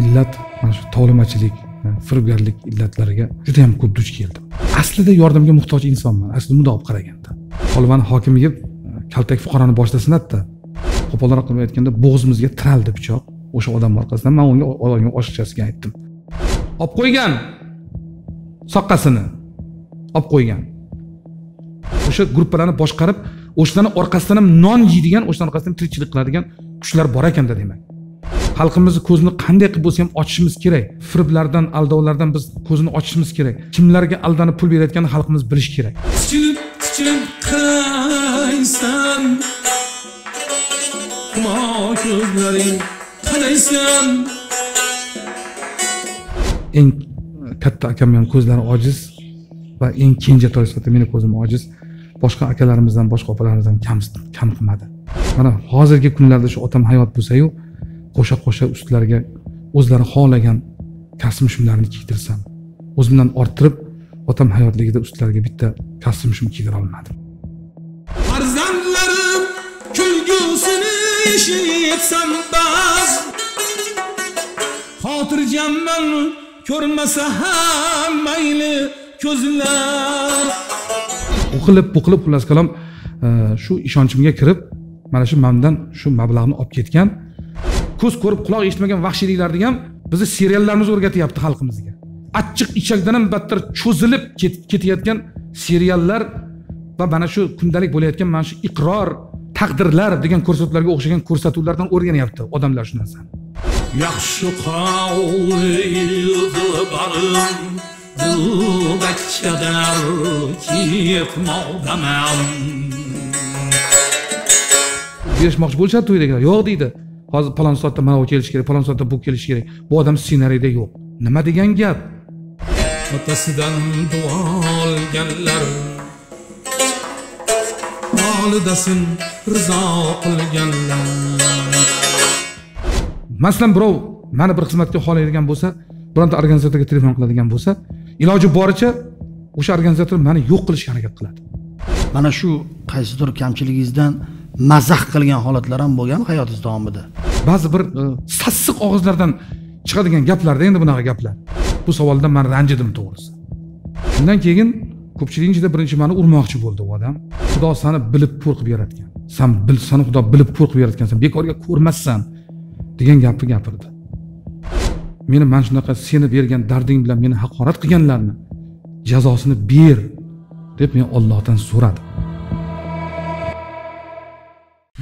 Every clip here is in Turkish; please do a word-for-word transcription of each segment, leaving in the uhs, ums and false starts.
illat, mana shu tovlamachilik, firibgarlik illatlariga juda ham ko'p duch keldim. Aslida yordamga muhtoj insonman. Aslida bunday olib qaraganda. Tolibon hokimiga kaltak fuqaroni boshida sinatdi. Qo'polroq qilib aytganda bo'g'zimizga tiraldi pichoq. O'sha odam orqasidan men unga olgan oshiqchasiga aytdim. Olib qo'ygan soqqasini olib qo'ygan. O'sha gruppalarni boshqarib, o'shalarning orqasidan ham non yeydigan, o'shalarning orqasidan ham tirikchilik qiladigan kuchlar bor ekan demak. Xalqimizni ko'zini qanday qilib bo'lsa ham ochishimiz kerak. Firiblardan, aldovlardan biz ko'zini ochishimiz kerak. Kimlarga aldanib pul berayotganini xalqimiz bilish kerak. Tichilib, tichilib qaraysan. Qumor ko'zlaring qaraysan. Eng katta akam ham ko'zlari ojiz va eng kenja to'ysa-da meni ko'zim ojiz. Boshqa akalarimizdan, boshqa opalarimizdan kam kam qilmadi. Mana hozirgi kunlarda shu otam hayot bo'lsa-yu qo'sha-qo'sha ustlarga o'zlari xohlagan kasb-mushumlarni kiydirsam, o'zimdan orttirib, otam hayotligida ustlarga bitta kasb-mushum kiydira olmadim. Farzandlarim kulgusini eshitsam bas, xotirjamman ko'rmasa ham mayli ko'zlar. O'qilib, o'qilib, xullas kalom shu ishonchimga kirib, mana shu mamdan shu mablag'ni olib ketgan ko'z ko'rib quloq eshitmagan vahshiyliklarni ham bizni seriallarimiz o'rgatyapti xalqimizga. Achchiq ichakdan ham battar cho'zilib ketayotgan seriallar va mana shu kundalik bo'layotgan mana shu Iqror, Taqdirlar degan ko'rsatuvlarga o'xshagan ko'rsatuvlardan o'rganyapti odamlar shu narsani. Yaxshi qoldim dilbachadar ketmoqdaman. Berishmoqchi bo'lsa to'ydagilar yo'q deydi. Hozir palon soatda mana u kelish kerak, palon soatda bu kelish kerak. Bu odam ssenariyda yo'q. Nima degan gap? Otasidan duo olganlar volidasin rizo qilganlar. Masalan, birov mana bir xizmatga xohlaydigan bo'lsa, bironta organizatorga telefon qiladigan bo'lsa, iloji boricha o'sha organizator meni yo'q qilishga harakat qiladi. Mana shu qaysidir kamchiligingizdan mazax qilgan holatlar ham bo'lgan hayotingiz davomida. Ba'zi bir sassiq og'izlardan chiqadigan gaplarda endi bunaqa gaplar. Bu savoldan men ranjidim to'g'risi. Shundan keyin ko'pchilik ichida birinchi meni urmoqchi bo'ldi u odam. Xudo seni bilib qo'rqib yaratgan. Sen bilsan Xudo bilib qo'rqib yaratgansan, bekorga ko'rmassan degan gapni gapirdi. Meni men shunaqa seni bergan darding bilan meni haqorat qilganlarni jazosini ber deb men Allohdan so'radim.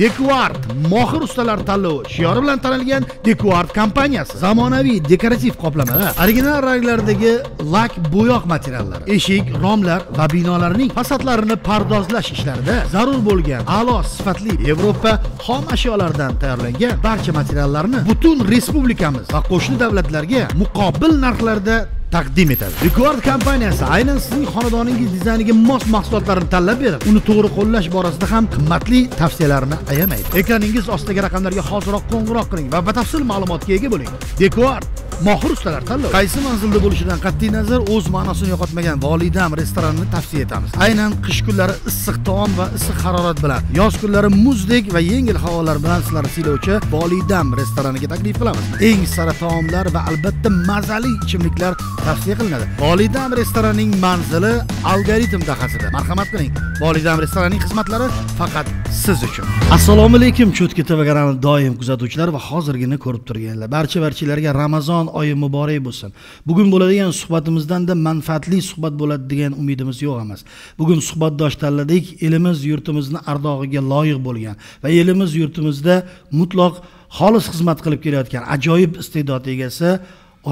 Dekuart mohir ustalar tanlovi shiori bilan tanilgan Dekuart kompaniyasi zamonaviy dekorativ qoplamalar, original ranglardagi lak bo'yoq materiallari, eshik, romlar va binolarning fasadlarini pardozlash ishlarida zarur bo'lgan a'lo sifatli Yevropa xom ashyolaridan tayyorlangan barcha materiallarni butun respublikamiz va qo'shni davlatlarga muqobil narxlarda taqdim etadi. Dekuart kompaniyasi aynan sizning xonadoningiz dizayniga mos mahsulotlarni tanlab berib, uni to'g'ri qo'llash borasida ham qimmatli tavsiyalarini ayamaydi. Ekraningiz ostidagi raqamlarga hoziroq qo'ng'iroq qiling va batafsil ma'lumotga ega bo'ling. Dekuart mohir ustalar tanlovi. Qaysi manzilda bo'lishidan qat'iy nazar o'z ma'nosini yo'qotmagan Volidam restoranini tavsiya etamiz. Aynan qish kunlari issiq taom va issiq harorat bilan, yoz kunlari muzdek va yengil havolar bilan sizlarni siylovchi Volidam restoraniga taklif qilamiz. Eng sara taomlar va albatta mazali ichimliklar tavsiya qilinadi. Volidam restoranining manzili Algoritm dahasida. Marhamat qiling. Volidam restoranining xizmatlari faqat siz uchun. Assalomu alaykum Chotki T V kanali doim kuzatuvchilar va hozirgina ko'rib turganlar. Barcha-barchalarga Ramazon oyi muborak bo'lsin. Bugun bo'ladigan suhbatimizdan da manfaatli suhbat bo'ladi degan umidimiz yo'q emas. Bugun suhbatdosh tanladik, elimiz yurtimizni ardog'iga loyiq bo'lgan va elimiz yurtimizda mutlaq xolis xizmat qilib kelayotgan ajoyib iste'dod egasi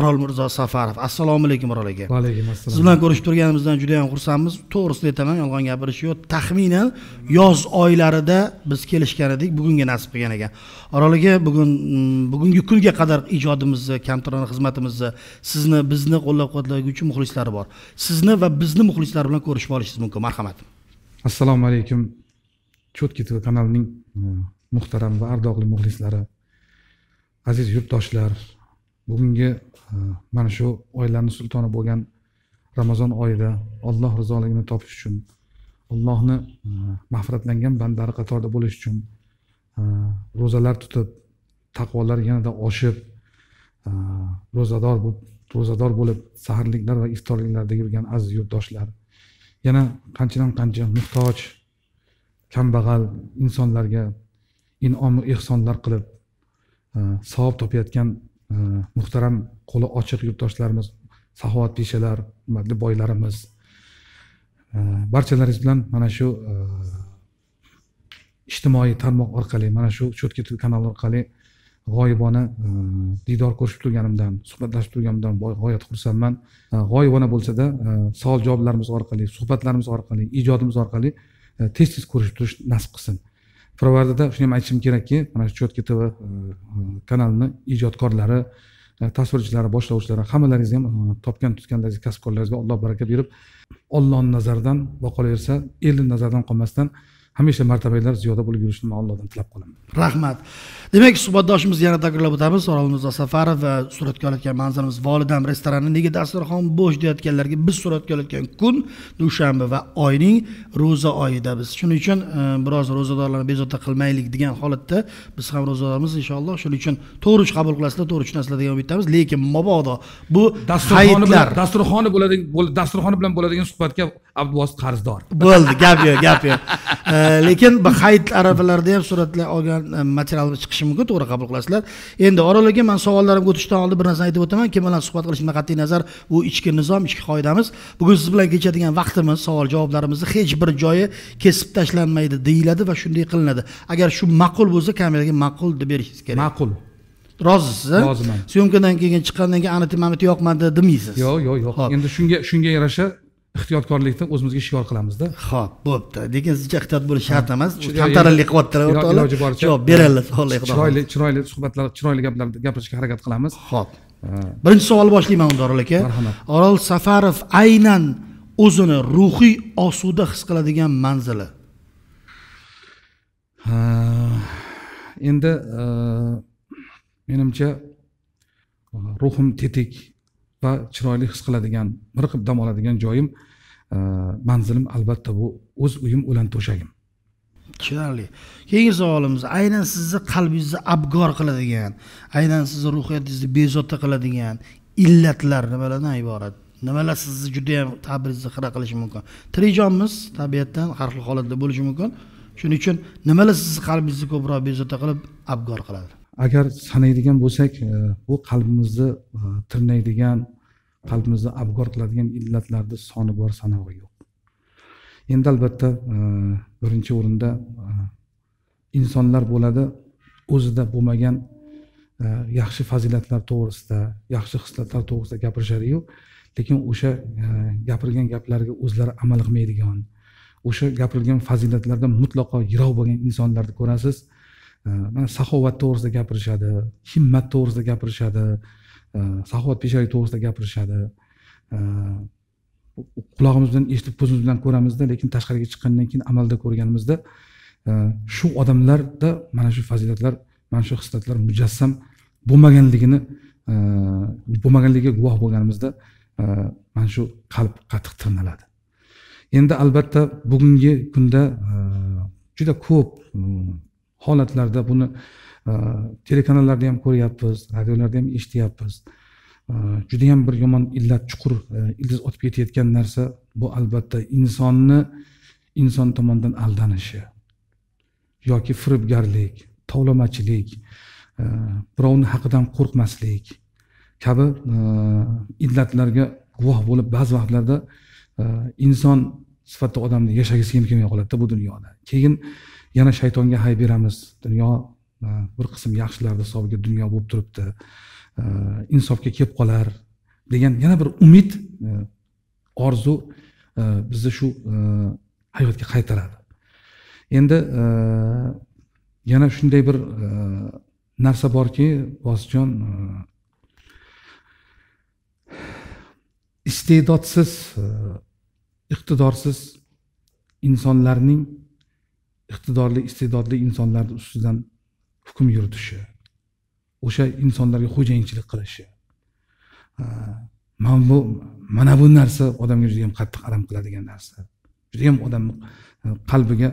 Orolmirzo Safarov. Assalomu alaykum Orol aka. Va alaykum assalom. Siz bilan ko'rishib turganimizdan juda ham xursandmiz. To'g'risini aytaman, yolg'on gapirish yo'q. Taxminan yoz oylarida biz kelishgan edik, bugunga nasib qilgan ekan. Orol aka, bugun bugungi kunga qadar ijodimizni, kamtarona xizmatimizni sizni, bizni qo'llab-quvvatlovchi muxlislar bor. Sizni va bizni muxlislar bilan ko'rishib olishingiz mumkin. Marhamat. Assalomu alaykum. Chotki T V kanalining muhtaram va ardoqli muxlislari, aziz yurtdoshlar, bugungi mana shu oylarning sultoni bo'lgan Ramazon oyida Alloh rizoligini topish uchun, Allohni mag'firatlangan bandalari qatorida bo'lish uchun ro'zalar tutib, taqvolar yanada oshib, ro'zador bo'lib, ro'zador bo'lib saharliklar va iftorliklarda yurgan aziz yurtdoshlar, yana qanchadan-qancha muhtoj, kambag'al insonlarga in'om va ihsonlar qilib savob topayotgan muhtaram qo'li ochiq yurtdoshlarimiz, saxovat peshalar, hurmatli boylarimiz, barchalaringiz bilan mana shu ijtimoiy tarmoq orqali, mana shu Chotki Tv kanali orqali g'oyibona diydor ko'rib turganimdan, suhbatlashib turganimdan g'oyat xursandman. G'oyibona bo'lsa-da, savol javoblarimiz orqali, suhbatlarimiz orqali, ijodimiz orqali tez-tez ko'rishib turish nasib qilsin. Pirovardida shuni ham aytishim kerakki, mana shu Chotki Tv kanalini ijodkorlari, tasvirchilari, boshlovchilari, hammalaringiz ham topgan tutganlaringiz, kasbkorlaringizga Alloh barakat berib, Allohning nazaridan va qolaversa, elning nazaridan qolmasdan hamisha martabalar ziyoda bo'lib yurishni men Allohdan tilab qolaman. Rahmat. Demak, suhbatdoshimiz yana takrorlab o'tamiz. Orolmirzo Safarov va suratga olayotgan manzilimiz Volidam restorani nega dasturxon bo'sh deyotganlarga biz suratga olayotgan kun dushanba va oyning ro'za oyida biz. Shuning uchun biroz ro'zadorlarni bezovta qilmaylik degan holatda biz ham ro'zadormiz inshaalloh. Shuning uchun to'g'ri qabul qilasizlar, to'g'ri tushunasizlar degan umidamiz. Lekin mabodo bu dasturxoni bilan dasturxoni bo'ladigan dasturxoni bilan bo'ladigan suhbatga Abduvosit qarzdor. Bo'ldi, gap yo'q, gap yo'q. Lekin bu hayit arabalarda ham suratlar olgan materialimiz chiqishi mumkin, to'g'ri qabul qilasizlar. Endi oralaga men savollarimga o'tishdan oldin bir narsa aytib o'taman. Kim bilan suhbat qilishimdan qat'iy nazar bu ichki nizom, ichki qoidamiz. Bugun siz bilan kechadigan vaqtimiz, savol-javoblarimizni hech bir joyi kesib tashlanmaydi deyiladi va shunday qilinadi. Agar shu ma'qul bo'lsa, kameraga ma'qul deb berishingiz kerak. Ma'qul. Rozisiz? Roziman. Syomkadan keyin chiqqandan keyin anatimamiti yoqmadi demaysiz. Yo'q, yo'q, yo'q. Endi shunga shunga yarasha ehtiyotkorlikni o'zimizga shior qilamizda. Xo'p, bo'pti. Lekin sizcha ehtiyot bo'lish shart emas. Kamtarinlik qilyaptilar o'rtoqlar. Javob beradilar savollarga. Chiroyli, chiroyli suhbatlar, chiroyli gaplar gapirishga harakat qilamiz. Xo'p. Birinchi savol boshlayman unda Orol aka. Orol Safarov aynan o'zini ruhiy osuda his qiladigan manzili. Ha, endi menimcha ruhim tetik va chiroyli his qiladigan, miriqib dam oladigan joyim, e, manzilim albatta bu o'z uyim o'lan to'shagim. Tushunarli. Keyingi savolimiz aynan sizni qalbingizni abgor qiladigan, aynan sizni ruhiyatingizni bezovta qiladigan illatlar nimalardan iborat? Nimalar sizni juda ham ta'biringizni xira qilishi mumkin? Tirijonmiz, tabiatdan har xil holatda bo'lishi mumkin. Shuning uchun nimalar sizni qalbingizni ko'proq bezovta qilib abgor qiladi? Agar sanaydigan bo'lsak, bu qalbimizni tirnaydigan, qalbimizni abgor qiladigan illatlarning soni bor, sanog'i yo'q. Endi albatta birinchi o'rinda insonlar bo'ladi, o'zida bo'lmagan yaxshi fazilatlar to'g'risida, yaxshi hislatlar to'g'risida gapirishadi-yu, lekin o'sha gapirgan gaplariga o'zlari amal qilmaydigan, o'sha gapirilgan fazilatlardan mutlaqo yiroq bo'lgan insonlarni ko'rasiz. Mana saxovat to'g'risida gapirishadi, himmat to'g'risida gapirishadi, saxovat peshalik to'g'risida gapirishadi. Quloqimiz bilan eshitib, ko'zimiz bilan ko'ramizda, lekin tashqariga chiqqandan keyin amalda ko'rganimizda shu odamlarda mana shu fazilatlar, mana shu hislatlar mujassam bo'lmaganligini, bo'lmaganligiga guvoh bo'lganimizda mana shu qalb qattiq tirnaladi. Endi albatta bugungi kunda juda ko'p holatlarda buni telekanallarda ham ko'ryapmiz, radiolarda ham eshityapmiz. Juda ham bir yomon illat, chuqur ildiz otib ketayotgan narsa bu albatta insonni inson tomonidan aldanishi yoki firibgarlik, tovlamachilik, birovning haqidan qo'rqmaslik kabi illatlarga guvoh bo'lib ba'zi vaqtlarda inson sifatida odamni yashagisi ham kelmay qoladi bu dunyoda. Keyin yana shaytonga hay beramiz. Dunyo bir qism yaxshilarning hisobiga dunyo bo'lib turibdi. Insofga kelib qolar degan yana bir umid, orzu bizni shu hayotga qaytaradi. Endi yana shunday bir narsa borki, Bosjon, iste'dodsiz, iqtidorsiz insonlarning iqtidorli, iste'dodli insonlar ustidan hukm yuritishi, o'sha insonlarga xo'jayinchilik qilishi, mana bu mana bu narsa odamga juda ham qattiq alam qiladigan narsa, juda ham odam qalbiga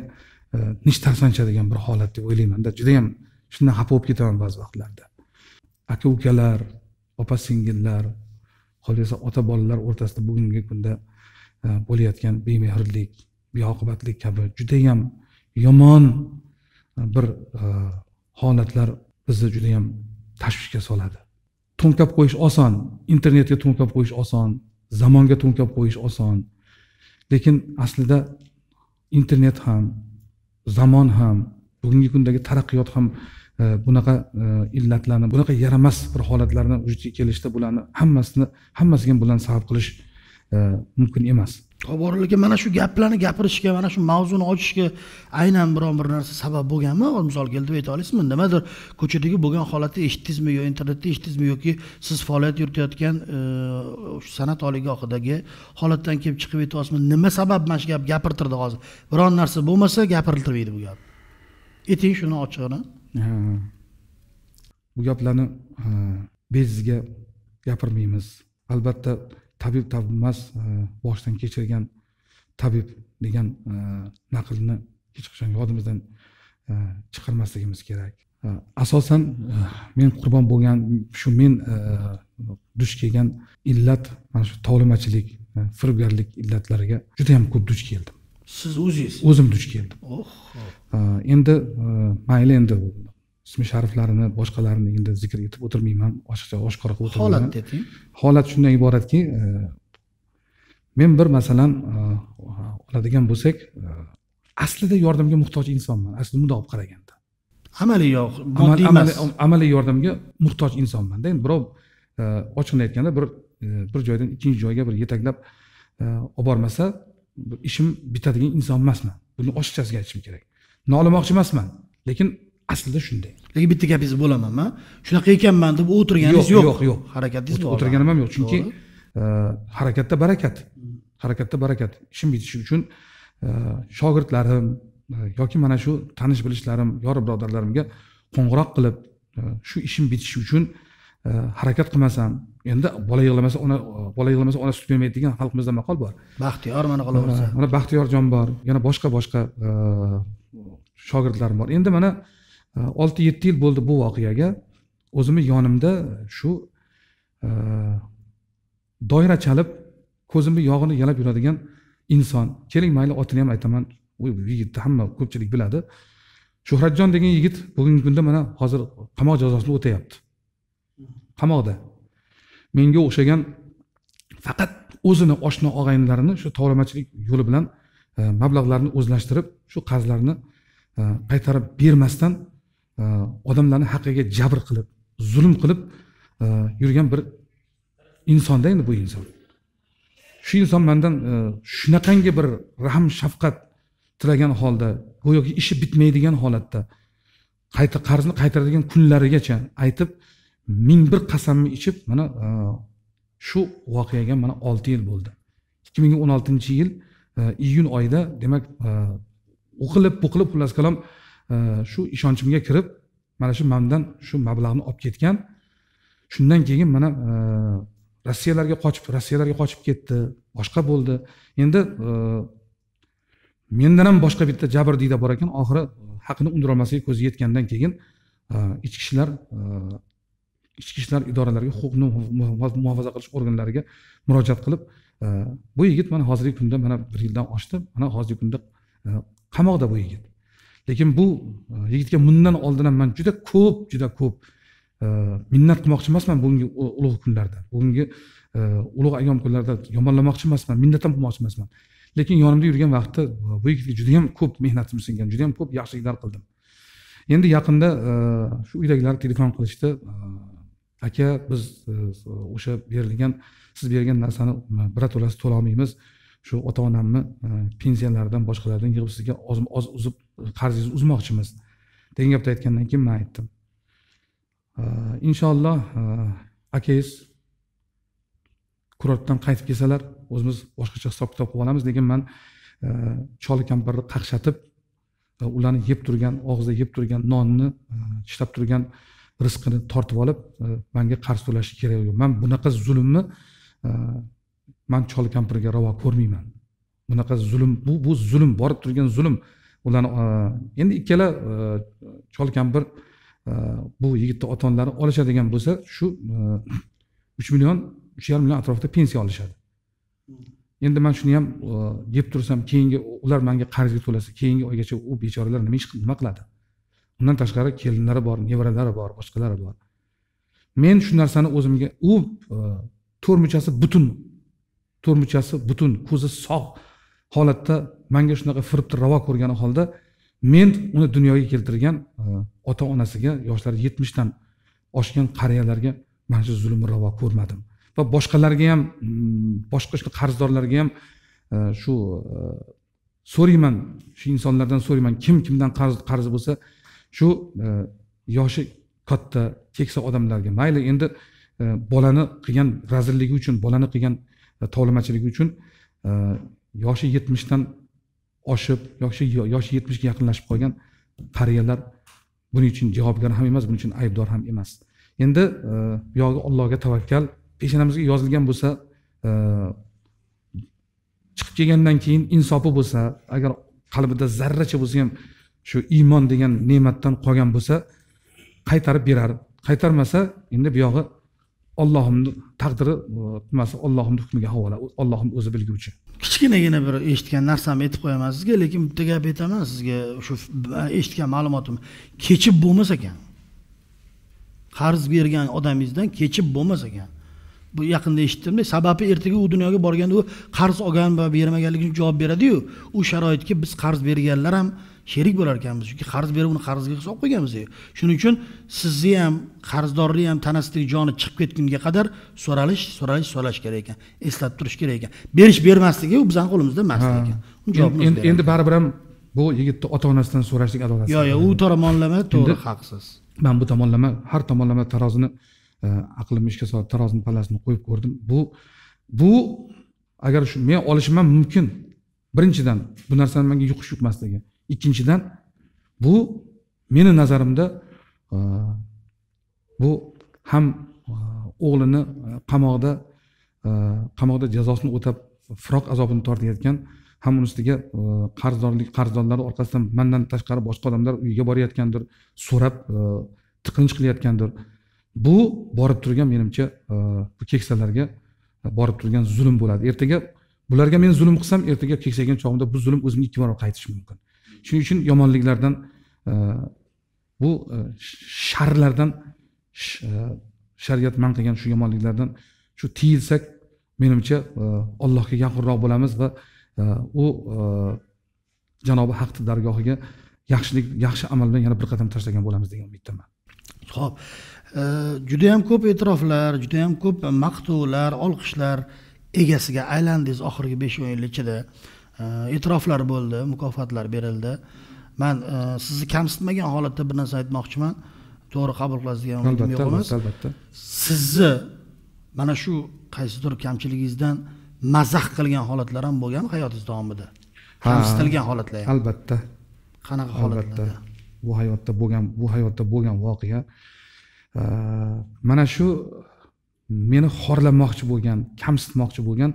nishtarsanchadigan bir holat deb o'ylayman-da. Juda ham shundan xafa bo'lib ketaman ba'zi vaqtlarda. Aka-ukalar, opa singillar, xolasa ota bolalar o'rtasida bugungi kunda bo'layotgan bemehrlik, beoqibatlik kabi judayam yomon bir holatlar bizni judayam tashvishga soladi. To'nkab qo'yish oson, internetga to'nkab qo'yish oson, zamonga to'nkab qo'yish oson. Lekin aslida internet ham, zamon ham, bugungi kundagi taraqqiyot ham bunaqa illatlarni, bunaqa yaramas bir holatlarni vujudga kelishda bularni hammasini hammasiga bularni sabab qilish mumkin emas. To'g'riligi mana shu gaplarni gapirishga, mana shu mavzuni ochishga aynan biron bir narsa sabab bo'lganmi? Misol keltirib ayta olasizmi? Nimadir ko'chadagi bo'lgan holatni eshitdingizmi yo internetda eshitdingizmi yoki siz faoliyat yuritayotgan o'sha san'at oliygohidagi holatdan kelib chiqib aytyapsizmi? Nima sabab mana shu gap gapirtirdi hozir? Biron narsa bo'lmasa gapirtirmaydi bu gap. Eting shuni ochig'ini. Bu gaplarni bezizga gapirmaymiz. Albatta tabib tabibmas boshdan kechirgan tabib degan naqlni hech qachon yodimizdan chiqarmasligimiz kerak. Asosan men qurbon bo'lgan shu men duch kelgan illat mana shu tovlamachilik, firibgarlik illatlariga juda ham ko'p duch keldim. Siz o'zingiz? O'zim duch keldim. Endi mayli endi ismi shariflarini, boshqalarini endi zikr etib o'tirmayman, ochiqcha oshkora qilib o'tirmayman. Holat ayting. Holat shundan iboratki, men bir masalan oladigan bo'lsak, aslida yordamga muhtoj insonman. Aslida bunday olib qaraganda. Amaliy yo'q, moddiy emas. Amaliy yordamga muhtoj insonman-da. Endi birov ochiqni aytganda bir bir joydan ikkinchi joyga bir yetaklab olib bormasa ishim bitadigan inson emasman. Buni ochiqchasiga aytishim kerak. Nolimoqchi emasman, lekin aslida shunday. Lekin bitta gapingiz bo'lamanmi? Shunaqa ekanman deb o'tirganingiz yo'q. Yo'q, yo'q. Harakatingiz bor. O'tirganim ham yo'q, chunki harakatda barakat. Harakatda barakat. Ishim bitishi uchun shogirdlarim yoki mana shu tanish bilishlarim, yori birodarlarimga qo'ng'iroq qilib shu ishim bitishi uchun harakat qilmasam, endi bola yig'lamasa ona bola yig'lamasa ona sut bermaydi degan xalqimizda maqol bor. Baxtiyor mana qolaversa. Mana Baxtiyorjon bor, yana boshqa boshqa shogirdlarim bor. Endi mana olti yetti yil bo'ldi bu voqeaga. O'zimni yonimda shu doira chalib, ko'zimni yog'ini yalab yuradigan inson. Keling, mayli otini ham aytaman. U yigitni hamma ko'pchilik biladi. Shuhratjon degan yigit bugungi kunda mana hozir qamoq jazosini o'tayapti. Qamoqda. Menga o'xshagan faqat o'zini oshna og'aynilarini shu tovlamachilik yo'li bilan mablag'larni o'zlashtirib, shu qarzlarni qaytarib bermasdan odamlarni haqqiga jabr qilib, zulm qilib yurgan bir insonda endi bu inson. Shu inson mendan shunaqangi bir rahm shafqat tilagan holda, go'yoki ishi bitmaydigan holatda qayta qarzni qaytaradigan kunlarigacha aytib ming bir qasamni ichib mana shu voqeaga mana olti yil bo'ldi. ikki ming o'n oltinchi yil iyun oyida, demak, o'qilib po'qilib xullas kalom shu ishonchimga kirib mana shu mamdan shu mablag'ni olib ketgan. Shundan keyin mana Rossiyalarga qochib, Rossiyalarga qochib ketdi, boshqa bo'ldi. Endi mendan ham boshqa bitta jabrdiyda bor ekan, oxiri haqini undira olmaslik ko'zi yetgandan keyin ichki ishlar ichki ishlar idoralariga, huquqni muhofaza qilish organlariga murojaat qilib, bu yigit mana hozirgi kunda mana bir yildan oshdi, mana hozirgi kunda qamoqda bu yigit. Lekin bu yigitga bundan oldin ham men juda ko'p, juda ko'p minnat qilmoqchi emasman bugungi ulug' kunlarda. Bugungi ulug' ayyom kunlarda yomonlamoqchi emasman, minnat ham qilmoqchi emasman. Lekin yonimda yurgan vaqtda bu yigitga juda ham ko'p mehnatim singan, juda ham ko'p yaxshiliklar qildim. Endi yaqinda shu uydagilar telefon qilishdi. Aka, biz o'sha berilgan, siz bergan narsani birato'lasi to'la olmaymiz. Shu ota-onamni pensiyalaridan boshqalardan yig'ib sizga oz uzib qarzingizni uzmoqchimiz degan gapni aytgandan keyin men aytdim. Inshaalloh akangiz kurortdan qaytib kelsalar, o'zimiz boshqacha hisob-kitob qilib olamiz, lekin men choli kampirni qaqshatib, ularni yeb turgan, og'zida yeb turgan nonni, tishlab turgan rizqini tortib olib, menga qarz to'lashi kerak yo'q. Men bunaqa zulmni men choli kampirga ravo ko'rmayman. Bunaqa zulm, bu bu zulm, borib turgan zulm. Ularni endi ikkala choli kampir bu yigitni ota-onalari olishadigan bo'lsa, shu uch million uch yarim million atrofida pensiya olishadi. Endi men shuni ham deb tursam, keyingi ular menga qarzga to'lasa, keyingi oygacha u bechoralar nima ish nima qiladi? Undan tashqari kelinlari bor, nevaralari bor, boshqalari bor. Men shu narsani o'zimga u to'rmuchasi butun, to'rmuchasi butun, ko'zi sog' holatda menga shunaqa firibni ravo ko'rgan holda men uni dunyoga keltirgan ota-onasiga, yoshlari yetmishdan oshgan qariyalarga men shu zulmni ravo ko'rmadim. Va boshqalarga ham, boshqa qarzdorlarga ham shu so'rayman, shu insonlardan so'rayman, kim kimdan qarz qarzi bo'lsa, shu yoshi katta, keksa odamlarga. Mayli endi bolani qilgan razilligi uchun, bolani qilgan tovlamachiligi uchun yoshi yetmishdan oshib, yoshi yoshi yetmishga yaqinlashib qolgan qariyalar buning uchun javobgar ham emas, buning uchun aybdor ham emas. Endi bu yo'g'i Allohga tavakkal, peshonamizga yozilgan bo'lsa, chiqib kelgandan keyin insofi bo'lsa, agar qalbida zarracha bo'lsa ham shu iymon degan ne'matdan qolgan bo'lsa, qaytarib berar. Qaytarmasa, endi bu yo'g'i Allohimning taqdiri, nimasi Allohimning hukmiga havola, Allohim o'zi bilguvchi. Kichkinagina bir eshitgan narsamni aytib qo'yaman sizga, lekin bitta gap aytaman sizga, shu eshitgan ma'lumotim kechib bo'lmas ekan. Qarz bergan odamingizdan kechib bo'lmas ekan. Bu yaqinda eshitdim, sababi ertaga u dunyoga borganda u qarz olgan va bermaganligi uchun javob beradi-yu. U sharoitga biz qarz berganlar ham sherik bo'lar ekanmiz, chunki qarz berib uni qarzga hisob qo'yganmiz. Shuning uchun sizni ham, qarzdorni ham tanasidagi joni chiqib ketgunga qadar so'ralish, so'ralish, so'ralish kerak ekan. Eslatib turish kerak ekan. Berish bermasligi u bizning qo'limizda emas ekan. Endi endi baribir ham bu yigitni ota-onasidan so'rashlik adolatli. Yo'q, yo'q, u tomonlama to'g'ri, haqsiz. Men bu tomonlama, har tomonlama tarozini aqlim ishga solib tarozning pallasini qo'yib ko'rdim. Bu bu agar shu men olishim ham mumkin. Birinchidan, bu narsani menga yuqish yuqmasligi. Ikkinchidan, bu meni nazarimda bu ham o'g'lini qamoqda qamoqda jazosini o'tab firoq azobini tortayotgan, ham unisiga qarzdorlik qarzdorlari orqasidan mendan tashqari boshqa odamlar uyiga borayotgandir, so'rab tiqinch qilayotgandir. Bu borib turgan menimcha bu keksalarga borib turgan zulm bo'ladi. Ertaga bularga men zulm qilsam, ertaga keksaygan chog'imda bu zulm o'zimga ikki marta qaytishi mumkin. Shuning uchun yomonliklardan, bu sharlardan, shariat man qilgan shu yomonliklardan shu tiyilsak, menimcha Allohga yaqinroq bo'lamiz va u janobi Haq dargohiga yaxshilik, yaxshi amal bilan yana bir qadam tashlagan bo'lamiz degan umiddaman. Xo'p, juda ham ko'p e'tiroflar, juda ham ko'p maqtovlar, olqishlar egasiga aylandingiz oxirgi besh o'n yil ichida. E'tiroflar bo'ldi, mukofotlar berildi. Men sizni kamsitmagan holatda bir narsa aytmoqchiman. To'g'ri qabul qilasiz degan umid yo'qmas. Albatta. Sizni mana shu qaysidir kamchiligingizdan mazah qilgan holatlar ham bo'lgan hayotingiz davomida. Kamsitilgan holatlar. Albatta. Qanaqa holatlar? Bu hayotda bo'lgan, bu hayotda bo'lgan voqea. Mana shu meni xorlamoqchi bo'lgan, kamsitmoqchi bo'lgan,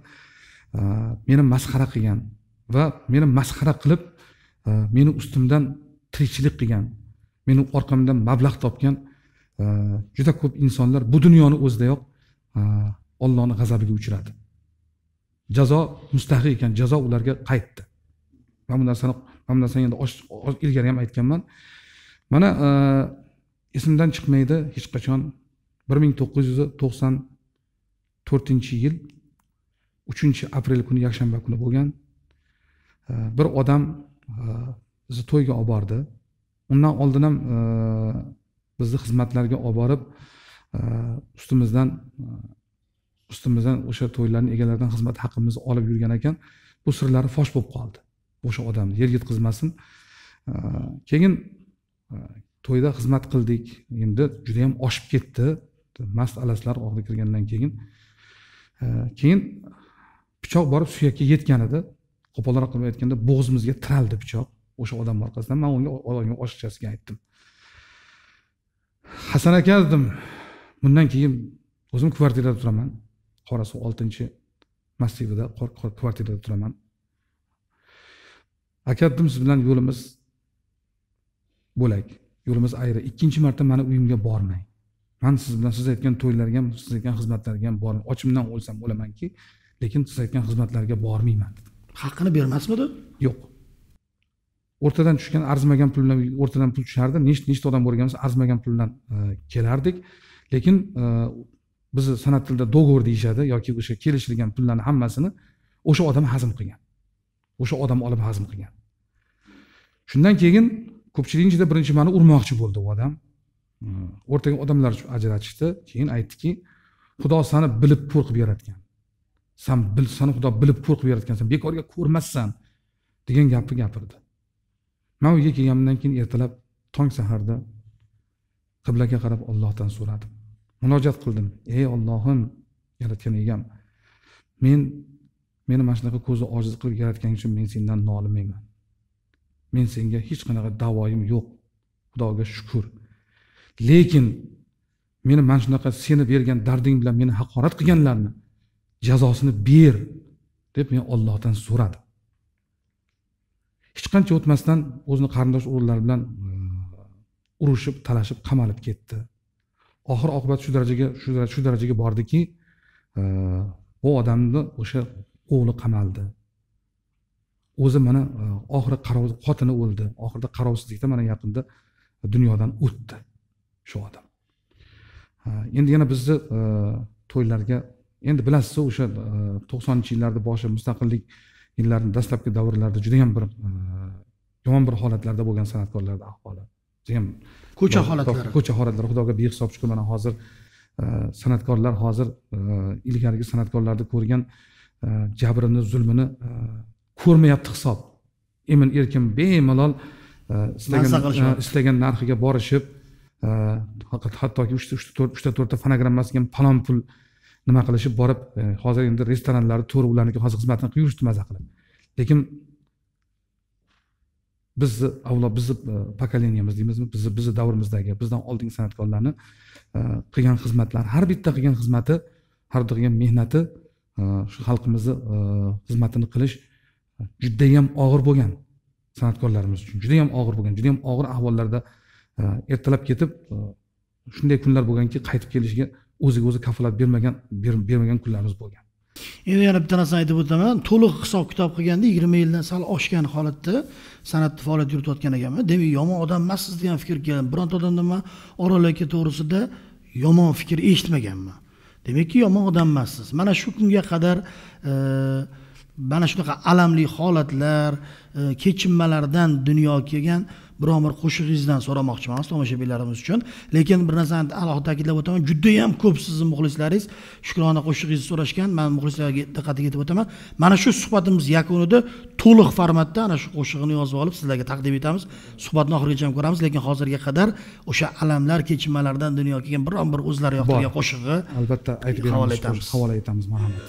meni masxara qilgan va meni masxara qilib meni ustimdan tirikchilik qilgan, meni orqamdan mablag' topgan juda ko'p insonlar bu dunyoni o'zidayoq Allohning g'azabiga uchradi. Jazo mustahiq ekan, jazo ularga qaytdi. Men bu narsani men bu narsani endi ilgari ham aytganman. Mana esimdan chiqmaydi hech qachon, bir ming to'qqiz yuz to'qson to'rtinchi yil uchinchi aprel kuni, yakshanba kuni bo'lgan. Bir odam bizni to'yga olib bordi. Undan oldin ham bizni xizmatlarga olib borib, ustimizdan ustimizdan o'sha to'ylarning egalaridan xizmat haqimizni olib yurgan ekan. Bu sirlari fosh bo'lib qoldi. O'sha odamni yerga yetqizmasin. Keyin to'yda xizmat qildik. Endi juda ham oshib ketdi. Mast alaslar og'da kirgandan keyin keyin pichoq borib suyakka yetganida, qo'polroq qilib aytganda, bo'g'zimizga tiraldi pichoq. O'sha odam orqasidan men unga oshirchasiga aytdim. Hasan aka dedim, bundan keyin o'zim kvartirada turaman. Qorasuv oltinchi massivida kvartirada turaman. Aka dedim, siz bilan yo'limiz bo'lak. Yo'limiz ayri. Ikkinchi marta meni uyimga bormang. Ben siz bilan siz aytgan to'ylarga ham, siz aytgan xizmatlarga ham borman. Ochimdan o'lsam o'lamanki, lekin siz aytgan xizmatlarga bormayman dedim. Haqqini bermasmidi? Yo'q. O'rtadan tushgan arzimagan pul bilan o'rtadan pul tushardi. Nechta nechta odam borganmiz, arzimagan pul bilan kelardik. Lekin biz san'at tilida dogovor deyishadi yoki o'sha kelishilgan pullarni hammasini o'sha odam hazm qilgan. O'sha odam olib hazm qilgan. Shundan keyin ko'pchilik ichida birinchi meni urmoqchi bo'ldi u odam. O'rtaga odamlar ajratishdi. Keyin aytdiki, Xudo seni bilib pul qilib yaratgan. Sen bilsan, Xudo bilib pul qilib yaratgansan, bekorga ko'rmassan degan gapni gapirdi. Men uyga kelganimdan keyin ertalab tong saharda qiblaga qarab Allohdan so'radim. Munojat qildim. Ey Allohim, yaratgan egam, men meni mana shunaqa ko'zi ojiz qilib yaratganing uchun men sendan nolimayman. Men senga hech qanaqa da'voyim yo'q. Xudoga shukr. Lekin meni mana shunaqa seni bergan darding bilan meni haqorat qilganlarni jazosini ber deb men Allohdan so'radim. Hech qancha o'tmasdan o'zini qarindosh urug'lar bilan urushib, talashib, qamalib ketdi. Oxir oqibat shu darajaga shu darajaga shu darajaga bordiki, bu odamni o'sha o'g'li qamaldi. O'zi mana oxiri qarov xotini o'ldi. Oxirda qarovsizlikda mana yaqinda dunyodan o'tdi shu odam. Endi yana bizni to'ylarga, endi bilasiz, o'sha to'qsoninchi yillarda boshi mustaqillik yillarining dastlabki davrlarida juda ham bir yomon bir holatlarda bo'lgan san'atkorlarning ahvoli. Juda ham ko'cha holatlari, ko'cha holatlari Xudoga behisob shukr, mana hozir san'atkorlar hozir ilgarigi san'atkorlarni ko'rgan jabrini, zulmini ko'rmayapti hisob. Emin erkin bemalol istagan istagan narxiga borishib, faqat hattoki uch ta to'rt ta fonogrammasiga ham palon pul nima qilishib borib, hozir endi restoranlarda to'g'ri ularniki hozir xizmatini qilib yurishdi maza qilib. Lekin bizni avlo bizni pokoleniyamiz deymizmi, bizni bizni davrimizdagi, bizdan oldingi san'atkorlarni qilgan xizmatlari, har bitta qilgan xizmati, har bitta qilgan mehnati shu xalqimizni xizmatini qilish juda ham og'ir bo'lgan san'atkorlarimiz uchun. Juda ham og'ir bo'lgan, juda ham og'ir ahvollarda ertalab ketib shunday kunlar bo'lganki, qaytib kelishiga o'ziga o'zi kafolat bermagan bermagan kunlarimiz bo'lgan. Endi yana bitta narsa aytib o'taman, to'liq hisob-kitob qilganda yigirma yildan sal oshgan holatda san'at faoliyat yuritayotgan ekanman. Demak, yomon odam emassiz degan fikr kelgan. Bironta odamdan men Orol aka to'g'risida yomon fikr eshitmaganman. Demakki, yomon odam emassiz. Mana shu kunga qadar mana shunaqa alamli holatlar, kechinmalardan dunyo kelgan biror bir qo'shig'ingizdan so'ramoqchiman tomoshabinlarimiz uchun. Lekin bir narsani alohida ta'kidlab o'taman, juda ham ko'p sizning muxlislaringiz shukrona qo'shig'ingizni so'rashgan. Men muxlislarga diqqatiga yetib o'taman. Mana shu suhbatimiz yakunida to'liq formatda ana shu qo'shig'ini yozib olib sizlarga taqdim etamiz. Suhbatni oxirigacha ham ko'ramiz, lekin hozirga qadar o'sha alamlar, kechinmalardan dunyo kelgan biror bir o'zlari yoqtirgan qo'shig'i albatta aytib beramiz, havola etamiz, marhamat.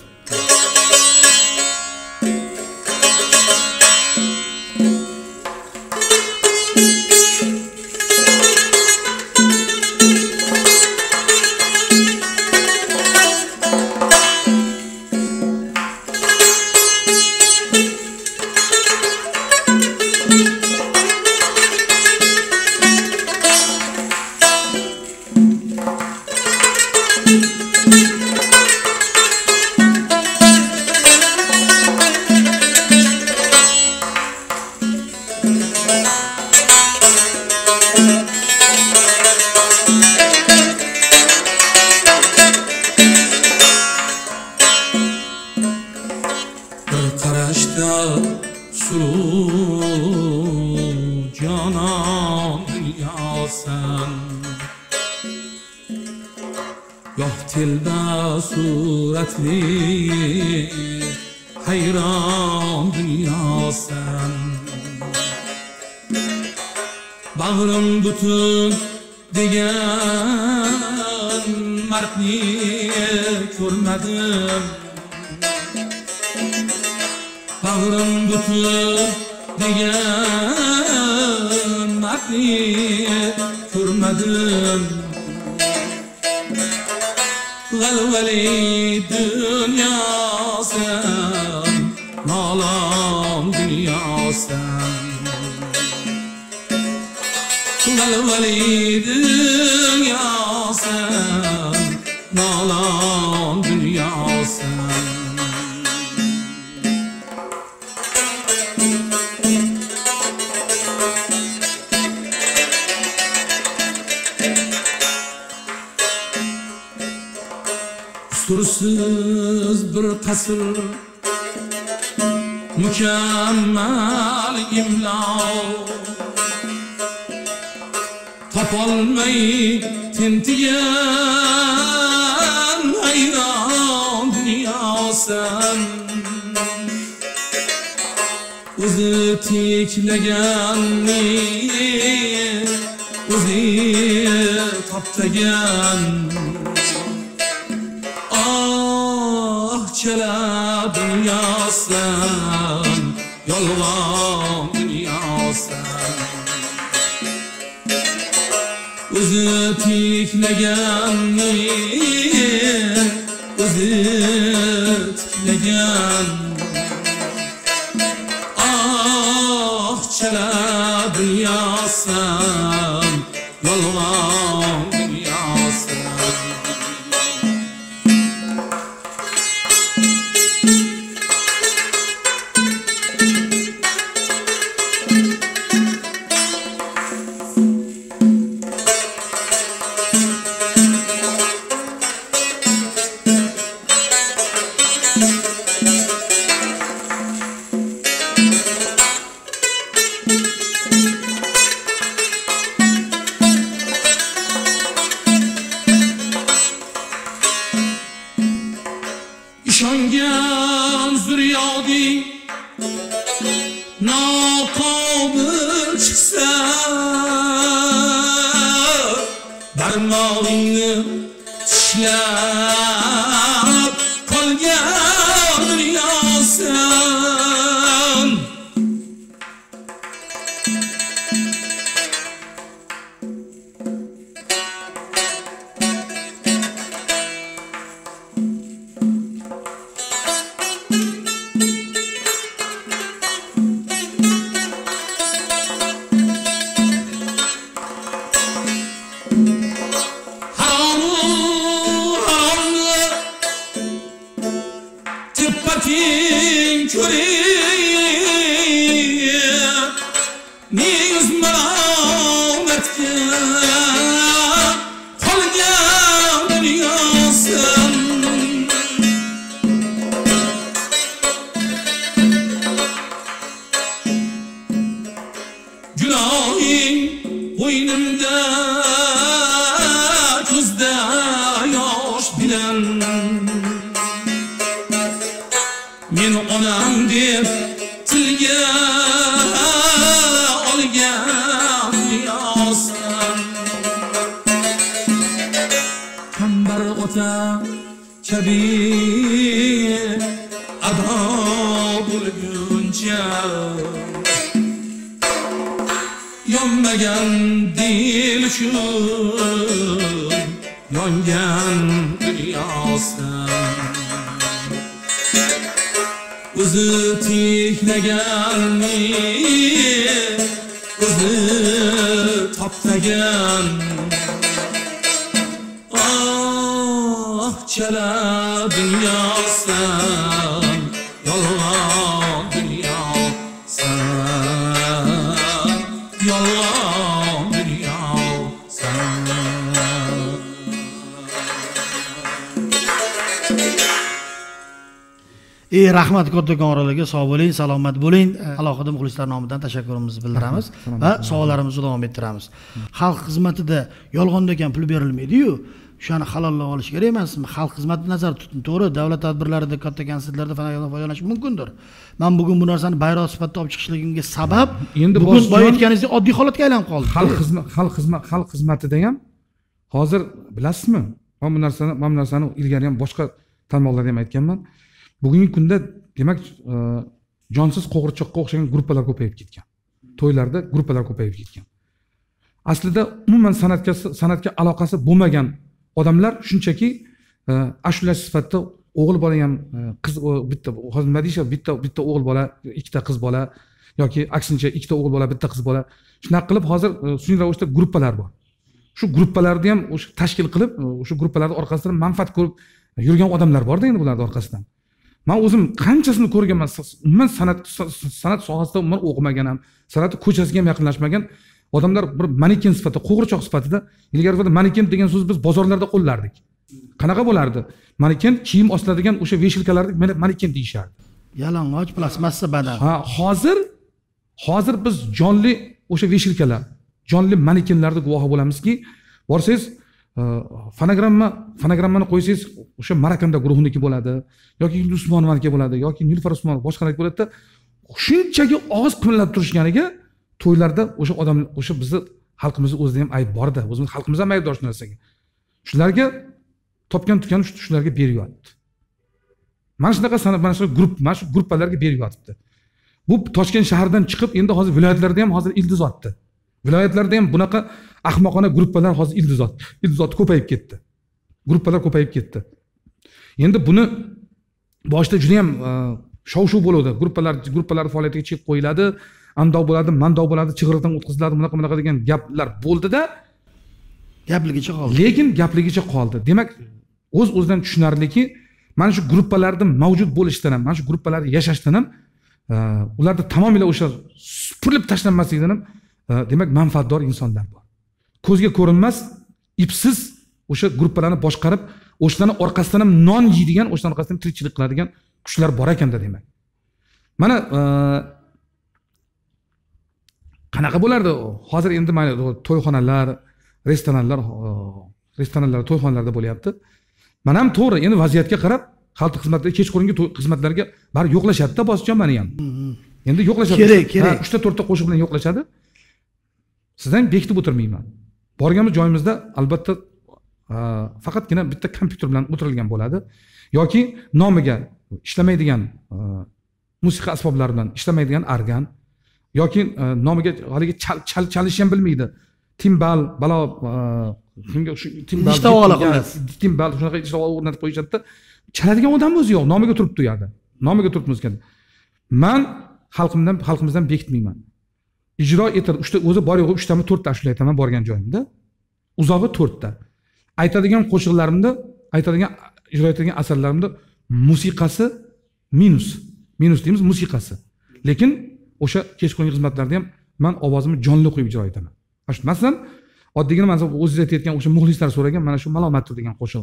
Malvali dünyası, nalan dünyası. Kusursuz bir kasır, mükemmel imla. Tapolmay tintigan hayron dunyosan, o'zi tiklaganni o'zi toptagan, ah chala dunyosan, yolg'on dunyosan. O'zi tiklaganni, o'zi tiklagan, ah chala dunyosan, yolg'on dunyosan. İşongan zuriyodi noqobil chiqsa, barmog'ingni tishlab qolgan dunyosan. Tepatin köreye niz marametke kolgan dünyasın. Günahim boynumda, kuzda yaş bilen, men onam deb tilga olgan dunyosan. Qambar ota kabi ado bo'lguncha, yonmagan dil uchun yongan dunyosan. O'zi tiklaganni, o'zi toptagan, ah chala dunyosan, yolg'on dunyosan, yolg'on dunyosan. E, rahmat kattakon oraliga sog' bo'ling, salomat bo'ling. Alohida muxlislar nomidan tashakkurimizni bildiramiz va savollarimizni davom ettiramiz. Xalq xizmatida yolg'ondan pul berilmaydi-yu, o'shani halollab olish kerak emasmi? Xalq xizmati nazarda tutin, to'g'ri, davlat tadbirlarida, katta konsertlarda foydalanish mumkindir. Men bugun bu narsani bayroq sifatida olib chiqishligimga sabab endi bugun boya aytganingizdek oddiy holatga aylanib qoldi. Xalq xizmat, xalq xizmat, xalq xizmatida ham hozir bilasizmi? Men bu narsani, men bu narsani ilgari ham boshqa tarmoqlarda ham aytganman. Bugungi kunda demak jonsiz qo'g'irchoqqa o'xshagan gruppalar ko'payib ketgan. To'ylarda gruppalar ko'payib ketgan. Aslida umuman san'atga san'atga aloqasi bo'lmagan odamlar shunchaki ashulachi sifatida o'g'il bola ham qiz bitta hozir nima deysiz, bitta bitta o'g'il bola, ikkita qiz bola yoki aksincha ikkita o'g'il bola, bitta qiz bola. Shunaqa qilib hozir sun'iy ravishda gruppalar bor. Shu gruppalarni ham o'sha tashkil qilib, o'sha gruppalarning orqasidan manfaat ko'rib yurgan odamlar bor-da endi bularning orqasidan. Men o'zim qanchasini ko'rganman, umuman san'at san'at sohasida umr o'qimaganam, san'at ko'chasiga ham yaqinlashmagan odamlar bir maneken sifatida, qo'g'irchoq sifatida, ilgarida maneken degan so'z biz bozorlarda qo'llardik. Qanaqa bo'lardi? Maneken kiyim osiladigan o'sha veshilkalarni maneken deyishardi. Yalang'och plasmassa badan. Ha, hozir hozir biz jonli o'sha veshilkalar, jonli manekenlarda guvohi bo'lamizki, borsangiz fonogramma fonogrammani qo'ysangiz o'sha Marakanda guruhiniki bo'ladi yoki Usmonovaniki bo'ladi yoki Nilufar Usmonov boshqalarga bo'ladi-da, shunchaki og'iz qimillab turishganiga to'ylarda o'sha odam o'sha bizni xalqimizning o'zida ham ayb bor-da, o'zimiz xalqimiz ham aybdor shu narsaga. Shularga topgan tutgan shularga berib yotibdi. Mana shunaqa san'at, mana shu guruh, mana shu gruppalarga berib yotibdi. Bu Toshkent shahridan chiqib endi hozir viloyatlarda ham hozir ildiz otdi. Viloyatlarda ham bunaqa ahmoqona gruppalar hozir ildiz otdi. Ildiz ot ko'payib ketdi. Gruppalar ko'payib ketdi. Endi buni boshida juda ham shov-shuv bo'ladi. Gruppalar gruppalar faoliyatiga chek qo'yiladi, andoq bo'ladi, mandoq bo'ladi, chig'iriqdan o'tkaziladi, bunaqa bunaqa degan gaplar bo'ldi-da, gapligicha qoldi. Lekin gapligicha qoldi. Demak, o'z-o'zidan tushunarliki, mana shu gruppalarda mavjud bo'lishdan ham, mana shu gruppalarda yashashdan ham, ularda tamomila o'sha supurilib tashlanmasligidan ham demak manfaatdor insonlar bor. Ko'zga ko'rinmas, ipsiz o'sha gruppalarni boshqarib, o'shlarni orqasidan ham non yeydigan, o'shlarni orqasidan tirikchilik qiladigan kuchlar bor ekanda demak. Mana qanaqa bo'lardi? Hozir endi mana to'yxonalar, restoranlar, restoranlar, to'yxonalarda bo'lyapti. Mana ham to'g'ri, endi vaziyatga qarab xalq xizmatlari kechqurungi xizmatlarga bari yo'qlashadi-da, boshichon meni ham. Endi yo'qlashadi. Kerak, kerak. uch ta to'rt ta qo'shib bilan yo'qlashadi. Sizdan bekitib o'tirmayman. Borganmiz joyimizda albatta faqatgina bitta kompyuter bilan o'tirilgan bo'ladi yoki nomiga ishlamaydigan musiqa asboblari bilan ishlamaydigan organ yoki nomiga haliga chalish ham bilmaydi. Timbal, balo kimga shu timbal timbal shunaqa ishlab o'rnatib qo'yishadi-da, chaladigan odam o'zi yo'q, nomiga turibdi u yerda. Nomiga turib musiqani. Men xalqimdan xalqimizdan bekitmayman. Ijro etar uchta o'zi bor yo'q uch ta to'rt ta ashula aytaman borgan joyimda. Uzog'i to'rt ta. Aytadigan qo'shiqlarimda, aytadigan ijro etadigan asarlarimda musiqasi minus. Minus deymiz musiqasi. Lekin o'sha kechqurungi xizmatlarda ham men ovozimni jonli qo'yib ijro etaman. Masalan, oddiygina mana o'zingiz aytayotgan o'sha muxlislar so'ragan mana shu malomatdir degan qo'shiq.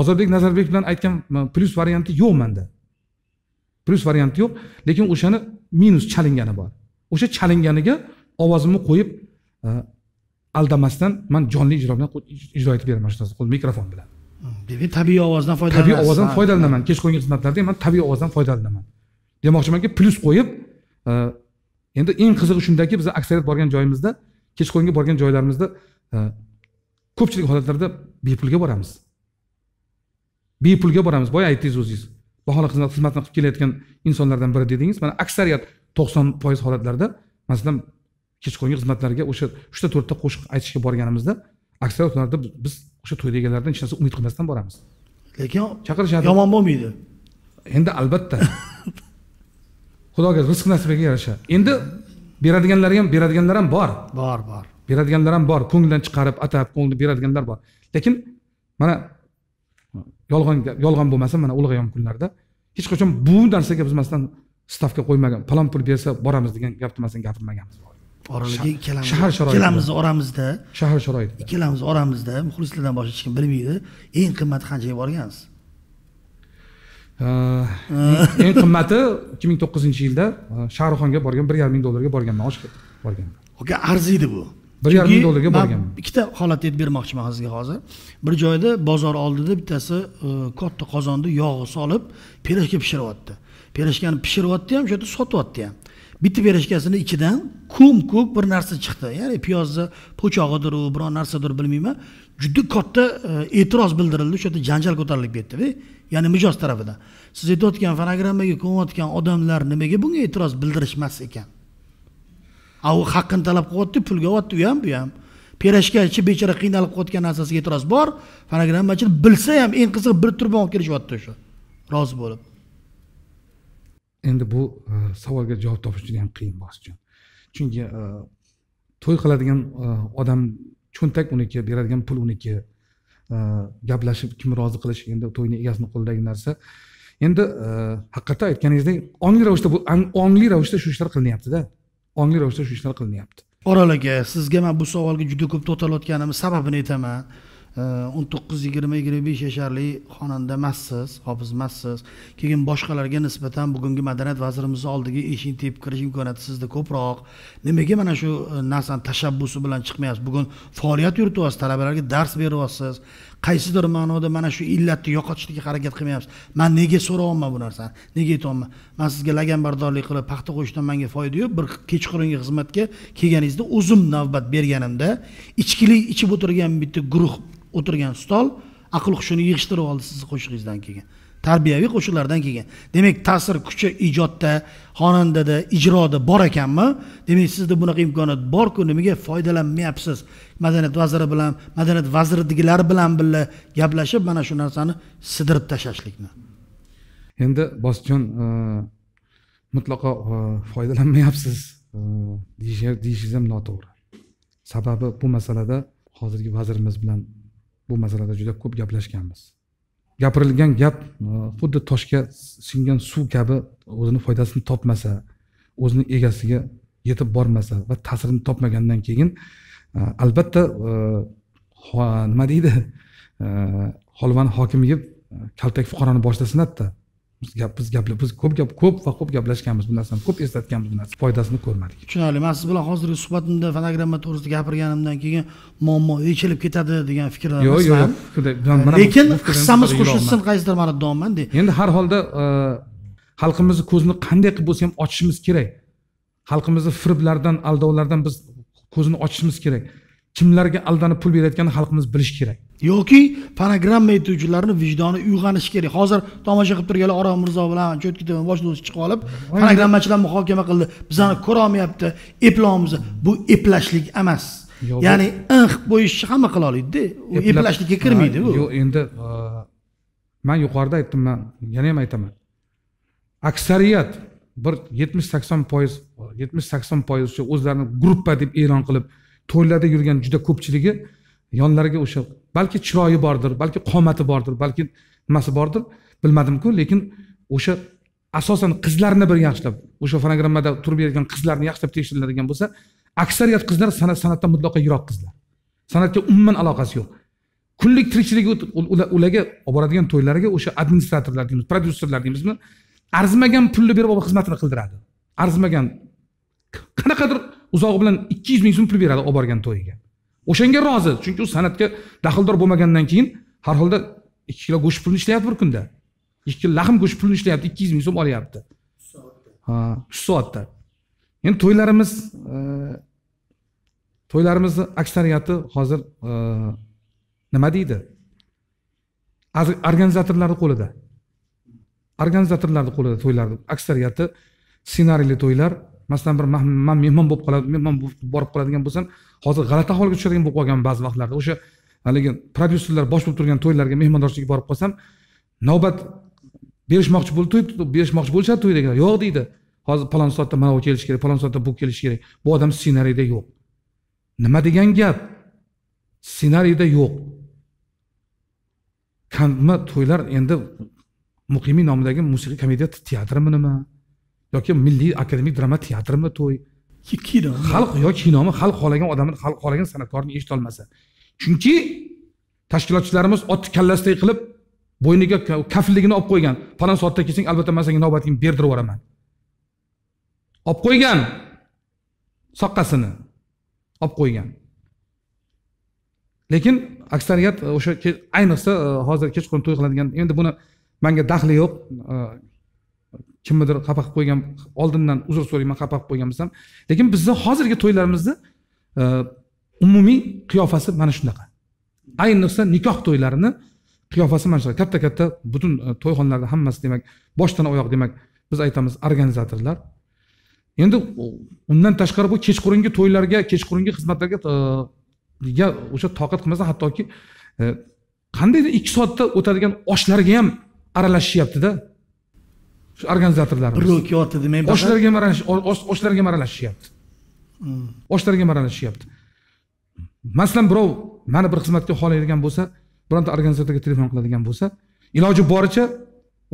Ozodbek Nazarbek bilan aytgan plus varianti yo'q menda. Plus varianti yo'q, lekin o'shani minus chalingani bor. O'sha chalinganiga ovozimni qo'yib aldamasdan men jonli ijro bilan ijro etib beraman shu qo'l mikrofon bilan. Demak, tabiiy ovozdan foydalanaman. Tabiiy ovozdan foydalanaman. Kechqurungi xizmatlarda ham men tabiiy ovozdan foydalanaman. Demoqchimanki, plus qo'yib endi eng qizig'i shundaki, biz aksariyat borgan joyimizda, kechqurunga borgan joylarimizda ko'pchilik holatlarda bepulga boramiz. Bepulga boramiz. Boya aytdingiz o'zingiz. Baholi xizmat xizmatni qilib kelayotgan insonlardan biri dedingiz. Mana aksariyat to'qson foiz holatlarda, masalan, kechqurungi xizmatlarga o'sha uch ta to'rt ta qo'shiq aytishga borganimizda, aksariyat holatlarda biz o'sha to'y deganlardan hech narsa umid qilmasdan boramiz. Lekin chaqirishadi. Yomon bo'lmaydi. Endi albatta. Xudoga rizq nasibiga yarasha. Endi beradiganlar ham beradiganlar ham bor. Bor, bor. Beradiganlar ham bor. Ko'ngildan chiqarib, atab ko'ngli beradiganlar bor. Lekin mana yolg'on yolg'on bo'lmasa, mana ulg'ayom kunlarda hech qachon bu narsaga biz masalan stavka qo'ymagan, palon pul bersa boramiz degan gapni masalan gapirmaganmiz. Oraliga ikkalamiz shahar sharoitida, ikkalamiz oramizda, shahar sharoitida, ikkalamiz oramizda muxlislardan boshqa hech kim bilmaydi, eng qimmati qanchaga borgansiz? Eng qimmati ikki ming to'qqizinchi yilda Shahroxonga borgan bir yarim ming dollarga borganman, oshib borganman. Aka, arziydi bu. bir yarim ming dollarga borganman. Ikkita holatni aytib bermoqchiman sizga hozir. Bir joyda bozor oldida bittasi katta qozonda yog'i solib, pirojka pishiryapti. Pirojkani pishiryapti ham, shu yerda sotyapti ham. Bitta pirojkasini ichidan ko'm-ko'k bir narsa chiqdi. Ya'ni piyozni po'chog'idir, u biror narsadir bilmayman. Juda katta e'tiroz bildirildi, shu yerda janjal ko'tarilib ketdi-da. Ya'ni mijoz tarafidan. Siz aytayotgan fonogrammaga ko'nayotgan odamlar nimaga bunga e'tiroz bildirishmas ekan? A u haqqini talab qilyapti, pulga o'tdi u ham, bu ham. Pirojkachi bechara qiynalib qotgan narsasiga e'tiroz bor. Fonogrammachi bilsa ham eng qiziq bir turban olib kelishyapti shu. Rozi bo'lib. endi bu e, savolga javob topish juda ham qiyin bo'lishi uchun. Chunki e, to'y qiladigan e, odam cho'ntak uniki, beradigan pul uniki, e, gaplashib kim rozi qilish endi to'yni egasini qo'lidagi narsa. Endi e, haqiqatda aytganingizdek ongli ravishda bu ongli ravishda shu ishlar qilinyapti-da. Ongli ravishda shu ishlar qilinyapti. Orol aka, sizga men bu savolga juda ko'p to'talayotganimni sababini aytaman. o'n to'qqiz yigirma yigirma besh yaşarli xonanda massiz, hofiz massiz. Keyin boshqalarga nisbatan bugungi madaniyat vazirimiz oldiga eshing tepib kirish imkoniyati sizda ko'proq. Nimaga mana shu narsani tashabbusi bilan chiqmayapsiz? Bugun faoliyat yurityapsiz, talabalarga dars beryapsiz. Qaysidir ma'noda mana shu illatni yo'qotishga harakat qilmayapsiz. Men nega so'rayapman bu narsani? Nega aytayapman? Men sizga laganbardorlik qilib paxta qo'yishdan menga foyda yo'q. Bir kechqurungi xizmatga kelganingizda o'zim navbat berganimda ichkilik ichib o'tirgan bitta guruh o'tirgan stol aql hushini yig'ishtirib oldi sizni qo'shig'ingizdan keyin, tarbiyaviy qo'shiqlardan keyin. Demak, ta'sir kuchi ijodda, xonandada, ijroda bor ekanmi? Demak, sizda bunaqa imkoniyat bor-ku, nimaga foydalanmayapsiz? Madaniyat vaziri bilan, madaniyat vaziridagilar bilan birga gaplashib mana shu narsani sidirib tashlashlikmi? Endi Bosjon mutlaqo foydalanmayapsiz deyishingiz ham noto'g'ri. Sababi bu masalada hozirgi vazirimiz bilan bu masalada juda ko'p gaplashganmiz. Gapirilgan gap xuddi toshga singan suv kabi o'zini foydasini topmasa, o'zini egasiga yetib bormasa va ta'sirini topmagandan keyin albatta nima deydi, holvan hokimiga kaltak fuqaroni boshda sinatdi. Biz gap biz gaplar biz ko'p gap ko'p va ko'p gaplashganmiz bu narsani, ko'p eslatganmiz bu narsani, foydasini ko'rmadik. Tushunarli. Men siz bilan hozirgi suhbatimda fonogramma to'g'risida gapirganimdan keyin muammo yechilib ketadi degan fikrdan emasman. Yo'q, yo'q, fikrda mana lekin hissamiz qo'shilsin qaysidir ma'noda domandik. Endi har holda xalqimizni ko'zini qanday qilib bo'lsa ham ochishimiz kerak. Xalqimizni firiblardan, aldovlardan biz ko'zini ochishimiz kerak. Kimlarga aldanib pul berayotganini xalqimiz bilish kerak. Yoki fonogramma aytuvchilarning vijdoni uyg'onish kerak. Hozir tomosha qilib turganlar Orolmirzo bilan Chotki Tv bosh do'st chiqib olib, fonogrammachilar muhokama qildi. Bizani ko'ra olmayapti, eplamizni. Bu eplashlik emas. Ya'ni inq bo'yishni hamma qila oladi-da. U eplashlikka kirmaydi bu. Yo'q, endi men yuqorida aytdim, men yana ham aytaman. Aksariyat bir yetmish sakson foiz, yetmish sakson foiz o'zlarini gruppa deb e'lon qilib to'ylarda yurgan juda ko'pchiligi yonlariga o'sha balki chiroyi bordir, balki qomati bordir, balki nimasi bordir, bilmadim-ku, lekin o'sha asosan qizlarni bir yaxshilab, o'sha fonogrammada turib bergan qizlarni yaxshilab tekshiriladigan bo'lsa, aksariyat qizlar san'at san'atdan mutlaqo yiroq qizlar. San'atga umuman aloqasi yo'q. Kunlik tirikchiligi ularga olib boradigan to'ylariga o'sha administratorlar deymiz, prodyuserlar deymizmi, arzimagan pulni berib o'z xizmatini qildiradi. Arzimagan qanaqadir uzog'i bilan ikki yuz ming so'm pul beradi olib borgan to'yiga. O'shanga rozi, chunki u san'atga daxldor bo'lmagandan keyin har holda ikki kilo go'sht pulini ishlayapti bir kunda. ikki kilo lahm go'sht pulini ishlayapti, ikki yuz ming so'm olyapti. uch soatda. Ha, uch soatda. Endi to'ylarimiz to'ylarimizni aksariyati hozir nima deydi? Organizatorlarning qo'lida. Organizatorlarning qo'lida to'ylarning aksariyati ssenariyli to'ylar. Masalan, bir men mehmon bo'lib qoladi, mehmon borib qoladigan bo'lsam, hozir g'alati ahvolga tushadigan bo'lib qolgan ba'zi vaqtlarda. O'sha haliga prodyuserlar bosh bo'lib turgan to'ylarga mehmondorchilikka borib qolsam, navbat berishmoqchi bo'lib to'y berishmoqchi bo'lsa, to'ydagilar yo'q deydi. Hozir palon soatda mana bu kelish kerak, palon soatda bu kelish kerak. Bu odam ssenariyda yo'q. Nima degan gap? Ssenariyda yo'q. Qanday to'ylar endi Muqimiy nomidagi musiqiy komediya teatrimi nima? yoki milliy akademik drama teatrimi to'y? Kino. Xalq yoki kinomi xalq xohlagan odamni, xalq xohlagan san'atkorni eshita olmasa. Chunki tashkilotchilarimiz otni kallasidek qilib bo'yniga kafilligini olib qo'ygan. Falon soatda kelsang, albatta men senga navbatingni berdirib yoraman. Olib qo'ygan soqqasini olib qo'ygan. Lekin aksariyat o'sha ayniqsa hozir kechqurun to'y qiladigan, endi buni menga daxli yo'q. Kimdir xafa qilib qo'ygan, oldindan uzr so'rayman, xafa qilib qo'ygan bo'lsam, lekin bizning hozirgi to'ylarimizni umumiy qiyofasi mana shunaqa. Ayniqsa nikoh to'ylarini qiyofasi mana shunaqa. Katta-katta butun to'yxonalarda hammasi demak, boshdan oyoq demak, biz aytamiz organizatorlar. Endi undan tashqari bu kechqurungi to'ylarga, kechqurungi xizmatlarga ga o'sha toqat qilmasa, hattoki qandaydir ikki soatda o'tadigan oshlarga ham aralashyapti-da. Şu organizatorlarimiz. Rokiyoti demen. Oshlarga maralash, oshlarga maralashyapti. Oshlarga maralashyapti. Masalan, birov meni bir xizmatga xohlaydigan bo'lsa, bironta organizatorga telefon qiladigan bo'lsa, iloji boricha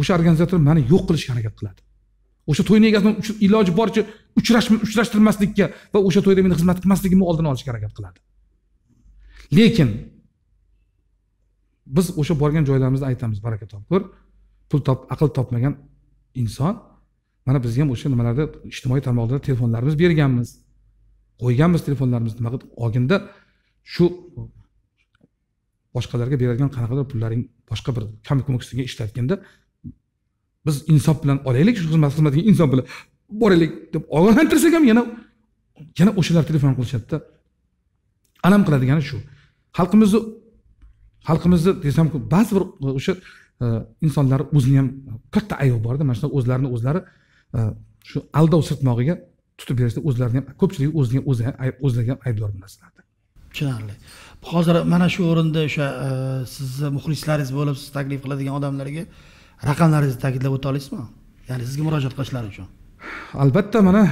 o'sha organizator meni yo'q qilishga harakat qiladi. O'sha to'yning egasini iloji boricha uchrashma uchrashtirmaslikka va o'sha to'yda meni xizmat qilmasligimni oldini olishga harakat qiladi. Lekin biz o'sha borgan joylarimizda aytamiz, baraka topkur, pul top, aql topmagan inson, mana bizga ham o'sha nimalarda ijtimoiy tarmoqlarda telefonlarimiz berganmiz. Qo'yganmiz telefonlarimizni, nima qilib olganda shu boshqalarga beradigan qanaqadir pullaring boshqa bir kam ko'makchiga ishlatganda biz insof bilan olaylik, shu xizmat xizmatiga insof bilan boraylik deb ogohlantirsak ham yana yana o'shalar telefon qilishadida. Alam qiladigani shu. Xalqimizni xalqimizni desam, ba'zi bir o'sha insonlar o'zini ham katta ayib borda, mana shu o'zlarini o'zlari shu aldov sirtmog'iga tutib berishda o'zlarini ham ko'pchilik o'zini o'zi o'zlariga aybdor bo'ladilar. Tushunarli. Hozir mana shu o'rinda o'sha sizni muxlislaringiz bo'lib siz taklif qiladigan odamlarga raqamlaringizni ta'kidlab o'ta olasizmi? Ya'ni sizga murojaat qilishlari uchun. Albatta, mana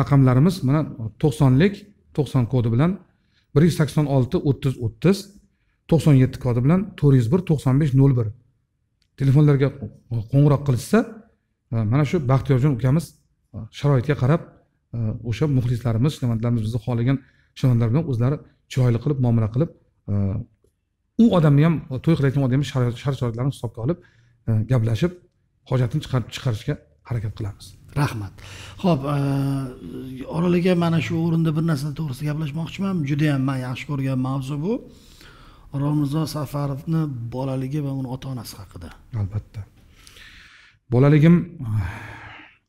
raqamlarimiz mana to'qsonlik to'qson kodi bilan bir sakkiz olti o'ttiz o'ttiz, to'qson yetti kodi bilan to'rt yuz bir to'qson besh nol bir telefonlarga qo'ng'iroq qilsa, mana shu Baxtiyorjon ukamiz sharoitga qarab o'sha muxlislarimiz, shinavandlarimiz bizni xohlagan shinavandlar bilan o'zlari chiroyli qilib muomala qilib u odamni ham to'y qilayotgan odamni shart-sharoitlarini hisobga olib gaplashib hojatini chiqarib chiqarishga harakat qilamiz. Rahmat. Xo'p, oralaga mana shu o'rinda bir narsa to'g'risida gaplashmoqchiman. Juda ham men yaxshi ko'rgan mavzu bu Orolmirzo Safarovni bolaligi va uning ota-onasi haqida. Albatta. Bolaligim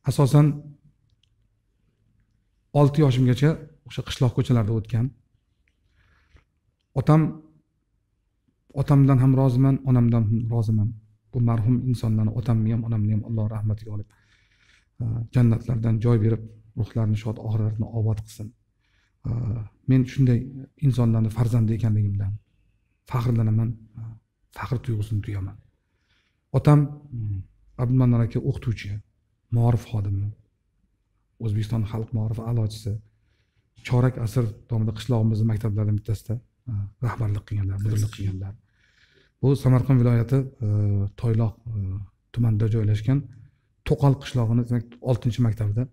asosan olti yoshimgacha o'sha qishloq ko'chalarida o'tgan. Otam otamdan ham roziman, onamdan ham roziman. Bu marhum insonlarni, otamni ham, onamni ham Alloh rahmatiga olib jannatlardan joy berib, ruhlarini shod, oxiratini obod qilsin. Men shunday insonlarning farzandi ekanligimdan faxrlanaman, faxr tuyg'usini tuyaman. Otam Abdulmannan aka o'qituvchi, ma'rif xodimi, O'zbekiston xalq ma'rifi a'lochisi, chorak asr davomida qishlog'imizning maktablardan bittasida rahbarlik qilganlar, mudirlik qilganlar. Bu Samarqand viloyati Toyloq tumanida joylashgan To'qol qishlog'ini oltinchi maktabida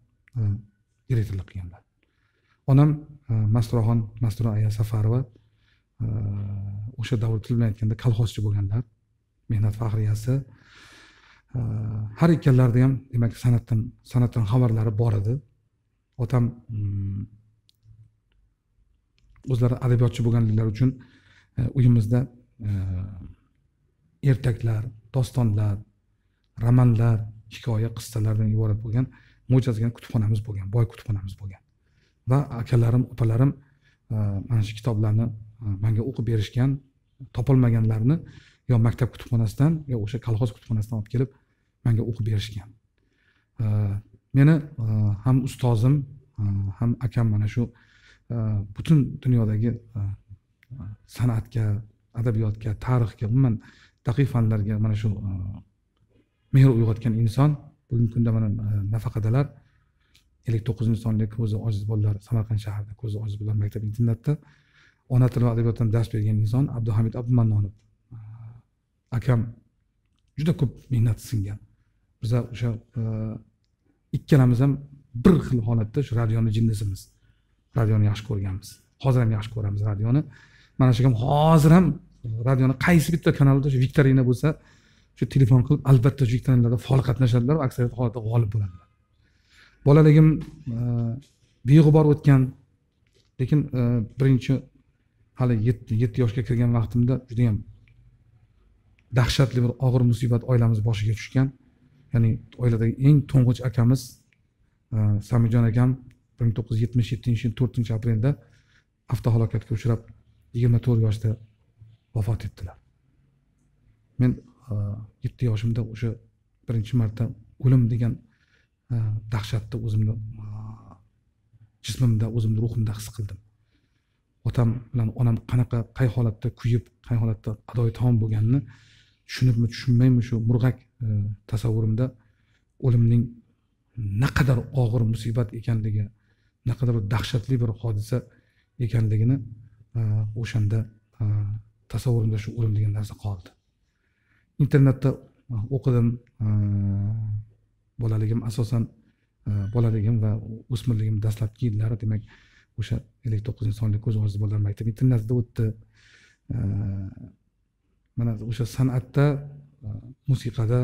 direktorlik qilganlar. Onam Masturoxon Masturo aya Safarova o'sha davr til bilan aytganda kolxozchi bo'lganlar, mehnat faxriyasi. Har ikkalarida ham demak san'atdan san'atdan xabarlari bor edi. Otam o'zlari adabiyotchi bo'lganliklari uchun uyimizda ertaklar, dostonlar, romanlar, hikoya qissalardan iborat bo'lgan mo'jazgan kutubxonamiz bo'lgan, boy kutubxonamiz bo'lgan. Va akalarim, opalarim mana shu kitoblarni menga o'qib berishgan, topolmaganlarni yo maktab kutubxonasidan yo o'sha kolxoz kutubxonasidan olib kelib menga o'qib berishgan. Meni ham ustozim, ham akam mana shu butun dunyodagi san'atga, adabiyotga, tarixga, umuman daqiq fanlarga mana shu mehr uyg'otgan inson. Bugungi kunda mana nafaqadalar ellik to'qqizinchi sonli ko'zi ojiz bolalar Samarqand shahrida ko'zi ojiz bolalar maktab internatida ona tili va adabiyotdan dars bergan inson Abduhamid Abdumannonov akam juda ko'p mehnat singan. Biza o'sha ikkalamiz ham bir xil holatda shu radioni jinnimiz. Radioni yaxshi ko'rganmiz. Hozir ham yaxshi ko'ramiz radioni. Mana shu ham hozir ham radioni qaysi bitta kanalda shu viktorina bo'lsa shu telefon qilib albatta shu ikkitalarda faol qatnashadilar va aksariyat holatda g'olib bo'ladilar. Bolaligim beg'ubor o'tgan, lekin birinchi hali yetti yoshga kirgan vaqtimda juda ham dahshatli bir og'ir musibat oilamiz boshiga tushgan. Ya'ni oiladagi eng to'ng'ich akamiz Samijon akam ming to'qqiz yuz yetmish yettinchi yil to'rtinchi aprelda avtohalokatga uchrab yigirma to'rt yoshda vafot etdilar. Men yetti yoshimda o'sha birinchi marta o'lim degan dahshatni o'zimni jismimda, o'zimni ruhimda his qildim. Otam bilan onam qanaqa qay holatda kuyib, qay holatda adoyi tom bo'lganini tushunibmi tushunmaymi shu murg'ak tasavvurimda o'limning naqadar og'ir musibat ekanligi, naqadar dahshatli bir hodisa ekanligini o'shanda tasavvurimda shu o'lim degan narsa qoldi. Internetda o'qidim, bolaligim asosan bolaligim va o'smirligim dastlabki yillari, demak o'sha ellik to'qqizinchi sonli ko'z ojiz bolalar maktabi internatida o'tdi. Mana o'sha san'atda, musiqada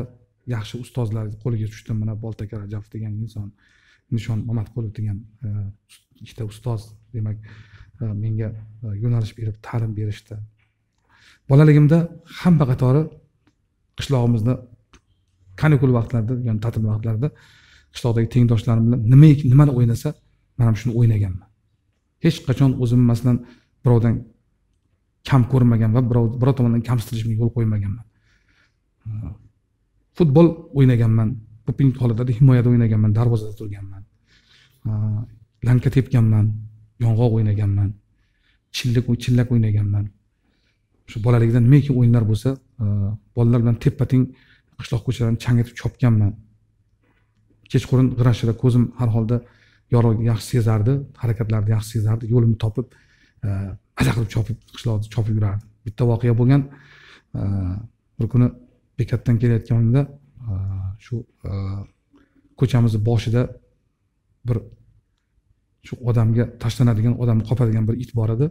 yaxshi ustozlar qo'liga tushdim. Mana Boltakar Rajabov degan inson, Nishon Mamatqulov degan ikkita ustoz, demak menga yo'nalish berib ta'lim berishdi. Bolaligimda hamma qatori qishlog'imizda kanikul vaqtlarida, ya'ni ta'til vaqtlarida qishloqdagi tengdoshlarim bilan nima nimani o'ynasa, men ham shuni o'ynaganman. Hech qachon o'zim masalan birovdan kam ko'rmagan va birov birov tomonidan kamsitilishimga yo'l qo'ymaganman. Futbol o'ynaganman, poping holatida himoyada o'ynaganman, darvozada turganman. Lanka tepganman, yong'oq o'ynaganman, chillik va chillak o'ynaganman. Shu bolaligimdan nimaki o'yinlar bo'lsa, bolalar bilan teppa-teng qishloq ko'chalarini changatib chopganman. Kechqurun g'ira-shira ko'zim har holda yorug'i yaxshi sezardi, harakatlarni yaxshi sezardi, yo'limni topib aza qilib chopib qishloqni chopib yurardim. Bitta voqea bo'lgan, bir kuni bekatdan kelayotganimda shu ko'chamiz boshida bir shu odamga tashlanadigan, odamni qopadigan bir it bor edi.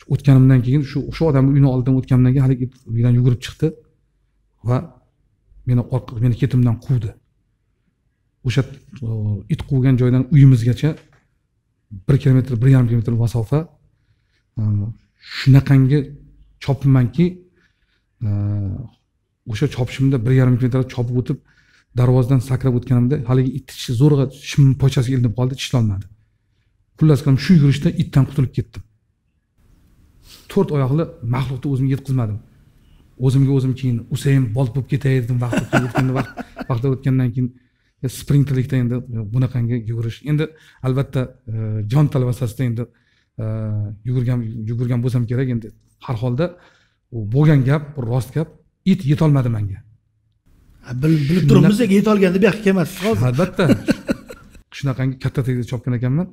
Shu o'tganimdan keyin shu o'sha odamning uyini oldidan o'tganimdan keyin hali it uydan yugurib chiqdi va meni orqa meni ketimdan quvdi. O'sha it quvgan joydan uyimizgacha bir kilometr, bir yarim kilometr masofa. Shunaqangi chopibmanki, o'sha chopishimda bir yarim kilometr chopib o'tib darvozadan sakrab o'tganimda haligi it tishi zo'rg'a shim pochasiga ilinib qoldi, tishlolmadi. Xullas qilib shu yurishda itdan qutulib ketdim. To'rt oyoqli mahluqni o'zimga yetkazmadim. O'zimga o'zim keyin Usayn Bolt bo'lib ketay dedim, vaqt o'tganda vaqt vaqt o'tgandan keyin sprinterlikda endi bunaqangi yugurish. Endi albatta jon talvasasida endi yugurgan yugurgan bo'lsam kerak. Endi har holda bo'lgan gap rost gap, it yetolmadi menga. Bilib turibmiz, yetolganda bu yoqqa kelmasdi hozir. Albatta. Shunaqangi katta tegda chopgan ekanman.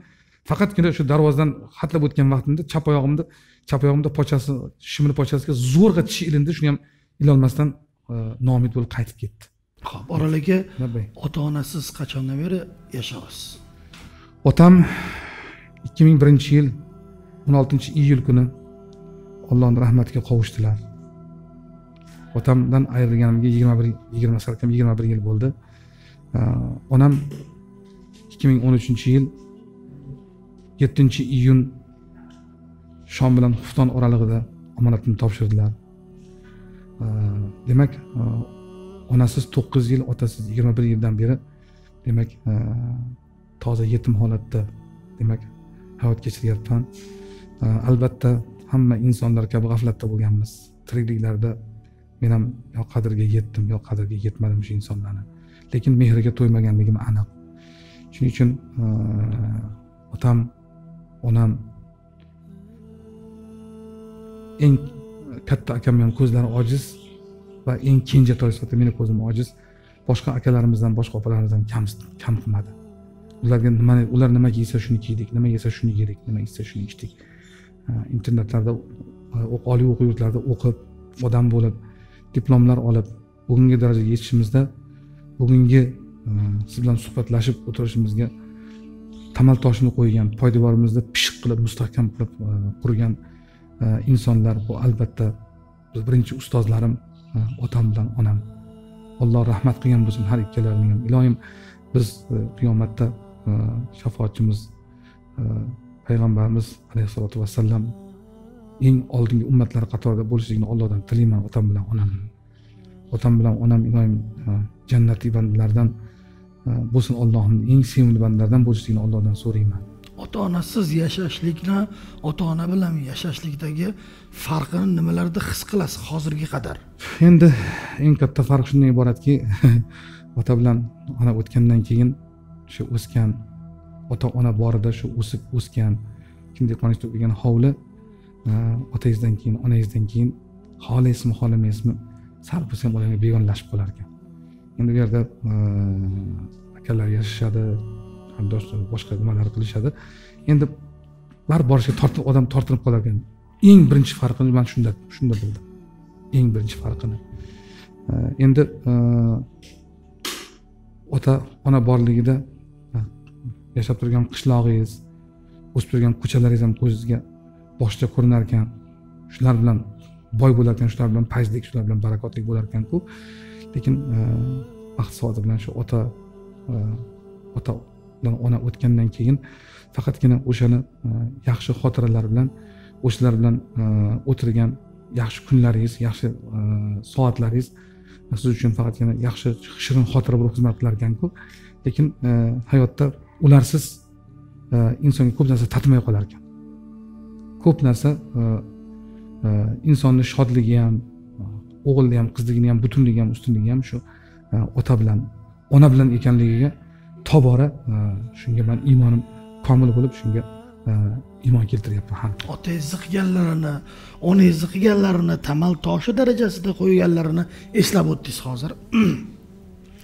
Faqatgina shu darvozadan hatlab o'tgan vaqtimda chap oyog'imda chap oyog'imda pochasi shimni pochasiga zo'rg'a tish ilindi, shuni ham ilolmasdan nomid bo'lib qaytib ketdi. Xo'p, oralaga ota-onasiz qachondan beri yashaysiz? Otam ikki ming birinchi yil o'n oltinchi iyul kuni Allohning rahmatiga qovishdilar. Otamdan ayrilganimga yigirma bir yigirma sakkiz yigirma bir yil bo'ldi. Onam ikki ming o'n uchinchi yil yettinchi iyun Shom bilan Xufton oralig'ida omonatini topshirdilar. Demak, onasiz to'qqiz yil, otasiz yigirma bir yildan beri, demak, toza yetim holatda, demak, hayot kechiryapman. Albatta hamma insonlar kabi g'aflatda bo'lganmiz. Tirikliklarda men ham yo qadriga yetdim, yo qadriga yetmadim shu insonlarni. Lekin mehriga to'ymaganligim aniq. Shuning uchun otam, onam, eng katta akam ham ko'zlari ojiz va eng kenjatoy sifatida meni ko'zim ojiz. Boshqa akalarimizdan, boshqa opalarimizdan kam kam qilmadi. Ularga nima ular nima yesa shuni kiydik, nima yesa shuni yedik, nima yesa shuni ichdik. Internatlarda, oliy o'quv yurtlarida o'qib, odam bo'lib, diplomlar olib, bugungi darajaga yetishimizda, bugungi siz bilan suhbatlashib o'tirishimizga tamal toshini qo'ygan, poydevorimizni pishiq qilib, mustahkam qilib qurgan insonlar bu albatta birinchi ustozlarim, otam bilan onam. Alloh rahmat qilgan bo'lsin har ikkalarining ham. Ilohim, biz qiyomatda e, e, shafoatchimiz e, payg'ambarimiz alayhissalatu vassalam eng oldingi ummatlar qatorida bo'lishligini Allohdan tilayman, otam bilan onam. Otam bilan onam iloyim e, jannatli bandlardan e, bo'lsin, Allohning eng sevimli bandlaridan bo'lishligini Allohdan so'rayman. Ota-onasiz yashashlikni, ota-ona bilan yashashlikdagi farqini nimalarda his qilasiz hozirga qadar? Endi eng katta farq shundan iboratki, ota bilan ona o'tgandan keyin shu o'sgan ota ona borida shu o'sib o'sgan kindik qonishda bo'lgan hovli, otangizdan keyin onangizdan keyin xohlaysizmi xohlamaysizmi sarpus ham bolalar begonlashib qolar ekan. Endi bu yerda akalar yashashadi, do'stlar boshqa nimalar qilishadi. Endi bar borishga tortib odam tortinib qolar ekan. Eng birinchi farqini men shunda shunda bildim. Eng birinchi farqini. Endi ota ona borligida yashab turgan qishlog'ingiz, o'sib turgan ko'chalaringiz ham ko'zingizga boshqa ko'rinar ekan. Shular bilan boy bo'lar ekan, shular bilan pazlik, shular bilan barakotlik bo'lar ekan-ku. Lekin vaqt soati bilan shu ota ota bilan ona o'tgandan keyin faqatgina o'shani yaxshi xotiralar bilan, o'shalar bilan o'tirgan yaxshi kunlaringiz, yaxshi soatlaringiz siz uchun faqatgina yaxshi shirin xotira bo'lib xizmat qilar ekan-ku. Lekin hayotda ularsiz insonga ko'p narsa tatmay qolar ekan. Ko'p narsa insonning shodligi ham, o'g'ilni ham, qizligini ham, butunligi ham, ustunligi ham shu ota bilan, ona bilan ekanligiga tobora shunga men iymonim komil bo'lib shunga iymon keltiryapman ham. Otangizni qilganlarini, onangizni qilganlarini tamal toshi darajasida qo'yganlarini eslab o'tdingiz hozir.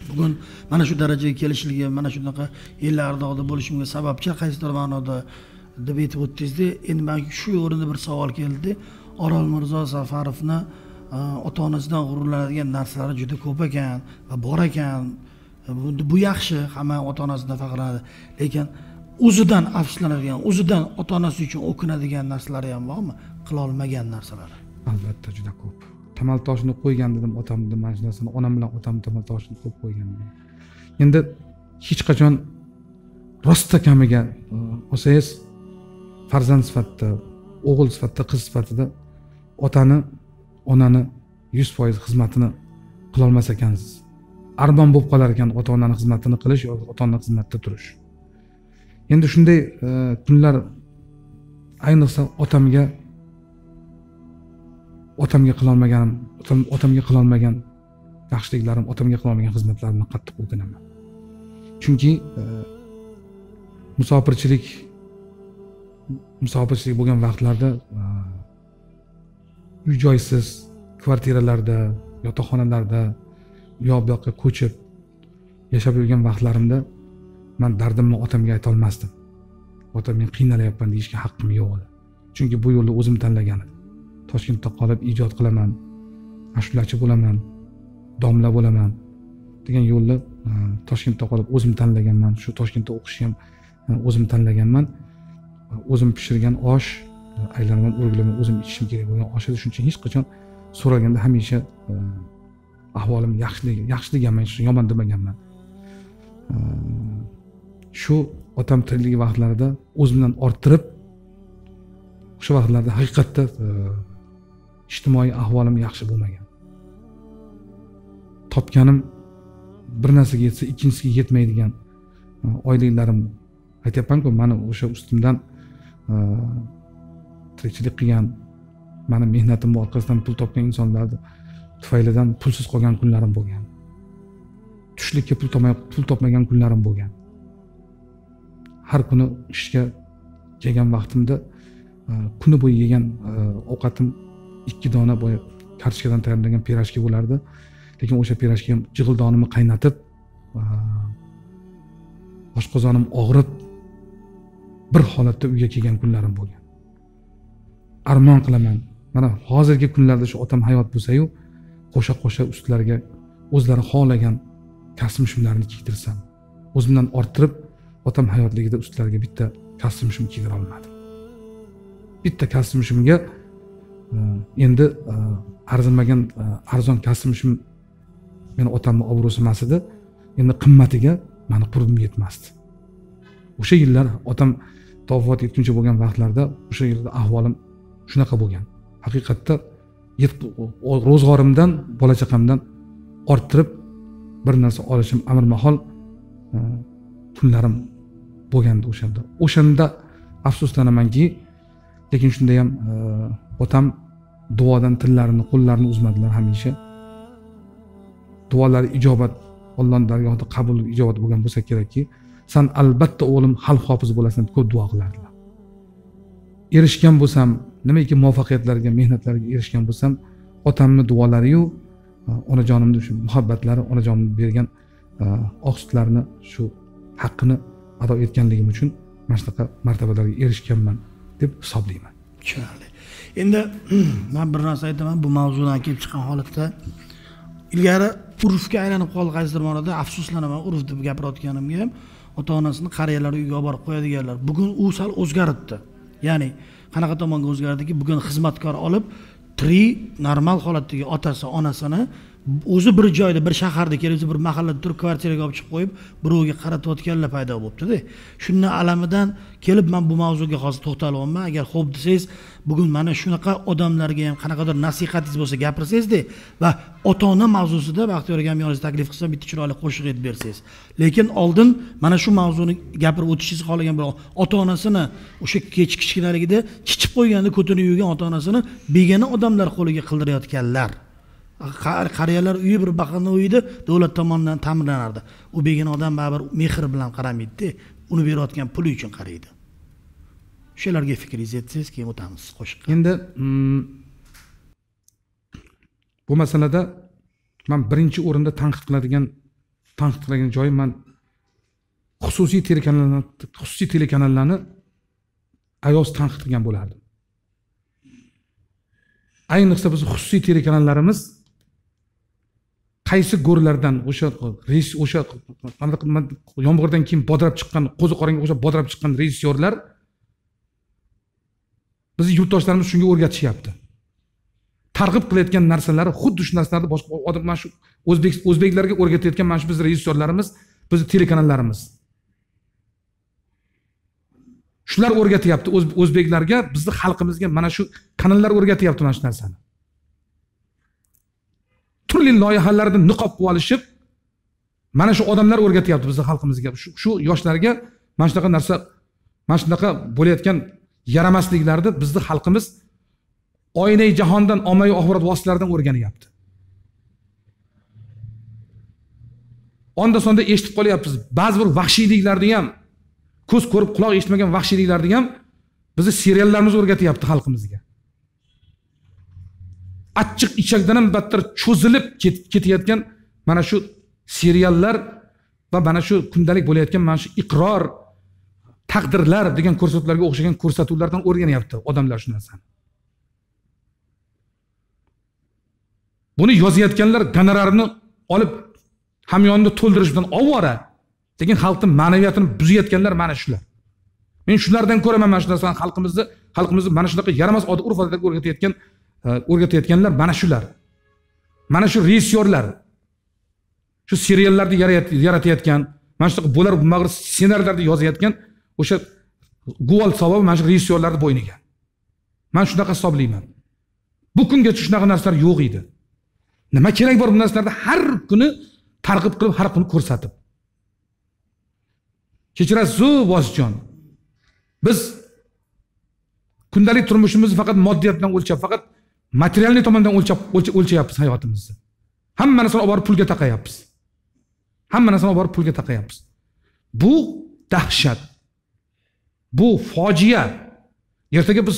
Bugun mana shu darajaga kelishligim, mana shunaqa yillar davomida bo'lishimga sababchi qaysidir ma'noda deb aytib o'tdingiz-da. Endi menga shu o'rinda bir savol keldi. Orolmirzo Safarovni ota-onasidan g'ururlanadigan narsalari juda ko'p ekan va bor ekan. Bu yaxshi, hamma ota-onasidan faxrlanadi. Lekin o'zidan afsuslanadigan, o'zidan ota-onasi uchun o'kinadigan narsalari ham bormi? Qila olmagan narsalari. Albatta juda ko'p. Tamal toshini qo'ygan dedim, otamni majnasini, onam bilan otamni tamal toshini qo'yib qo'yganman. Endi hech qachon rosta kamiga olsangiz, farzand sifatida, o'g'il sifatida, qiz sifatida otani, onani yuz foiz xizmatini qila olmas ekansiz. Arbon bo'lib qolar ekan ota-onaning xizmatini qilish yoki ota-onaning xizmatida turish. Endi shunday kunlar ayniqsa otamga otamga qila olmaganim, otamga qila olmagan yaxshiliklarim, otamga qila olmagan xizmatlarimni qattiq o'kinaman. Chunki musofirchilik musofirchilik bo'lgan vaqtlarda uy joysiz, kvartiralarda, yotoqxonalarda yo bu yoqqa ko'chib yashab yurgan vaqtlarimda men dardimni otamga ayta olmasdim. Otam men qiynalayapman deyishga haqqim yo'q edi. Chunki bu yo'lni o'zim tanlagan edim. Toshkentda qolib ijod qilaman, ashulachi bo'laman, domla bo'laman degan yo'lni Toshkentda qolib o'zim tanlaganman. Shu Toshkentda o'qishni ham o'zim tanlaganman. O'zim pishirgan osh, aylanman, o'rgulaman, o'zim ichishim kerak bo'lgan osh edi. Shuncha hech qachon so'ralganda hamisha ahvolim yaxshilik, yaxshilik emas, yomon demaganman. Shu otam tiriligi vaqtlarida o'zimdan orttirib o'sha vaqtlarda haqiqatda ijtimoiy ahvolim yaxshi bo'lmagan. Topganim bir narsaga yetsa ikkinchisiga yetmaydigan oyliklarim aytayapman-ku, meni o'sha ustimdan tirikchilik qilgan, meni mehnatimni orqasidan pul topgan insonlarni tufaylidan pulsiz qolgan kunlarim bo'lgan. Tushlikka pul topmay, pul topmagan kunlarim bo'lgan. Har kuni ishga kelgan vaqtimda kuni bo'yi yegan ovqatim ikki dona bo'yi kartoshkadan tayyorlangan pirojka bo'lardi. Lekin o'sha pirojka ham jig'ildonimni qaynatib, oshqozonim og'rib bir holatda uyga kelgan kunlarim bo'lgan. Armon qilaman. Mana hozirgi kunlarda shu otam hayot bo'lsa-yu, qo'sha-qo'sha ustlariga o'zlari xohlagan kostyumlarini kiydirsam, o'zimdan orttirib otam hayotligida ustlariga bitta kostyum kiydira olmadim. Bitta kostyumimga endi arzimagan arzon kostyum meni otamning obro'si emas edi. Endi qimmatiga meni qurbim yetmasdi. O'sha yillar otam vafot etguncha bo'lgan vaqtlarda o'sha yerda ahvolim shunaqa bo'lgan. Haqiqatda ro'zg'orimdan, bola chaqamdan orttirib bir narsa olishim amir mahol kunlarim bo'lgandi o'shanda. O'shanda afsuslanamanki, lekin shunda ham otam duodan tillarini, qo'llarini uzmadilar hamisha. Duolari ijobat, Allohning dargohida qabul ijobat bo'lgan bo'lsa kerakki, san albatta o'g'lim hal hofiz bo'lasan deb ko'p duo qilardilar. Erishgan bo'lsam, nimaki muvaffaqiyatlarga, mehnatlarga erishgan bo'lsam, otamning duolari-yu ona canımda şu muhabbetleri, ona canımda bergen ağustlarını, şu hakkını ado etkenliğim için mertebelerine erişkenmen deyip hesablayman. Tushunarli. Endi men bir narsa aytaman, bu mavzudan kelib chiqqan holatda ilgari urushga aylanib qolgandir ma'noda afsuslanaman, urush deb gapirayotganimga ham ota-onasini qariyalar uyiga olib borib qo'yadiganlar. Bugun u sal o'zgaribdi. Ya'ni qanaqa tomonga o'zgardiki, bugun xizmatkor olib tirik, normal holatdagi otasi, onasini o'zi bir joyda, bir shaharda, kelib bir mahallada turib kvartiraga olib chiqib qo'yib, birovga qaratayotganlar paydo bo'libdi-da. Shundan alamidan kelib men bu mavzuga hozir to'xtalyapman. Agar xo'p desangiz, bugun mana shunaqa odamlarga ham qanaqadir nasihatingiz bo'lsa gapirsangiz-da va ota-ona mavzusida Baxtiyor aka yoningizga taklif qilsam, bitta chiroyli qo'shiq aytib bersangiz. Lekin oldin mana shu mavzuni gapirib o'tishingiz qolgan bir ota-onasini o'sha kichikligida kichib qo'yganda ko'tini yuvgan ota-onasini begona odamlar qo'liga qildirayotganlar. Qariyalar uyi bir baqana uydi, davlat tomonidan ta'minlanardi. U begona odam baribir mehr bilan qaramaydi-da, uni berayotgan puli uchun qaraydi. O'shalarga fikringizni aytsangiz, keyin o'tamiz qo'shiqqa. Endi bu masalada men birinchi o'rinda tanqid qiladigan tanqidlagan joyim, men xususiy telekanallarni xususiy telekanallarni ayoz tanqid qilgan bo'lardim. Ayniqsa biz xususiy telekanallarimiz qaysi go'rlardan o'sha reis o'sha yomg'irdan keyin bodrab chiqqan, qo'zi qoranga o'sha bodrab chiqqan rejissyorlar bizni yurtdoshlarimiz shunga o'rgatishyapti. Targ'ib qilayotgan narsalari xuddi shu narsalarni boshqa odam mana shu o'zbek o'zbeklarga o'rgatayotgan mana shu biz rejissyorlarimiz, biz telekanallarimiz. Shular o'rgatyapti o'zbeklarga, bizni xalqimizga mana shu kanallar o'rgatyapti mana shu narsani. Turli loyihalarni niqob qilib olishib, mana shu odamlar o'rgatyapti bizni xalqimizga, shu yoshlarga mana shunaqa narsa, mana shunaqa bo'layotgan yaramasliklarni bizni xalqimiz oynai jahondan, ommaviy axborot vositalaridan o'rganyapti. Onda sonda eshitib qolyapmiz, ba'zi bir vahshiyliklarni ham, ko'z ko'rib quloq eshitmagan vahshiyliklarni ham bizni seriallarimiz o'rgatyapti xalqimizga. Achchiq ichakdan ham battar cho'zilib ketayotgan mana shu seriallar va mana shu kundalik bo'layotgan mana shu Iqror, Taqdirlar degan ko'rsatuvlarga o'xshagan ko'rsatuvlardan o'rganyapti odamlar shu narsani. Buni yozayotganlar gonorarini olib hamyonini to'ldirish bilan ovora, lekin xalqning ma'naviyatini buzayotganlar mana shular. Men shulardan ko'raman mana shu narsani xalqimizni, xalqimizni mana shunaqa yaramas odat urf-odatlarga o'rgatayotgan o'rgatayotganlar mana shular. Mana shu rejissyorlar shu seriallarni yaratayotgan, mana shu bo'lar mag'rur ssenariylarni yozayotgan o'sha g'uvol savob mana shu rejissyorlarning bo'yniga. Men shunaqa hisoblayman. Bu kungacha shunaqa narsalar yo'q edi. Nima kerak bor bu narsalarda har kuni targ'ib qilib, har kuni ko'rsatib. Kechirasiz-ku Vosjon. Biz kundalik turmushimizni faqat moddiyat bilan o'lchab, faqat materialniy tomondan o'lchab o'lchayapmiz hayotimizni. Hamma narsani olib borib pulga taqayapmiz. Hamma narsani olib borib pulga taqayapmiz. Bu dahshat. Bu fojia. Ertaga biz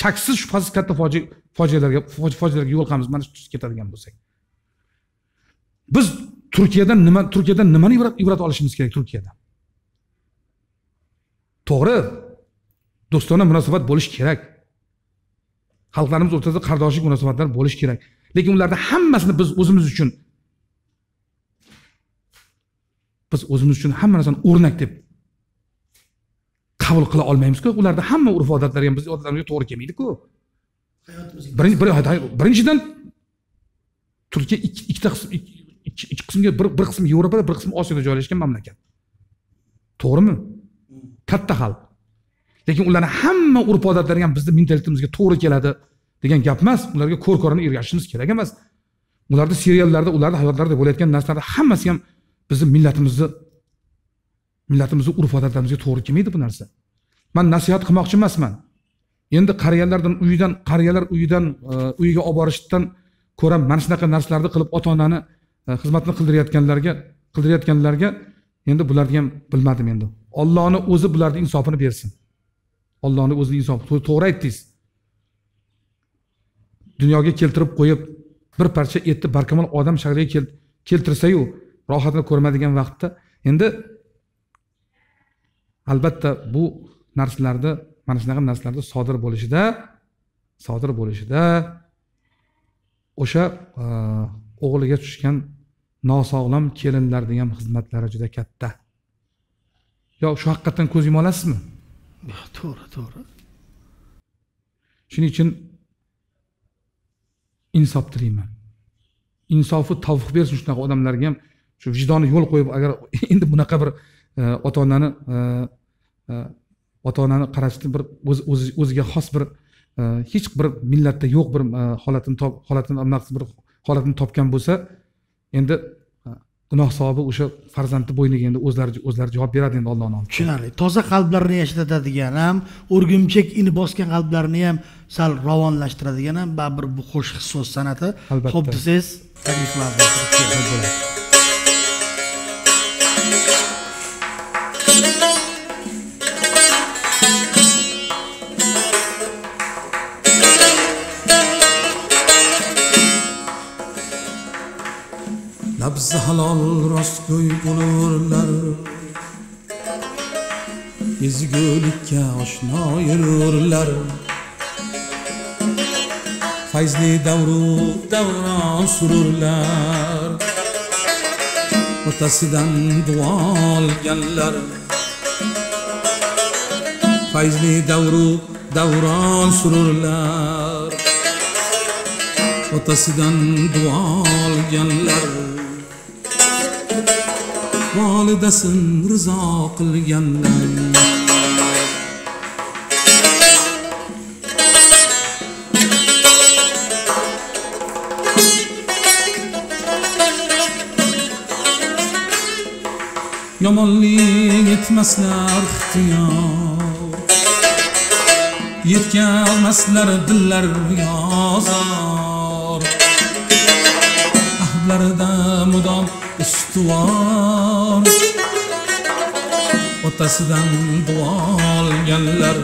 shaksiz shubhasiz katta foji fojialarga fojialarga yo'l qo'yamiz, mana shu tusga ketadigan bo'lsak. Biz Turkiyadan nima Turkiyadan nimani ibrat olishimiz kerak Turkiyadan? To'g'ri, do'stona munosabat bo'lish kerak. Xalqlarimiz o'rtasida qardoshlik munosabatlar bo'lish kerak. Lekin ularda hammasini biz o'zimiz uchun biz o'zimiz uchun hamma narsani o'rnak deb qabul qila olmaymiz-ku. Ularda hamma urf-odatlari ham bizning odatlarimizga to'g'ri kelmaydi-ku. Hayotimizga. Birinchidan Turkiya ikkita qism ikki qismga bir qism Yevropada, bir qism Osiyoda joylashgan mamlakat. To'g'rimi? Katta xalq. Lekin ularning hamma urf-odatlari ham bizning mentalitimizga to'g'ri keladi degan gap emas. Ularga ko'r-ko'rona ergashishimiz kerak emas. Ularda seriallarda, ularda hayotlarda bo'layotgan narsalar hammasi ham bizning millatimizni millatimizning urf-odatlarimizga to'g'ri kelmaydi bu narsa. Men nasihat qilmoqchi emasman. Endi qariyalardan uyidan, qariyalar uyidan uyiga olib borishdan ko'ra mana shunaqa narsalarni qilib ota-onani xizmatini qildirayotganlarga, qildirayotganlarga endi bularni ham bilmadim endi. Allohning o'zi bularning insofini bersin. Allohning o'zining insofi. To'g'ri aytdingiz. Dunyoga keltirib qo'yib bir parça etti barkamal odam shag'riga keltirsa-yu rohatini ko'rmadigan vaqtda endi albatta bu narsalarda mana shunaqa narsalarda sodir bo'lishida sodir bo'lishida o'sha o'g'liga tushgan nosog'lom kelinlarning ham xizmatlari juda katta. Yo, shu haqiqatan ko'z yuma olasizmi? To'g'ri, to'g'ri. Shuning uchun insof tilayman. Insofi tavfiq bersin shunaqa odamlarga ham, shu vijdoni yo'l qo'yib, agar endi bunaqa bir ota-onani ota-onani qarashni bir o'ziga xos bir hech bir millatda yo'q bir holatini holatini naqs bir holatini topgan bo'lsa, endi gunoh savobi o'sha farzandni bo'yniga endi o'zlari o'zlari javob beradi endi Allohning oldiga. Tushunarli. Toza qalblarni yashatadigan ham, o'rgimchak ini bosgan qalblarni ham sal ravonlashtiradigan ham baribir bu qo'shiq so'z san'ati. Xo'p desangiz, takliflar bo'ladi. Nabzi halol rostgo'y bo'lurlar, ezgulikka oshno yururlar. Fayzli davru davron sururlar, otasidan duo olganlar. Fayzli davru davron sururlar, otasidan duo olganlar. Validasin rizo qilganlar. Yomonlik etmaslar ixtiyor, yetkazmaslar dillar yozor. Ahdlarida mudom ustuvor, otasidan duo olganlar.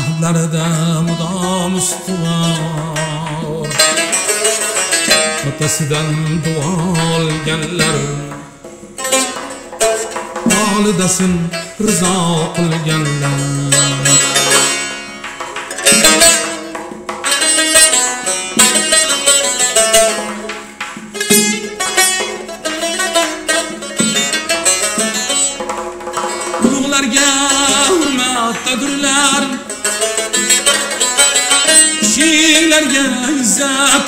Ahdlarida mudom ustuvor, otasidan duo olganlar. Volidasin rizo qilganlar.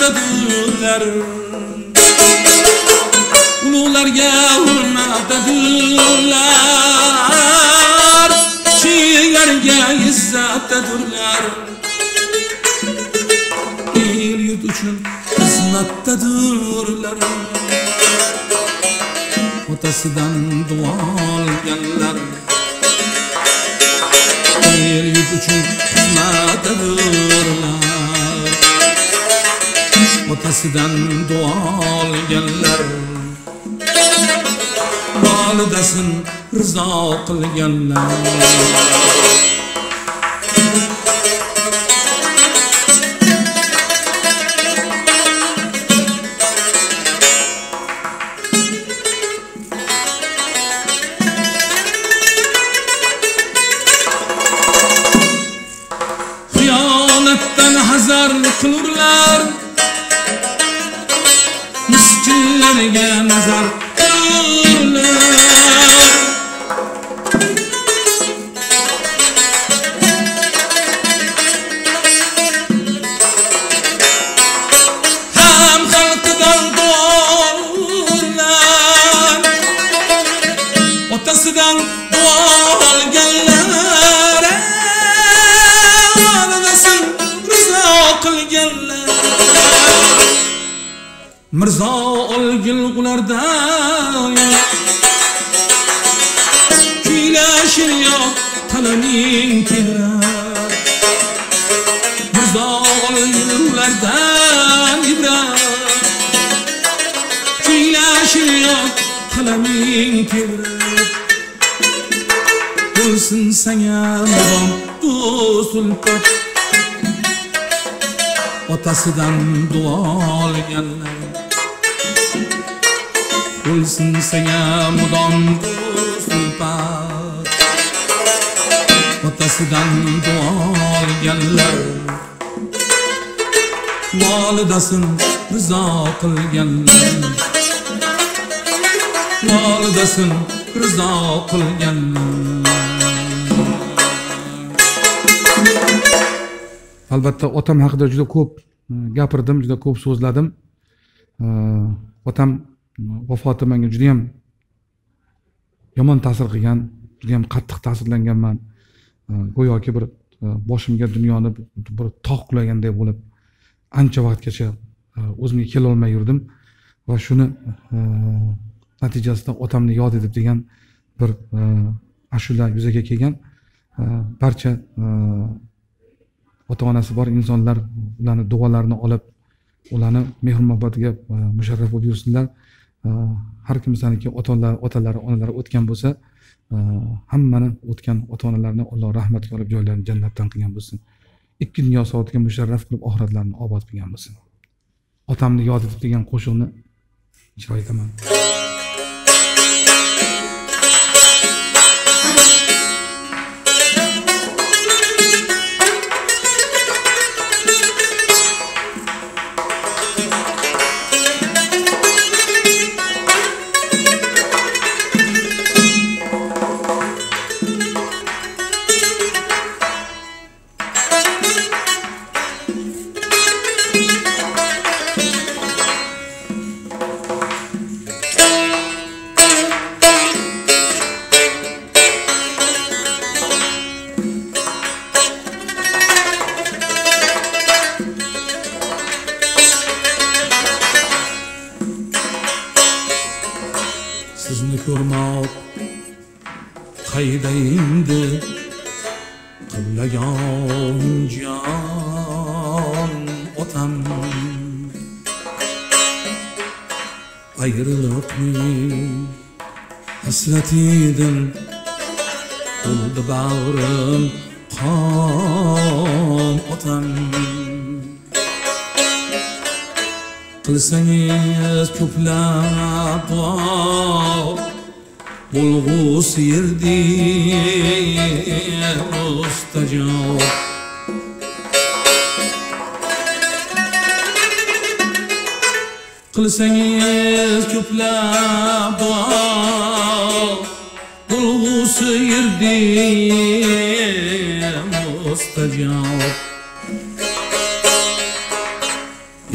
Taqdirlar, ulug'larga hurmat taqdirlar, shilarga izzat taqdirlar, el yurt uchun xizmat taqdirlar, otasidan duo olganlar, el yurt uchun xizmat taqdirlar. Otasidan duo olganlar, volidasin rizo qilganlar. Xiyonatdan hazar qilurlar, miskinlarga nazar qilurlar. Ham xalqidan duo olurlar, otasidan duo olganlar, volidasin rizo qilganlar. Mirzo olg'illarda kuylashir yo'q qalaming kelar. Mirzo olg'illardan ibrat kuylashir yo'q qalaming kelar. Bo'lsin senga mudom bu sulton, otasidan duo olganlar. Bo'lsin senga mudom ulfat, otasidan duo olganlar. Volidasin rizo qilganlar, volidasin rizo qilganlar. Albatta otam haqida juda ko'p gapirdim, juda ko'p so'zladim. Otam vafoti menga juda ham yomon ta'sir qilgan, juda ham qattiq ta'sirlanganman. Go'yoki bir boshimga dunyoni bir tog' qulaganday bo'lib ancha vaqtgacha o'zimga kela olmay yurdim va shuni natijasida otamni yod etib degan bir ashula yuzaga kelgan. Barcha ota-onasi bor insonlar ularni duolarini olib, ularni mehr-muhabbatga musharraf bo'lib yursinlar. Har kimsaniki ota-onalar, otalari, onalari o'tgan bo'lsa, hammani o'tgan ota-onalarni Alloh rahmatga olib joylarini jannatdan qilgan bo'lsin. Ikki dunyo saodatiga musharraf qilib oxiratlarini obod qilgan bo'lsin. Otamni yod etib degan qo'shiqni ijro etaman. Kılsanız köplap bulgu sirdiye ustacav. Kılsanız köplap bulgu sirdiye ustacav.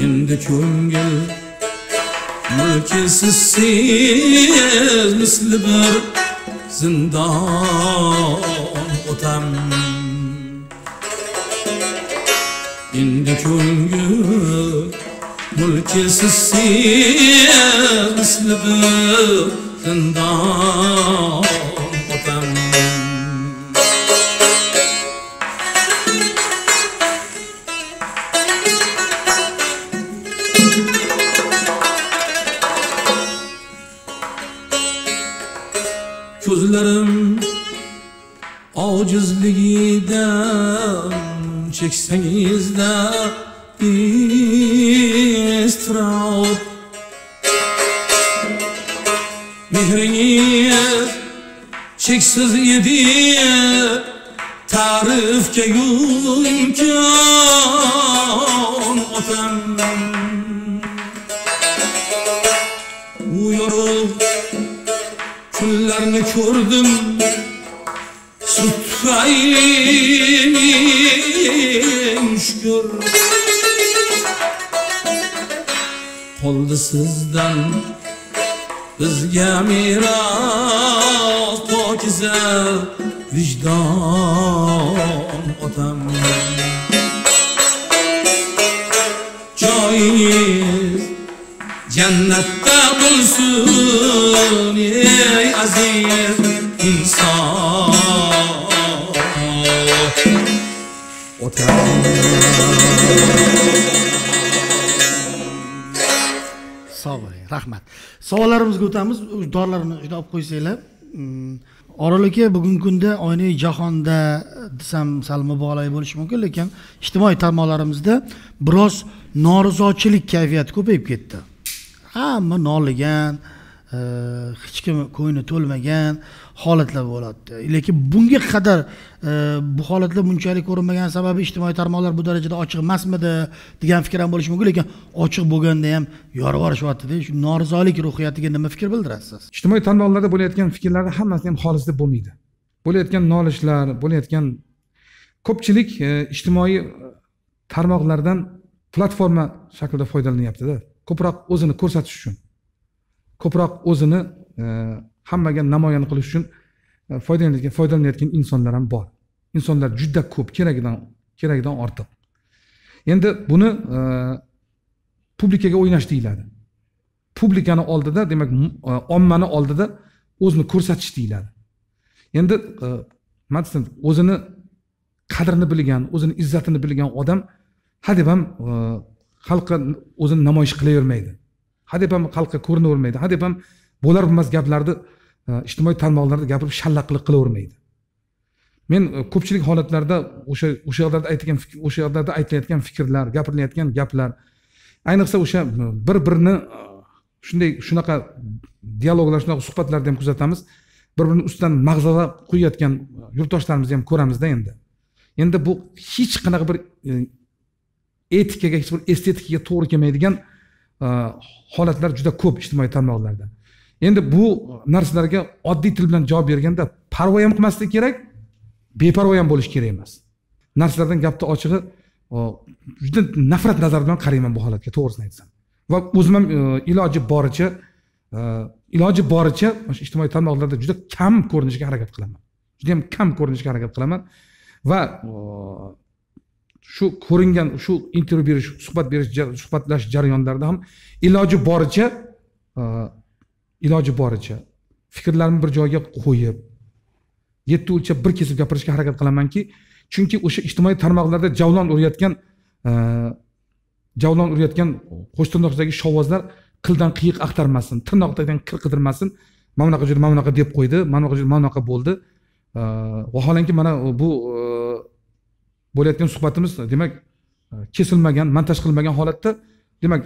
Endi ko'ngil mulkisizsiz misli bir zindon otam. Endi ko'ngil mulkisizsiz misli bir zindon otam. Gözlerim acizliğinden çekseniz de istirap. Mehriniz çeksiz idi, tarifke yol imkan otam. Uyarıl kullarını gördüm, sütfayim şükür. Koldu sizden bizge miras, pokize vicdan otam. Joyiniz cennette bulsun ey aziz insan otam. Sağ ol, rahmat. Savollarimizga o'tamiz. Dorilarni juda olib qo'ysanglar. Orolga bugungi kunda oyni jahonda desam sal mubolay bo'lishi mumkin, lekin ijtimoiy tarmoqlarimizda biroz norozichilik kayfiyati ko'payib ketdi. Hamma noligan, hech kim ko'ngli to'lmagan holatlar bo'ladi. Lekin bunga qadar bu holatlar bunchalik ko'rinmagan sababi ijtimoiy tarmoqlar bu darajada ochiq emasmidi degan fikr ham bo'lishi mumkin, lekin ochiq bo'lganda ham yorib yuborishyapti-da. Shu norozilik ruhiyatiga nima fikr bildirasiz? Ijtimoiy tarmoqlarda bo'layotgan fikrlarni hammasini ham xolis deb bo'lmaydi. Bo'layotgan nolishlar, bo'layotgan ko'pchilik ijtimoiy tarmoqlardan platforma shaklida foydalanyapti-da. Ko'proq o'zini ko'rsatish uchun, ko'proq o'zini hammaga namoyon qilish uchun foydalanayotgan foydalanayotgan insonlar ham bor. Insonlar juda ko'p, keragidan keragidan ortiq. Endi buni publikaga o'ynash deyiladi. Publikani oldida, demak, ommani oldida o'zini ko'rsatish deyiladi. Endi masalan, o'zini qadrini bilgan, o'zini izzatini bilgan odam hadeb ham xalqqa o'zini namoyish qilavermaydi. Hadeb ham xalqqa ko'rinavermaydi. Hadeb ham bo'lar bo'lmas gaplarni ijtimoiy tarmoqlarda gapirib shallaqlik qilavermaydi. Men ko'pchilik holatlarda o'sha o'sha yerlarda aytgan o'sha yerlarda aytilayotgan fikrlar, gapirilayotgan gaplar, ayniqsa o'sha bir-birini shunday shunaqa dialoglar, shunaqa suhbatlarda ham kuzatamiz. Bir-birini ustidan mag'zalab qo'yayotgan yurtdoshlarimizni ham ko'ramizda endi. Endi bu hech qanaqa bir etikaga, hech bir estetikaga to'g'ri kelmaydigan holatlar juda ko'p ijtimoiy tarmoqlarda. Endi bu narsalarga oddiy til bilan javob berganda parvo ham qilmaslik kerak, beparvo ham bo'lish kerak emas. Narsalardan gapni ochig'i juda nafrat nazari bilan qarayman bu holatga, to'g'risini aytsam. Va o'zim ham iloji boricha iloji boricha ijtimoiy tarmoqlarda juda kam ko'rinishga harakat qilaman. Juda ham kam ko'rinishga harakat qilaman va shu ko'ringan, shu intervyu berish, suhbat berish, suhbatlash jarayonlarida ham iloji boricha iloji boricha fikrlarimni bir joyga qo'yib, yetti o'lchab bir kesib gapirishga harakat qilamanki, chunki o'sha ijtimoiy tarmoqlarda javlon urayotgan javlon urayotgan qo'sh tirnoqdagi shovozlar qildan qiyiq axtarmasin, tirnoqdan kir qidirmasin. Mana bunaqa juda mana bunaqa deb qo'ydi, mana bunaqa juda mana bunaqa bo'ldi. Vaholanki mana bu bo'layotgan suhbatimiz, demak, kesilmagan, montaj qilinmagan holatda, demak,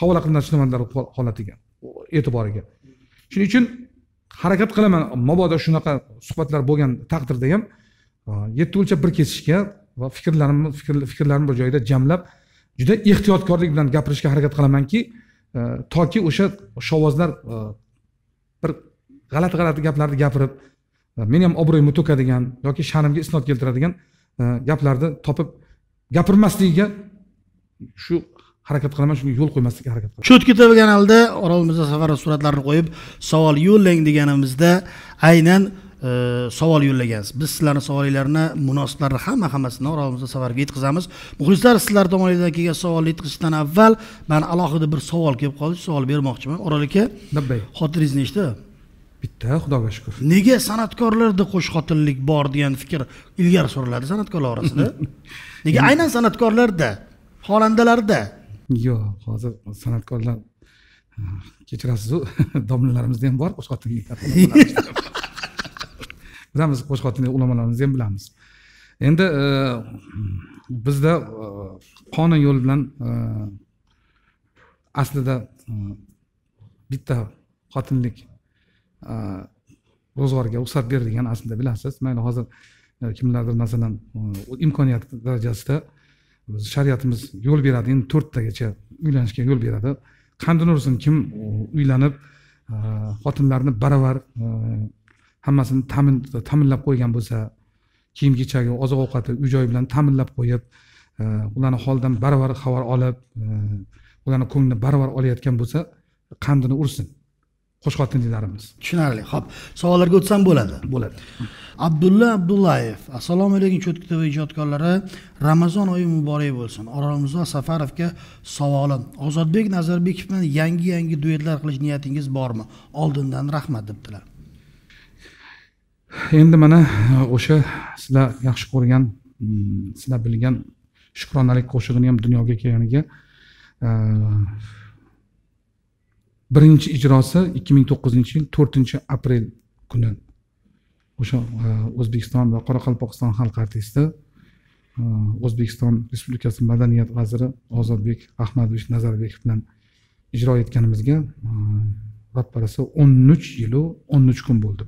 havola qilingan chinomandlar holatiga, e'tiboriga. Shuning uchun harakat qilaman, mabodo shunaqa suhbatlar bo'lgan taqdirda ham yetti o'lchab bir kesishga va fikrlarimni fikrlarimni bir joyda jamlab, juda ehtiyotkorlik bilan gapirishga harakat qilamanki, toki o'sha shovozlar bir g'alati-g'alati gaplarni gapirib, meni ham obro'yimni to'kadigan yoki sha'nimga isnot keltiradigan gaplarni topib gapirmasligiga shu harakat qilaman, shunga yo'l qo'ymaslikka harakat qilaman. Chotki T V kanalida Orolmirzo Safarov suratlarini qo'yib, savol yo'llang deganimizda aynan savol yo'llagansiz. Biz sizlarning savolinglarni, munosiblarni hamma hammasini Orolmirzo Safarovga yetkazamiz. Muxlislar, sizlar tomonidan kelgan savolni yetkazishdan avval men alohida bir savol kelib qoldi, savol bermoqchiman. Orol aka, xotiringiz nechta? Bitta, xudoga shukr. Nega san'atkorlarda qo'shxotinlik bor degan fikr ilgari so'raladi san'atkorlar orasida? Nega aynan san'atkorlarda, xonandalarda? Yo'q, hozir san'atkorlar, kechirasiz-ku, domlalarimizda ham bor qo'shxotinlik. Bilamiz, qo'shxotinlik ulamolarimizni ham bilamiz. Endi bizda qonun yo'li bilan aslida bitta xotinlik ro'zg'orga ruxsat berilgan, aslida bilasiz. Mayli hozir kimlardir masalan imkoniyat darajasida shariatimiz yo'l beradi, endi to'rttagacha uylanishga yo'l beradi. Qanday ursin, kim uylanib xotinlarni baravar hammasini ta'min ta'minlab qo'ygan bo'lsa, kiyim-kechagi, oziq-ovqati, uy-joy bilan ta'minlab qo'yib, ularning holidan baravar xabar olib, ularning ko'nglini baravar olayotgan bo'lsa, qandini ursin qo'shxotinliklarimiz. Tushunarli. Xo'p, savollarga o'tsam bo'ladi. Bo'ladi. Abdulla Abdullayev: Assalomu alaykum Chotki T V ijodkorlari, Ramazon oyi muborak bo'lsin. Orolmirzo Safarovga savolim. Ozodbek Nazarbekov bilan yangi-yangi duetlar qilish niyatingiz bormi? Oldindan rahmat debdilar. Endi mana o'sha sizlar yaxshi ko'rgan, sizlar bilgan shukronalik qo'shig'ini ham dunyoga kelganiga birinchi ijrosi ikki ming to'qqizinchi yil to'rtinchi aprel kuni o'sha O'zbekiston va Qoraqalpog'iston xalq artisti, O'zbekiston Respublikasi madaniyat vaziri Ozodbek Ahmadovich Nazarbekov bilan ijro etganimizga rahbarasi o'n uch yil o'n uch kun bo'ldi.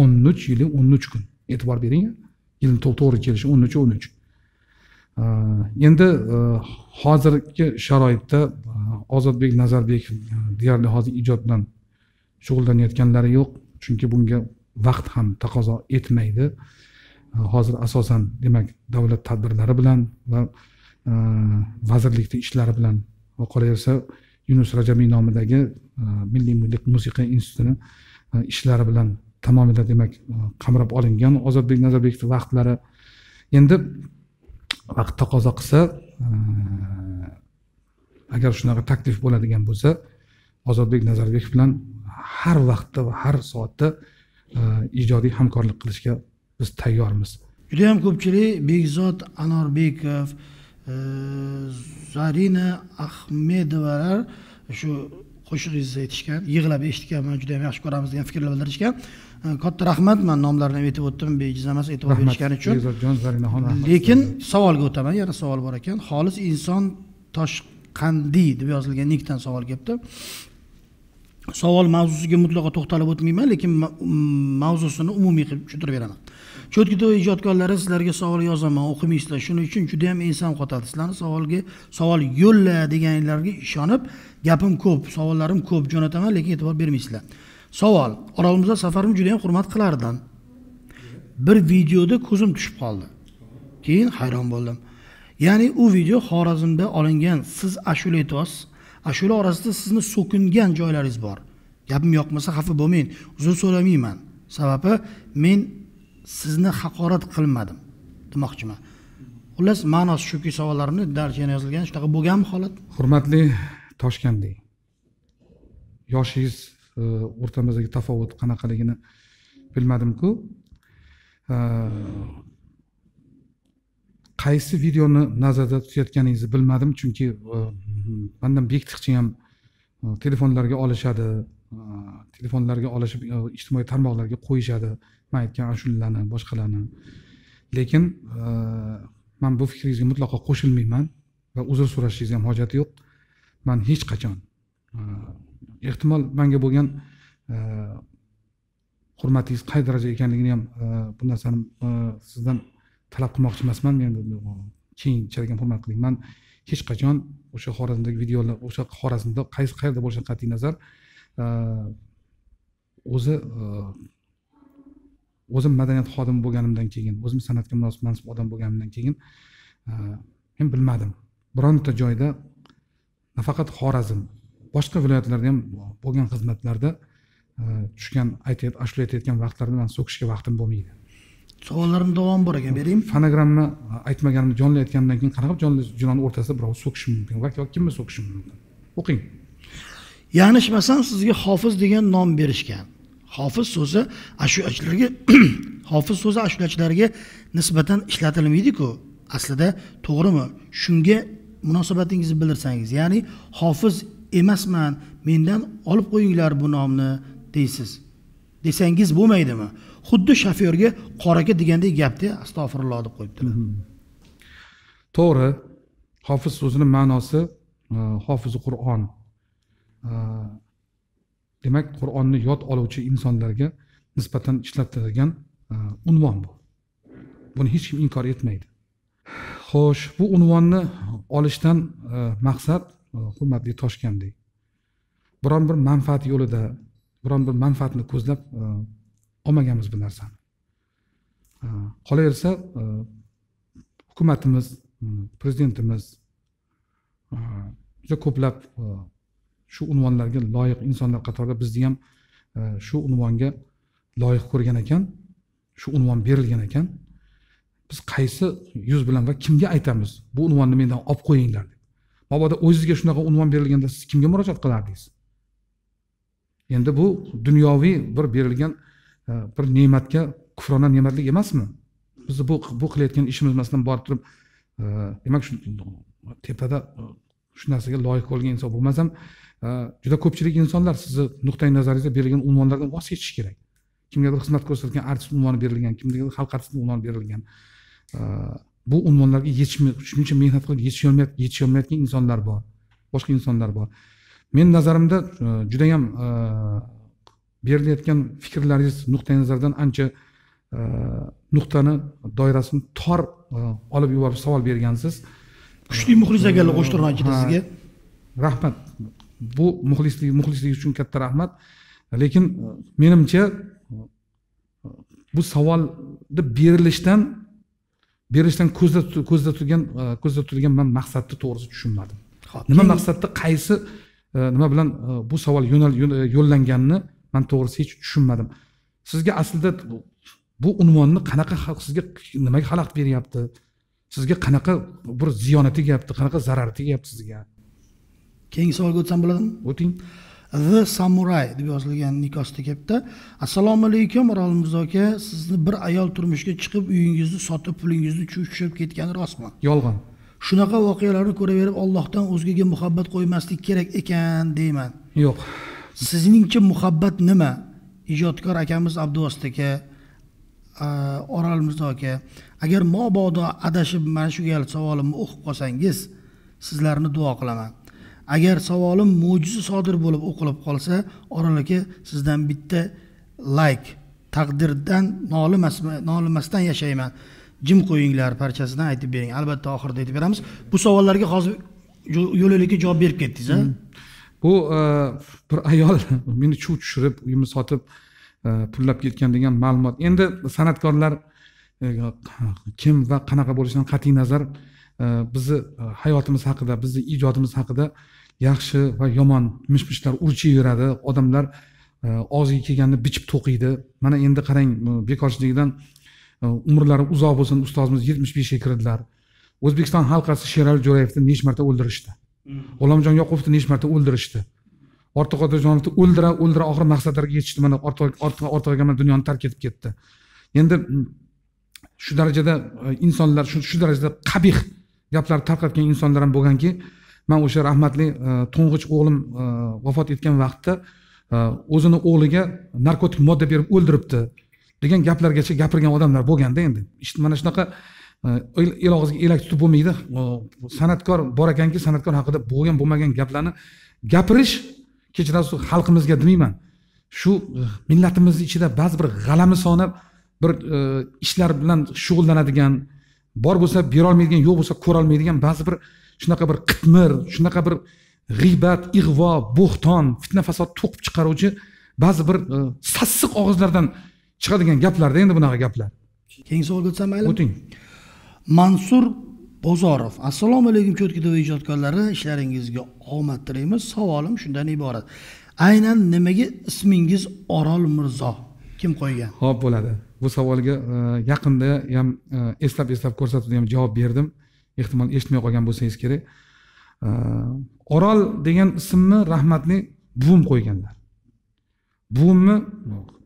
o'n uch yil o'n uch kun. E'tibor bering, yil to'g'ri kelishi o'n uch o'n uch. Endi hozirgi sharoitda Ozodbek Nazarbekov deyarli hozir ijod bilan shug'ullanayotganlari yo'q, chunki bunga vaqt ham taqozo etmaydi. Hozir asosan demak davlat tadbirlari bilan va vazirlikda ishlari bilan va qolaversa Yunus Rajamiy nomidagi Milliy musiqa institutini ishlari bilan tamomila demak qamrab olingan Ozodbek Nazarbekov vaqtlari. Endi vaqt taqozo qilsa, agar shunaqa taklif bo'ladigan bo'lsa, Ozodbek Nazarbekov bilan har vaqtda va har soatda ijodiy hamkorlik qilishga biz tayyormiz. Juda ham ko'pchilik Bekzod Anorbekov, Zarina Ahmedovalar shu qo'shig'ingizni aytishgan, yig'lab eshitganman, juda ham yaxshi ko'ramiz degan fikrlar bildirishgan. Katta rahmat, men nomlarini aytib o'tdim, bejiz emas e'tibor berishgani uchun. Lekin savolga o'taman, yana savol bor ekan. Xolis inson Toshqandiy deb yozilgan nikdan savol kelibdi. Savol mavzusiga mutlaqo to'xtalib o'tmayman, lekin mavzusini umumiy qilib tushuntirib beraman. Chotki Tv ijodkorlari, sizlarga savol yozaman, o'qimaysizlar. Shuning uchun juda ham ensam qotadi. Sizlarning savolga savol yo'lla deganlarga ishonib, gapim ko'p, savollarim ko'p jo'nataman, lekin e'tibor bermaysizlar. Savol: Orolmirzo Safarovni juda ham hurmat qilardim. Bir videoda ko'zim tushib qoldi. Keyin hayron bo'ldim. Ya'ni u video Xorazmda olingan, siz ashula aytasiz. Ashula orasida sizni so'kingan joylaringiz bor. Gapim yoqmasa xafa bo'lmang, uzr so'ramayman. Sababi men sizni haqorat qilmadim demoqchiman. Xullas, ma'nosi shuki savollarimni darcha yozilgan shunaqa bo'lganmi holat? Hurmatli Toshkandiy, yoshingiz o'rtamizdagi tafovut qanaqaligini bilmadim-ku. Qaysi videoni nazarda tutayotganingizni bilmadim, chunki mendan bektiqchi ham telefonlarga olishadi, telefonlarga olishib ijtimoiy tarmoqlarga qo'yishadi, men aytgan ashulalarni, boshqalarni. Lekin men bu fikringizga mutlaqo qo'shilmayman va uzr so'rashingiz ham hojati yo'q. Men hech qachon ehtimol menga bo'lgan hurmatingiz qay darajada ekanligini ham bu narsani sizdan talab qilmoqchi emasman, men keyinchalik ham hurmat qiling. Men hech qachon o'sha Xorazmdagi videolar, o'sha Xorazmda qaysi qayerda bo'lishidan qat'iy nazar o'zi o'zim madaniyat xodimi bo'lganimdan keyin, o'zim san'atga munosib mansub odam bo'lganimdan keyin men bilmadim. Bironta joyda, nafaqat Xorazm, boshqa viloyatlarda ham bo'lgan xizmatlarda tushgan aytib ashula aytayotgan vaqtlarda men so'kishga vaqtim bo'lmaydi. Savollarim davom bor ekan, bering. Fonogramma aytmaganimni jonli aytgandan keyin qanaqa jonli jonli o'rtasida birov so'kishi mumkin va yoki kimni so'kishi mumkin? O'qing. Yanishmasam sizga Hofiz degan nom berishgan. Hofiz so'zi ashulachilarga Hofiz so'zi ashulachilarga nisbatan ishlatilmaydi-ku. Aslida to'g'rimi? Shunga munosabatingizni bildirsangiz, ya'ni Hofiz emasman, mendan olib qo'yinglar bu nomni deysiz. Desangiz bo'lmaydimi? Xuddi shofyorga qoraka degandek gapdi, astag'firulloh deb qo'yibdilar. To'g'ri, Hofiz so'zining ma'nosi Hofizi Qur'on. Demak, Qur'onni yod oluvchi insonlarga nisbatan ishlatilgan unvon bu. Buni hech kim inkor etmaydi. Xo'sh, bu unvonni olishdan maqsad, hurmatli Toshkandiy, biron bir manfaat yo'lida, biron bir manfaatni ko'zlab olmaganmiz bu narsani. Qolaversa, hukumatimiz, prezidentimiz juda ko'plab shu unvonlarga loyiq insonlar qatorida bizni ham shu unvonga loyiq ko'rgan ekan, shu unvon berilgan ekan. Biz qaysi yuz bilan va kimga aytamiz bu unvonni mendan olib qo'yinglar deb? Mabodo o'zingizga shunaqa unvon berilganda siz kimga murojaat qilardingiz? Endi bu dunyoviy bir berilgan bir ne'matga kufrona ne'matlik emasmi? Biz bu bu qilayotgan ishimiz masalan borib turib, demak shu tepada shu narsaga loyiq bo'lgan inson bo'lmasam, juda ko'pchilik insonlar sizni nuqtai nazaringizda berilgan unvonlardan voz kechishi kerak. kimgadir xizmat ko'rsatgan artist unvoni berilgan, kimgadir xalq artisti unvoni berilgan. Bu unvonlarga yetishmay, shuncha mehnat qilib yetishmayotgan insonlar bor, boshqa insonlar bor. Men nazarimda juda ham berilayotgan fikrlaringiz nuqtai nazardan ancha nuqtani doirasini tor olib yuborib savol bergansiz. Kuchli muxlis ekanligini qo'shtirmoqchi sizga. Rahmat. Bu muxlislik muxlislik uchun katta rahmat. Lekin menimcha bu savolni berilishdan berishdan ko'zda ko'zda turgan ko'zda tutilgan men maqsadni to'g'risi tushunmadim. Nima maqsadda qaysi nima bilan bu savol yo'llanganini men to'g'risi hech tushunmadim. Sizga aslida bu unvonni qanaqa xalq sizga nimaga xalaqit beryapti? Sizga qanaqa bir ziyonati gapti, qanaqa zararati gapti sizga? Keyingi savolga o'tsam bo'ladimi? O'ting. The Samurai deb yozilgan nikosda kelibdi. Assalomu alaykum Orolmirzo aka, sizni bir ayol turmushga chiqib uyingizni sotib pulingizni chuchib ketgani rostmi? Yolg'on. Shunaqa voqealarni ko'raverib Allohdan o'zgaga muhabbat qo'ymaslik kerak ekan deyman. Yo'q. Sizningcha muhabbat nima? Ijodkor akamiz Abduvosit aka, Orolmirzo aka, agar mabodo adashib mana shu gal savolimni o'qib qolsangiz, sizlarni duo qilaman. Agar savolim mo'jiza sodir bo'lib o'qilib qolsa, Orol aka sizdan bitta like, taqdirdan nolimasman, nolimasdan yashayman. Jim qo'yinglar parchasidan aytib bering. Albatta oxirida aytib beramiz. Bu savollarga hozir yo'lalikka javob berib ketdingiz, ha? Bu bir ayol meni chuv tushirib, uyimni sotib, pullab ketgan degan ma'lumot. Endi san'atkorlar kim va qanaqa bo'lishidan qat'iy nazar bizni hayotimiz haqida, bizni ijodimiz haqida yaxshi va yomon mish-mishlar urchiyveradi. Odamlar og'ziga kelganini bichib to'qiydi. Mana endi qarang, bekorchiligidan umrlari uzoq bo'lsin ustozimiz yetmish beshga kirdilar. O'zbekiston xalqasi Sherali Jo'rayevni necha marta o'ldirishdi? G'ulomjon Yoqupovni necha marta o'ldirishdi? Ortiq Qodirovni o'ldira, o'ldira oxir maqsadlarga yetishdi. Mana ortiq ortiq ortiqga mana dunyoni tark etib ketdi. Endi shu darajada insonlar shu darajada qabih gaplar tarqatgan insonlar ham bo'lganki, men o'sha rahmatli to'ng'ich o'g'lim vafot etgan vaqtda o'zini o'g'liga narkotik modda berib o'ldiribdi degan gaplargacha gapirgan odamlar bo'lganda, endi işte mana shunaqa elog'izga elak tutib bo'lmaydi. San'atkor bor ekanki, san'atkor haqida bo'lgan bo'lmagan gaplarni gapirish, kechirasiz, xalqimizga demayman, shu millatimiz ichida ba'zi bir g'alamisona bir e, ishlar bilan shug'ullanadigan, bor bo'lsa bera olmaydigan, yo'q bo'lsa ko'ra olmaydigan ba'zi bir shunaqa bir qitmir, shunaqa bir g'iybat, ig'vo, bo'xton, fitna fasod to'qib chiqaruvchi ba'zi bir e, sassiq og'izlardan chiqadigan gaplarda endi bunaqa gaplar. Keyingi savolga o'tsam mayli. O'ting. Mansur Bozorov. Assalomu alaykum Chotki Tv ijodkorlari, ishlaringizga omad tilaymiz. Savolim shundan iborat. Aynan nimaga ismingiz Orolmirzo? Kim qo'ygan? Xo'p bo'ladi. Bu savolga yaqinda ham eslab eslab ko'rsatib ham javob berdim. Ehtimol eshitmay qolgan bo'lsangiz kerak. Orol degan ismni rahmatli buvim qo'yganlar. Buvimni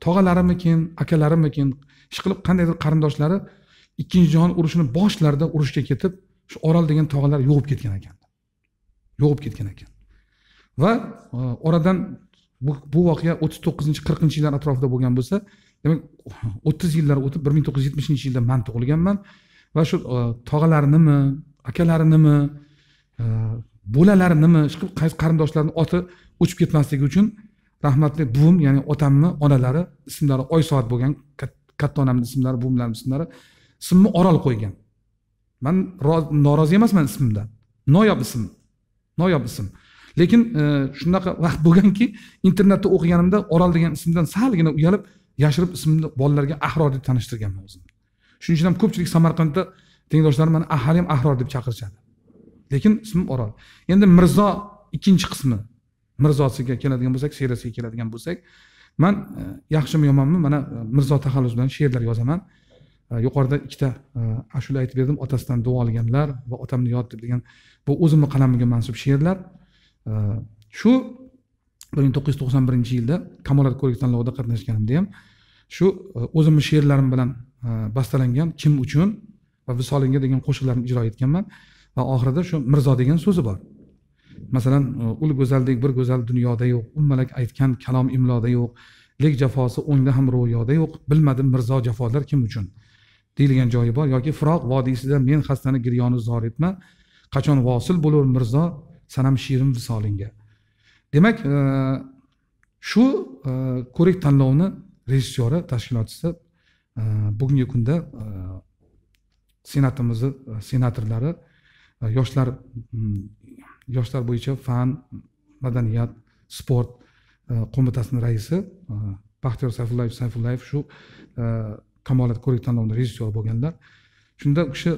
tog'alarimmikin, akalarimmikin, ishqilib qandaydir qarindoshlari ikkinchi jahon urushini boshlarida urushga ketib, shu Orol degan tog'alar yo'qib ketgan ekan. Yo'qib ketgan ekan. Va oradan bu bu voqea o'ttiz to'qqizinchi qirqinchi yillar atrofida bo'lgan bo'lsa, demak o'ttiz yillar o'tib bir ming to'qqiz yuz yetmishinchi yilda men tug'ilganman va shu tog'alarimni, akalarimni, bo'lalarimni, ishqilib qaysi qarindoshlarining oti o'chib ketmasligi uchun rahmatli buvim, ya'ni otamni onalari ismlari Oysoat bo'lgan, katta onamning ismlari, buvimlarning ismlari ismni Orol qo'ygan. Men norozi emasman ismimdan. Noyob ism. Noyob ism. Lekin shunaqa vaqt bo'lganki, internetda o'qiganimda Orol degan ismdan salgina uyalib yashirib ismini bolalarga Ahror deb tanishtirganman o'zimni. Shuning uchun ham ko'pchilik Samarqandda tengdoshlarim meni ahli ham Ahror deb chaqirishadi. Lekin ismim Orol. Endi Mirzo ikkinchi qismi, Mirzosiga keladigan bo'lsak, seriyasiga keladigan bo'lsak, men yaxshimi yomonmi, mana Mirzo taxallus bilan she'rlar yozaman. Yuqorida ikkita ashula aytib berdim, otasidan duo olganlar va otamni yod degan bu o'zimning qalamiga mansub she'rlar. Shu bir ming to'qqiz yuz to'qson birinchi yilda Kamolat ko'rik tanlovida qatnashganimda ham shu o'zimning she'rlarim bilan bastalangan Kim uchun va Visolinga degan qo'shiqlarni ijro etganman va oxirida shu Mirzo degan so'zi bor. Masalan, ul go'zaldek bir go'zal dunyoda yo'q, ummalak aytgan kalom imloda yo'q, Lek cefası onda hem rüyada yok. Bilmedim Mirzo cefalar kim için. Deyilgan joyi bor yoki Firoq vodiysidan men xastani giryoni zor etma, qachon vosil bo'lar Mirzo sanam shirim visolingga. Demak, shu ko'rik tanlovni rejissyori, tashkilotchisi bugungi kunda senatimizning senatorlari yoshlar yoshlar bo'yicha fan, madaniyat, sport qo'mitasining raisi Baxtiyor Sayfullayev Sayfullayev shu Kamolat ko'rik tanlovida rejissyor bo'lganlar. Shunda u kishi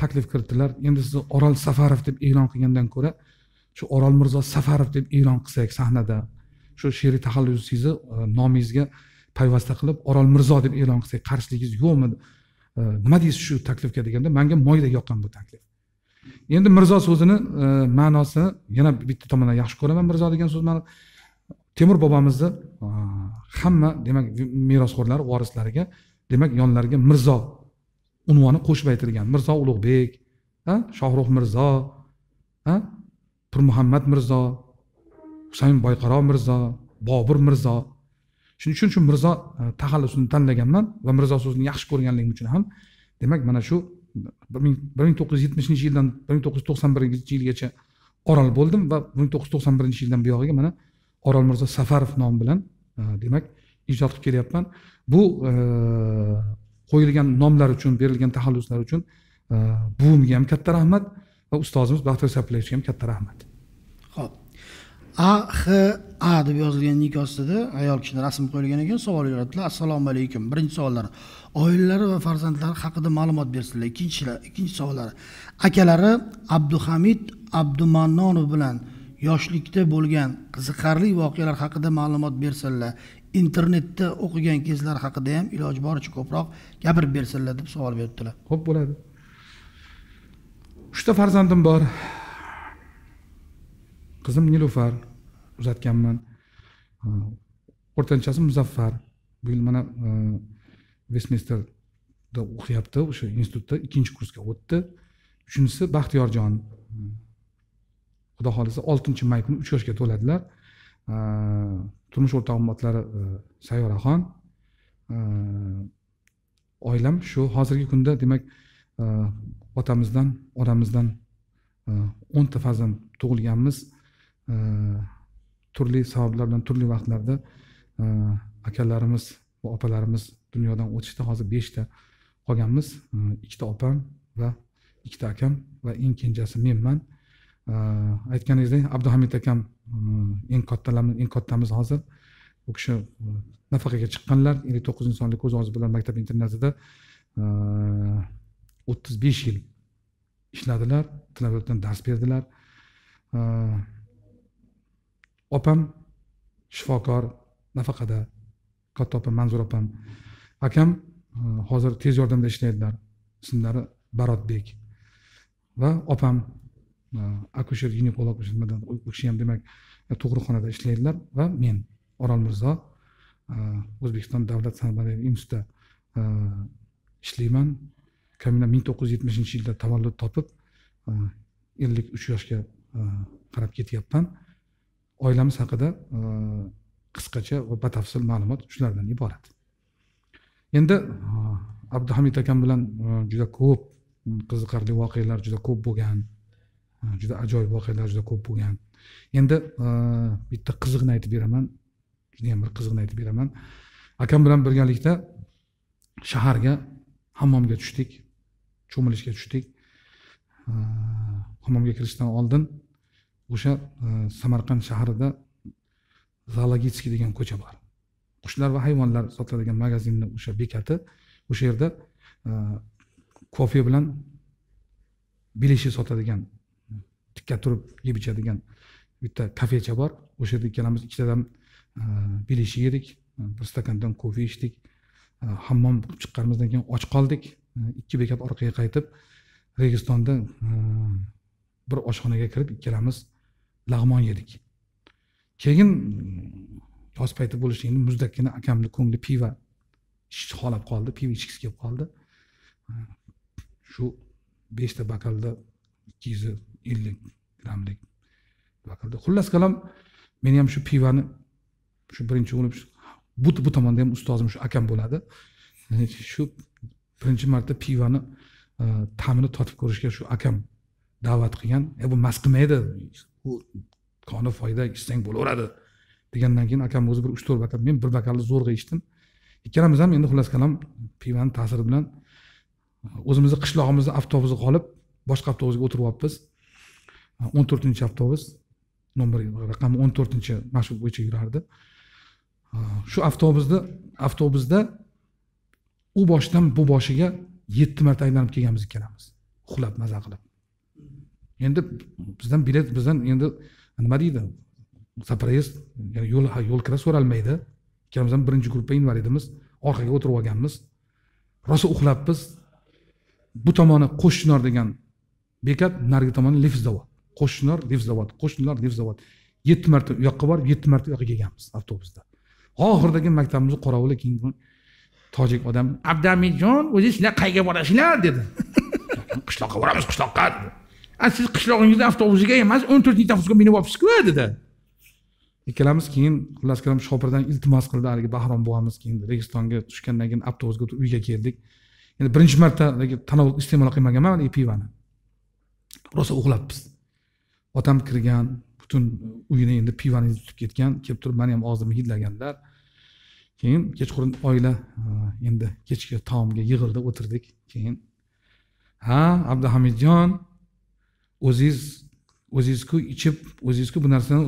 taklif kiritdilar. Endi siz Orol Safarov deb e'lon qilgandan ko'ra shu Orolmirzo Safarov deb e'lon qilsak sahnada, shu she'riy taxallusingizni nomingizga payvasta qilib Orolmirzo deb e'lon qilsak qarshiligingiz yo'qmi? Nima deysiz shu taklifga deganda, menga moyda yoqqan bu taklif. Endi Mirzo so'zini ma'nosi yana bitta tomondan yaxshi ko'raman Mirzo degan so'z ma'nosi Temur bobomizni hamma demak merosxo'rlar varislariga demak yonlarga Mirzo unvoni qo'shib aytilgan. Mirzo Ulug'bek, ha, Shohruh Mirzo, ha, Pirmuhammad Mirzo, Husayn Boyqaro Mirzo, Bobur Mirzo. Shuning uchun shu Mirzo taxallusini tanlaganman va Mirzo so'zini yaxshi ko'rganligim uchun ham demak mana shu bir ming to'qqiz yuz yetmishinchi yildan bir ming to'qqiz yuz to'qson birinchi yilgacha Orol bo'ldim va bir ming to'qqiz yuz to'qson birinchi yildan buyog'iga mana Orolmirzo Safarov nomi bilan demak ijod qilib kelyapman. Bu e, qo'yilgan nomlar uchun, berilgan taxalluslar uchun e, buvimga ham katta rahmat va ustozimiz Baxtiyor Sayfullayevga ham katta rahmat. Xo'p. A X A deb yozilgan nikoh ostida ayol kishi rasm qo'yilgan ekan, savol yo'latdilar. Assalomu alaykum. Birinchi savollari oilalari va farzandlari haqida ma'lumot bersinlar. Ikkinchi ikkinchi savollari akalari Abduhamid Abdumannonov bilan yoshlikda bo'lgan qiziqarli voqealar haqida ma'lumot bersinlar. Internetda o'qigan kezlar haqida ham iloji boricha ko'proq gapirib bersinlar deb savol berdilar. Xo'p, bo'ladi. Uchta farzandim bor. Qizim Nilufar uzatganman. O'rtanchasi Muzaffar. Bu yil mana Westminsterda o'qiyapti, o'sha institutda ikkinchi kursga o'tdi. Uchinchisi Baxtiyorjon. Xudo xolisa oltinchi may kuni uch yoshga to'ladilar. Turmush o'rtog'im ummatlari Sayyoraxon. Oilam shu hozirgi kunda demak otamizdan, onamizdan o'nta farzand tug'ilganmiz. Turli sabablar bilan turli vaqtlarda akalarimiz va opalarimiz dunyodan o'tishdi. Hozir beshta qolganmiz. Ikkita opam va ikkita akam va eng kenjasi menman. Aytganingizdek Abduhamid akam eng kattalarimiz, eng kattamiz hozir. U kishi nafaqaga chiqqanlar, ellik to'qqizinchi sonli ko'z og'zi bilan maktab internatida o'ttiz besh yil ishladilar, tilavotdan dars berdilar. Opam shifokor, nafaqada katta opam Manzur opam. Akam hozir tez yordamda ishlaydilar. Ismlari Barodbek va opam akusher ginekolog bo'lishmadan u kishi ham demak tug'ruqxonada ishlaydilar va men Orolmirzo O'zbekiston davlat san'at institutida ishlayman. Kamina ming to'qqiz yuz yetmishinchi yilda tavallud topib ellik uch yoshga qarab ketyapman. Oilamiz haqida qisqacha va batafsil ma'lumot shulardan iborat. Endi Abduhamid akam bilan juda ko'p qiziqarli voqealar juda ko'p bo'lgan. Juda ajoyib voqealar juda ko'p bo'lgan. Endi bitta qiziqni aytib beraman. Juda ham bir qiziqni aytib beraman. Akam bilan birgalikda shaharga hammomga tushdik, cho'milishga tushdik. Hammomga kirishdan oldin o'sha Samarqand shahrida zoologiyskiy degan ko'cha bor. Qushlar va hayvonlar sotiladigan magazinning o'sha bekati, o'sha yerda kofe bilan bileshi sotadigan tikka turib yeb ichadigan bitta kafecha bor. O'sha yerda ikkalamiz ikkitadan bilish yedik, bir stakandan kofe ichdik. Hammom qilib chiqqanimizdan keyin och qoldik. Ikki bekat orqaga qaytib Registonda bir oshxonaga kirib ikkalamiz lag'mon yedik. Keyin yoz payti bo'lishini muzdakkina akamning ko'ngli piva ichib qolib qoldi, piva ichgisi kelib qoldi. Shu beshta bakalda ikki yuz ellik grammlik bakalda. Xullas kalam men ham shu pivani shu birinchi bo'lib bu bu tomonda ham ustozim shu akam bo'ladi. Ya'ni shu birinchi marta pivani ta'mini totib ko'rishga shu akam da'vat qilgan. E bu mas qilmaydi. U qoni foyda ichsang bo'laveradi degandan keyin akam o'zi bir uch to'rt bakan, men bir bakanni zo'rg'a ichdim. Ikkalamiz ham endi xullas kalam pivani ta'siri bilan o'zimizni qishlog'imizda avtobusga qolib boshqa avtobusga o'tiryapmiz. o'n to'rtinchi avtobus nomer raqami o'n to'rtinchi marshut bo'yicha yurardi. Shu avtobusda avtobusda u boshdan bu boshiga yetti marta aylanib kelganmiz ikkalamiz. Uxlab maza qilib. Endi bizdan bilet bizdan endi nima deydi? Zaprez, ya'ni yo'l yo'l kira so'ralmaydi. Ikkalamiz ham birinchi gruppa invalidimiz, orqaga o'tirib olganmiz. Rosa uxlabmiz. Bu tomoni Qo'shchinor degan bekat, narigi tomoni Lifzdovod. Qo'shchinor, Lifzdovod, Qo'shchinor, Lifzdovod. yetti marta u yoqqa borib, yetti marta u yoqqa kelganmiz avtobusda. Oxirdagi maktabimizni qorovuli keyin tojik odam Abdamijon, o'zi sizlar qayga borasizlar dedi. Qishloqqa boramiz, qishloqqa dedi. Siz qishlog'ingizda avtobusiga emas, o'n to'rtinchi avtobusga minib olibsiz-ku dedi. Ikkalamiz keyin xullas kalam shopirdan iltimos qildi, haliga Bahrom bo'lamiz, keyin Registonga tushgandan keyin avtobusga o'tirib uyga keldik. Endi birinchi marta tanovul iste'mol qilmaganman pivani. Rosa uxlabmiz. Otam kirgan, butun uyini endi pivani tutib ketgan, kelib turib meni ham og'zimni hidlaganlar. Keyin kechqurun oila endi kechki taomga yig'ildi, o'tirdik. Keyin ha, Abduhamidjon, o'ziz o'zizku ichib, o'zizku bu narsani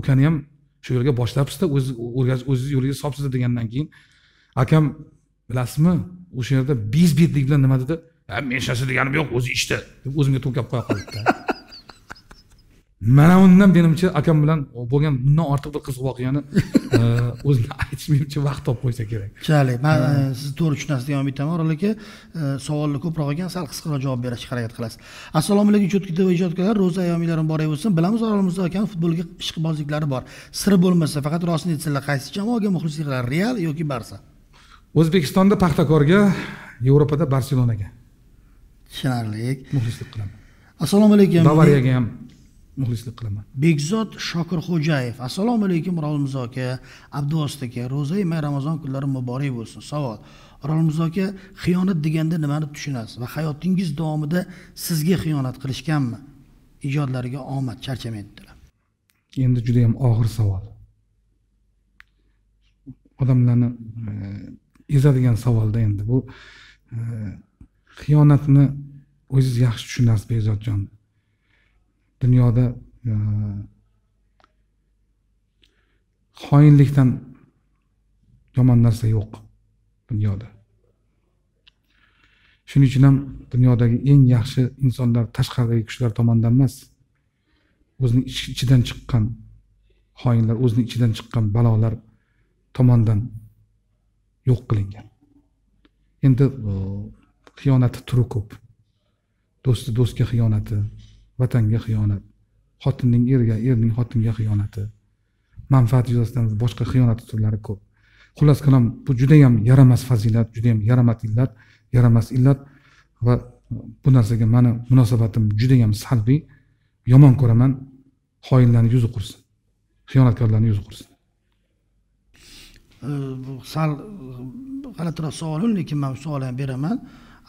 ukani ham shu yo'lga boshlabsiz-da, o'z o'rgatib o'ziz yo'liga solibsiz degandan keyin akam bilasizmi, o'sha yerda bezbetlik bilan nima dedi? Ha, men shasi deganim yo'q, o'zi ichdi deb o'zimga to'kib qo'ya qoldi. Mana undan benimcha akam bilan bo'lgan bundan ortiq bir qiziq voqeani o'zini aytishimcha vaqt topib qo'ysa kerak. Chiroyli. Men sizni to'g'ri tushunasiz deb aytaman, Orol aka, savollar ko'proq ekan, sal qisqaroq javob berishga harakat qilasiz. Assalomu alaykum Chotki T V ijodkorlar, ro'za ayyominglar muborak bo'lsin. Bilamiz Orolmirzo akaning futbolga ishqibozliklari bor. Siri bo'lmasa, faqat rostini aytsinlar, qaysi jamoaga muxlislar, Real yoki Barsa? O'zbekistonda Paxtakorga, Yevropada Barselonaga. Tushunarli. Muxlislik qilaman. Assalomu alaykum. Bavariyaga ham muxlislik qilaman. Bekzod Shokirxo'jayev. Assalomu alaykum Orolmirzo aka, Abduvosit aka, ro'za oyi Ramazon kunlari muborak bo'lsin. Savol. Orolmirzo aka, xiyonat deganda nimani tushunasiz va hayotingiz davomida sizga xiyonat qilishganmi? Ijodlariga omad, charchamaydi dedilar. Endi juda ham og'ir savol. Odamlarni ezadigan savolda endi bu xiyonatni o'zingiz yaxshi tushunasiz Bekzodjon. Dunyoda xoinlikdan yomon narsa yo'q dunyoda. Shuning uchun ham dunyodagi eng yaxshi insonlar tashqaridagi kuchlar tomonidan emas, o'zini ichidan chiqqan xoinlar, o'zini ichidan chiqqan balolar tomonidan yo'q qilingan. Endi xiyonati turi ko'p. Do'sti do'stga xiyonati, vatanga xiyonat, xotinning erga, erning xotinga xiyonati, manfaat yuzasidan boshqa xiyonat turlari ko'p. Xullas kalam, bu juda ham yaramas fazilat, juda ham yaramat illat, yaramas illat va bu narsaga meni munosabatim juda ham salbiy. Yomon ko'raman, xoinlarning yuzi qursin, xiyonatkorlarning yuzi qursin. Sal g'alatiroq savol, lekin men savol ham beraman.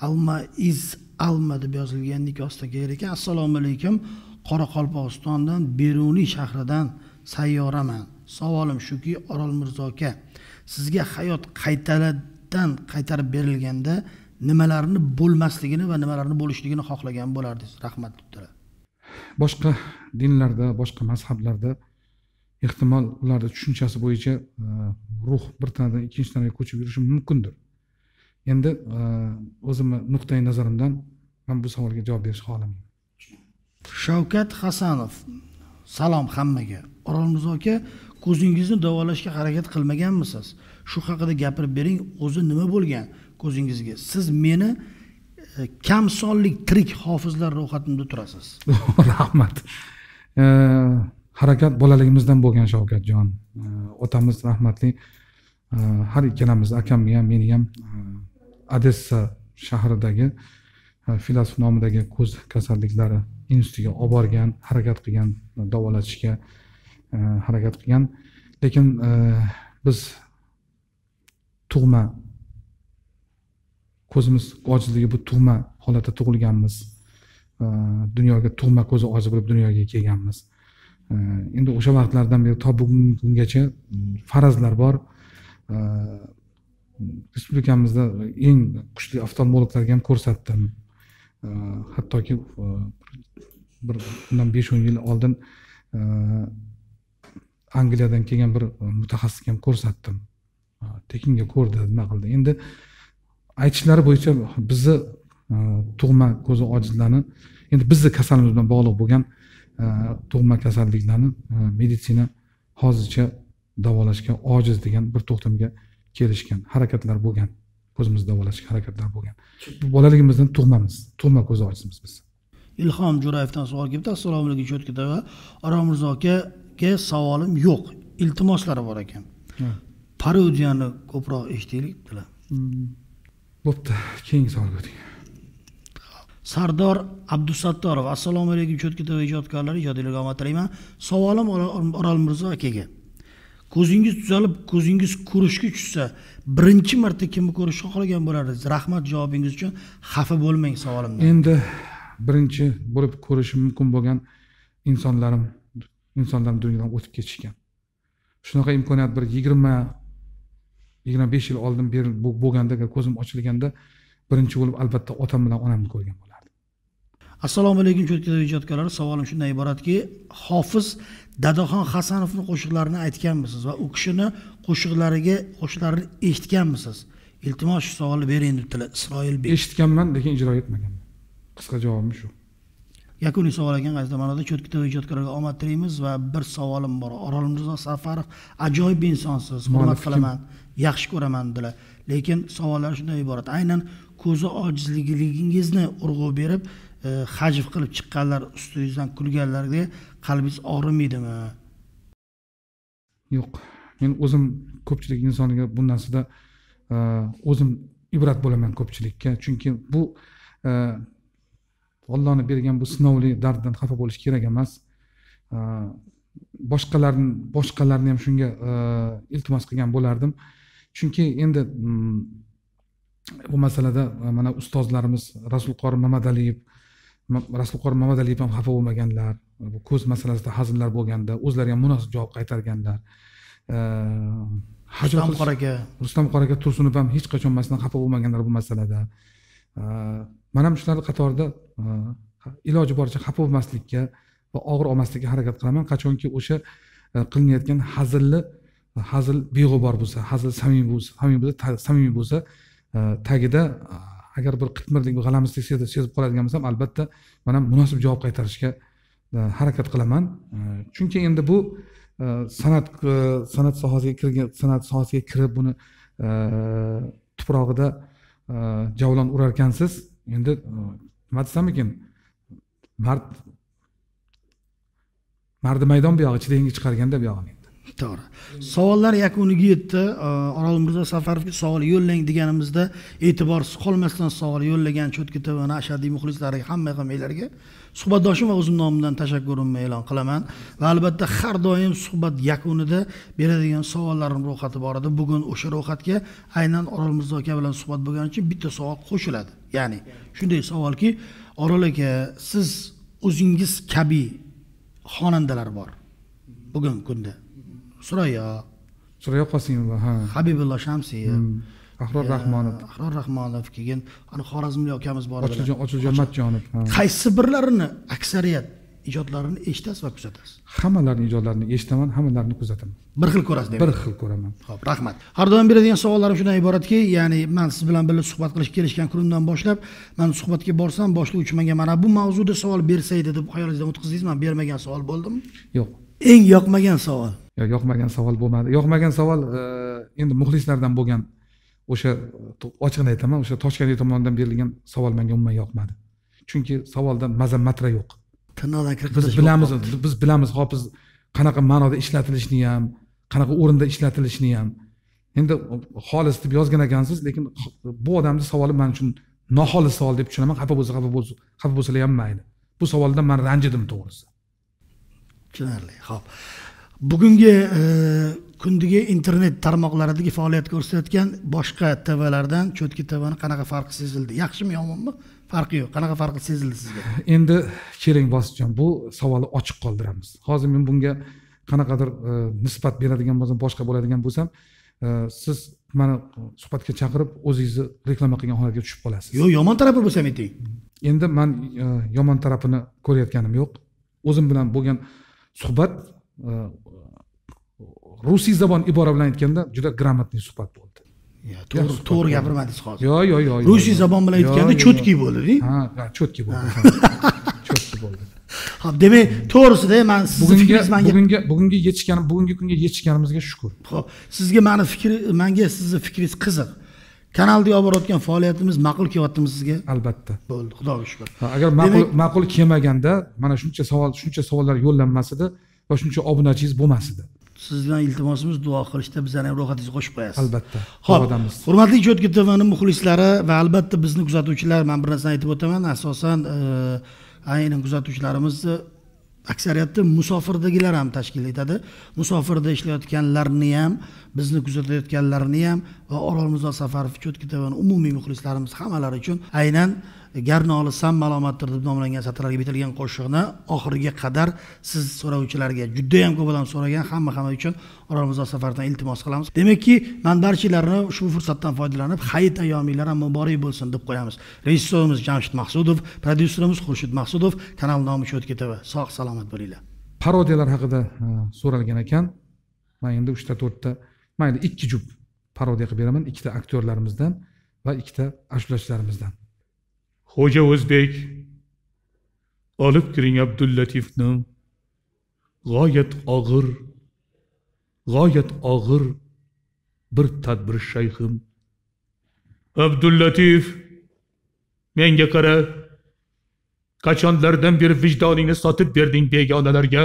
Alma iz Alma deb yozilgan nikoh ostiga ekan. Assalomu alaykum. Qoraqalpog'istondan Beruniy shahridan sayyoraman. Savolim shuki, Orolmirzo aka, sizga hayot qaytalardan qaytarib berilganda nimalarni bo'lmasligini va nimalarni bo'lishligini xohlagan bo'lardingiz? Rahmat dedilar. Boshqa dinlarda, boshqa mazhablarda ehtimol ularning tushunchasi bo'yicha ruh bir tanadan ikkinchi tanaga ko'chib yurishi mumkindir. Endi o'zimni nuqtai nazarimdan men bu savolga javob berishni xohlamayman. Shavkat Hasanov. Salom hammaga. Orolmirzo aka, ko'zingizni davolashga harakat qilmaganmisiz? Shu haqida gapirib bering, o'zi nima bo'lgan ko'zingizga? Siz meni kam sonlik tirik hofizlar ro'yxatimda turasiz. Rahmat. Harakat bolaligimizdan bo'lgan Shavkatjon. Otamiz rahmatli har ikkalamiz, akamni ham, meni ham Odessa shahridagi filosof nomidagi ko'z kasalliklari institutiga olib borgan, harakat qilgan, davolatishga harakat qilgan. Lekin biz tug'ma, ko'zimiz ojizligi bu tug'ma holatda tug'ilganmiz. Dunyoga tug'ma ko'zi ojiz bo'lib dunyoga kelganmiz. Endi o'sha vaqtlardan beri to bugungacha farazlar bor. Respublikamizda eng kuchli oftalmologlarga ham ko'rsatdim. Hattoki bir bundan besh o'n yil oldin Angliyadan kelgan bir mutaxassisga ham ko'rsatdim. Tekinga ko'rdi, nima qildi. Endi aytishlari bo'yicha bizni tug'ma ko'zi ojizlarni, endi bizni kasalimiz bilan bog'liq bo'lgan tug'ma kasalliklarni meditsina hozircha davolashga ojiz degan bir to'xtamga kelishgan. Harakatlar bo'lgan, ko'zimizni davolashga harakatlar bo'lgan. Bolaligimizdan tug'mamiz, tug'ma ko'zi ojizimiz biz. Ilhom Jo'rayevdan savol keldi. Assalomu alaykum Chotki T V. Orolmirzo akaga savolim yo'q, iltimoslari bor ekan. Parodiyani ko'proq eshitaylik dedilar. Bo'pti, keyingi savolga o'ting. Sardor Abdusattorov, assalomu alaykum Chotki T V ijodkorlari, ijodingizga omad tilayman. Savolim Orolmirzo akaga. Ko'zingiz tuzalib, ko'zingiz ko'rishga tushsa, birinchi marta kimni ko'rishni xohlagan bo'larsiz? Rahmat javobingiz uchun, xafa bo'lmang savolimdan. Endi birinchi bo'lib ko'rishim mumkin bo'lgan insonlarim, insonlar dunyodan o'tib ketishgan. Shunaqa imkoniyat bir yigirma yigirma besh yil oldin bo'lganda, ko'zim ochilganda birinchi bo'lib albatta otam bilan onamni ko'rgan bo'lardim. Assalomu alaykum Chotki T V ijodkorlari, savolim shundan iboratki, Hofiz Dadaxon Hasanovni qo'shiqlarini aytganmisiz va u kishini qo'shiqlariga qo'shiqlarini eshitganmisiz? Iltimos shu savolni bering debdilar. Isroilbek. Eshitganman, lekin ijro etmaganman. Qisqa javobim shu. Yakuniy savol ekan, qaysi ma'noda Chotki T V ijodkorlariga omad tilaymiz va bir savolim bor. Orolmirzo Safarov ajoyib insonsiz, hurmat qilaman, yaxshi ko'raman dedilar. Lekin savollar shunday iborat. Aynan ko'zi ojizligingizni urg'u berib, hajv qilib chiqqanlar ustingizdan kulganlarga qalbingiz og'rimaydimi? Yo'q. Men o'zim ko'pchilik insonlarga bu narsada o'zim ibrat bo'laman ko'pchilikka, chunki bu Allohni bergan bu sinovli darddan xafa bo'lish kerak emas. Boshqalarni boshqalarni ham shunga iltimos qilgan bo'lardim. Chunki endi bu masalada mana ustozlarimiz Rasulqori Mamadaliyev Rasulqori Mamadaliyev ham xafa bo'lmaganlar, bu ko'z masalasida hazillar bo'lganda o'zlari ham munosib javob qaytarganlar. Rustam Qora aka, Rustam Qora aka Tursunov ham hech qachon masalan xafa bo'lmaganlar bu masalada. Mana shular qatorida iloji boricha xafa bo'lmaslikka va og'ir olmaslikka harakat qilaman, qachonki o'sha qilinayotgan hazilni hazil beg'ubor bo'lsa, hazil samimiy bo'lsa, samimiy bo'lsa, tagida agar bir qitmirlik va g'alamislik sezib qoladigan bo'lsam, albatta men ham munosib javob qaytarishga harakat qilaman. Chunki endi bu san'at san'at sohasiga kirgan, san'at sohasiga kirib buni tuprog'ida javlon urar ekansiz. Endi nima desam ekan, mard mardi maydon bu yog'i chidangi chiqarganda bu yog'ini. To'g'ri. Savollar yakuniga yetdi. Orolmirzo Safarovga savol yo'llang deganimizda e'tiborsiz qolmasdan savol yo'llagan Chotki T V va ashaddiy muxlislariga, hamma-hammalarga suhbatdoshim va o'zim nomidan tashakkurimni e'lon qilaman va albatta har doim suhbat yakunida beradigan savollarim ro'yxati bor edi. Bugun o'sha ro'yxatga aynan Orolmirzo aka bilan suhbat bo'lgani uchun bitta savol qo'shiladi. Ya'ni shunday savolki, Orol aka, siz o'zingiz kabi xonandalar bor bugungi kunda. Suraya, Suraya Qosimova, ha. Habibulloh Shamsiyev, hmm. Iqror Rahmonov, Iqror Rahmonov, keyin ana Xorazmli okamiz bor edi. Ochiljon Matjonov. Qaysi birlarini aksariyat ijodlarini eshitasiz va kuzatasiz? Hammalarini ijodlarini eshitaman, hammalarini kuzataman. Bir xil ko'rasiz deb. Bir xil ko'raman. Xo'p, rahmat. Har doim beradigan savollarim shundan iboratki, ya'ni men siz bilan birga suhbat qilish kelishgan kunimdan boshlab, men suhbatga borsam, boshlovchi menga mana bu mavzuda savol bersaydi deb xayolingizdan o'tkazdingizmi? Men bermagan savol bo'ldimi? Yo'q. Eng yoqmagan savol. Yo, yoqmagan savol bo'lmadi. Yoqmagan savol endi muxlislardan bo'lgan, o'sha ochiqni aytaman, o'sha Toshkent tomonidan berilgan savol menga umuman yoqmadi. Chunki savolda mazam matra yo'q. Biz bilamiz, biz bilamiz Hofiz qanaqa ma'noda ishlatilishini ham, qanaqa o'rinda ishlatilishini ham. Endi xolis deb yozgan ekansiz, lekin bu odamning savoli men uchun noxolis savol deb tushunaman. Xafa bo'lsa, xafa bo'lsa, xafa bo'lsalar ham mayli. Bu savoldan men ranjidim to'g'risi. Tushunarli. Xo'p. Bugungi kundagi internet tarmoqlaridagi faoliyat ko'rsatayotgan boshqa T V'lardan Chotki T V'ni qanaqa farqi sezildi? Yaxshimi, yomonmi? Farqi yo'q. Qanaqa farqi sezildi sizga? Endi keling bosqichjon, bu savolni ochiq qoldiramiz. Hozir men bunga qanaqadir e, nisbat beradigan bo'lsam, boshqa bo'ladigan bo'lsam, e, siz meni suhbatga chaqirib, o'zingizni reklama qilgan holatga tushib qolasiz. Yo'q, yomon tarafi bo'lsa ayting. Endi men e, yomon tarafini ko'rayotganim yo'q. O'zim bilan bo'lgan suhbat e, Rusiy zabon ibora bilan aytganda juda grammatli suhbat bo'ldi. Ya, to'g'ri, to'g'ri gapirmadingiz hozir. Yo'q, yo'q, yo'q. Rusiy zabon bilan aytganda chotki bo'ldi-ku. Ha, chotki bo'ldi. Chotki bo'ldi. Ha, demak, to'g'risida men sizning fikringiz menga bugunga bugunga yetishganim, bugungi kunga yetishganimizga shukr. Xo'p, sizga meni fikri, menga sizning fikringiz qiziq. Kanalda olib borayotgan faoliyatimiz ma'qul kelyaptimi sizga? Albatta. Bo'ldi, xudoga shukr. Ha, agar ma'qul ma'qul kelmaganda, mana shuncha savol, shuncha savollar yo'llanmasida va shuncha obunachingiz bo'lmasdi. Sizdan iltimosimiz duo qilishda bizani ro'yxatingizga qo'shib qo'yasiz. Albatta. Xo'p, hurmatli Chotki T V'ning muxlislari va albatta bizni kuzatuvchilar, men bir narsani aytib o'taman, asosan aynan kuzatuvchilarimizni aksariyati musofirdagilar ham tashkil etadi. Musofirda ishlayotganlarni ham, bizni kuzatayotganlarni ham va Orolmirzo Safarov Chotki T V'ning umumiy muxlislarimiz hammalari uchun aynan garnoli san malomatdir deb nomlangan satrlarga bitilgan qo'shiqni oxiriga qadar siz so'ravchilarga juda ham ko'p odam so'ragan hamma hamma uchun Orolmirzo Safarovdan iltimos qilamiz. Demakki, men barchalarni shu fursatdan foydalanib hayit ayyominglar ham muborak bo'lsin deb qo'yamiz. Rejissyorimiz Jamshid Maqsudov, prodyuserimiz Xurshid Maqsudov, kanal nomi Chotki T V. Sog' salomat bo'linglar. Parodiyalar haqida so'ralgan ekan. Men endi uch ta to'rt ta, men endi ikki jup parodiya qilib beraman, ikkita aktyorlarimizdan va ikkita ashulachilarimizdan. Hoca O'zbek, alıp girin Abdullatifni, gayet ağır, gayet ağır bir tadbir şeyhim. Abdullatif, menga qara, kaçanlardan bir vicdanini satıp verdin begonalarga.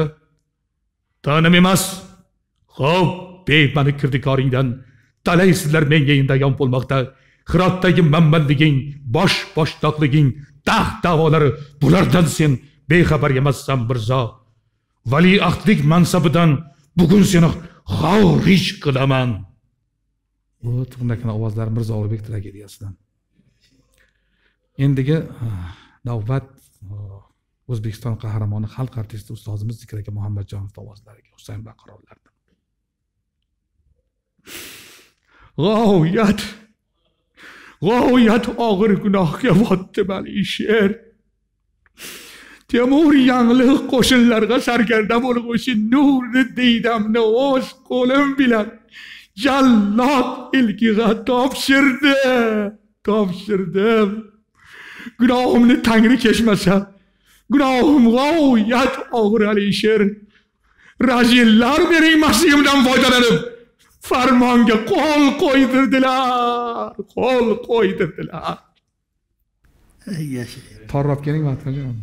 Tanım emas, xo'p, beymani kirdikoringdan, talay sizlar menga indayon bo'lmoqda. Hiratdagi manmanliging, bosh boshdoqliging, taxt davolari bulardan sen bexabar emassan Mirzo. Valiahdlik mansabidan bugun seni xorij qilaman. Bu tundakina ovozlar Mirzo Ulug'bek tragediyasidan. Endigi navbat O'zbekiston qahramoni xalq artisti ustozimiz Zikraka Muhammadjonov ovozlariga Husayn Baqarovlardan. G'oyat g'oyat og'ir gunohga botdi Alisher. Temur yangliq qo'shinlarga sargarda bo'lib o'sha nurni diydamni o'z qo'lim bilan jallot ilkiga topshirdi. Topshirdim. Gunohimni Tangri kechmasa, gunohim g'oyat og'ir Alisher. Rajillar mening mashyimdan foydalanib farmonga qo'l qo'ydirdilar, qo'l qo'ydirdilar. Ey yashir. Torrob keling, Matxonjon.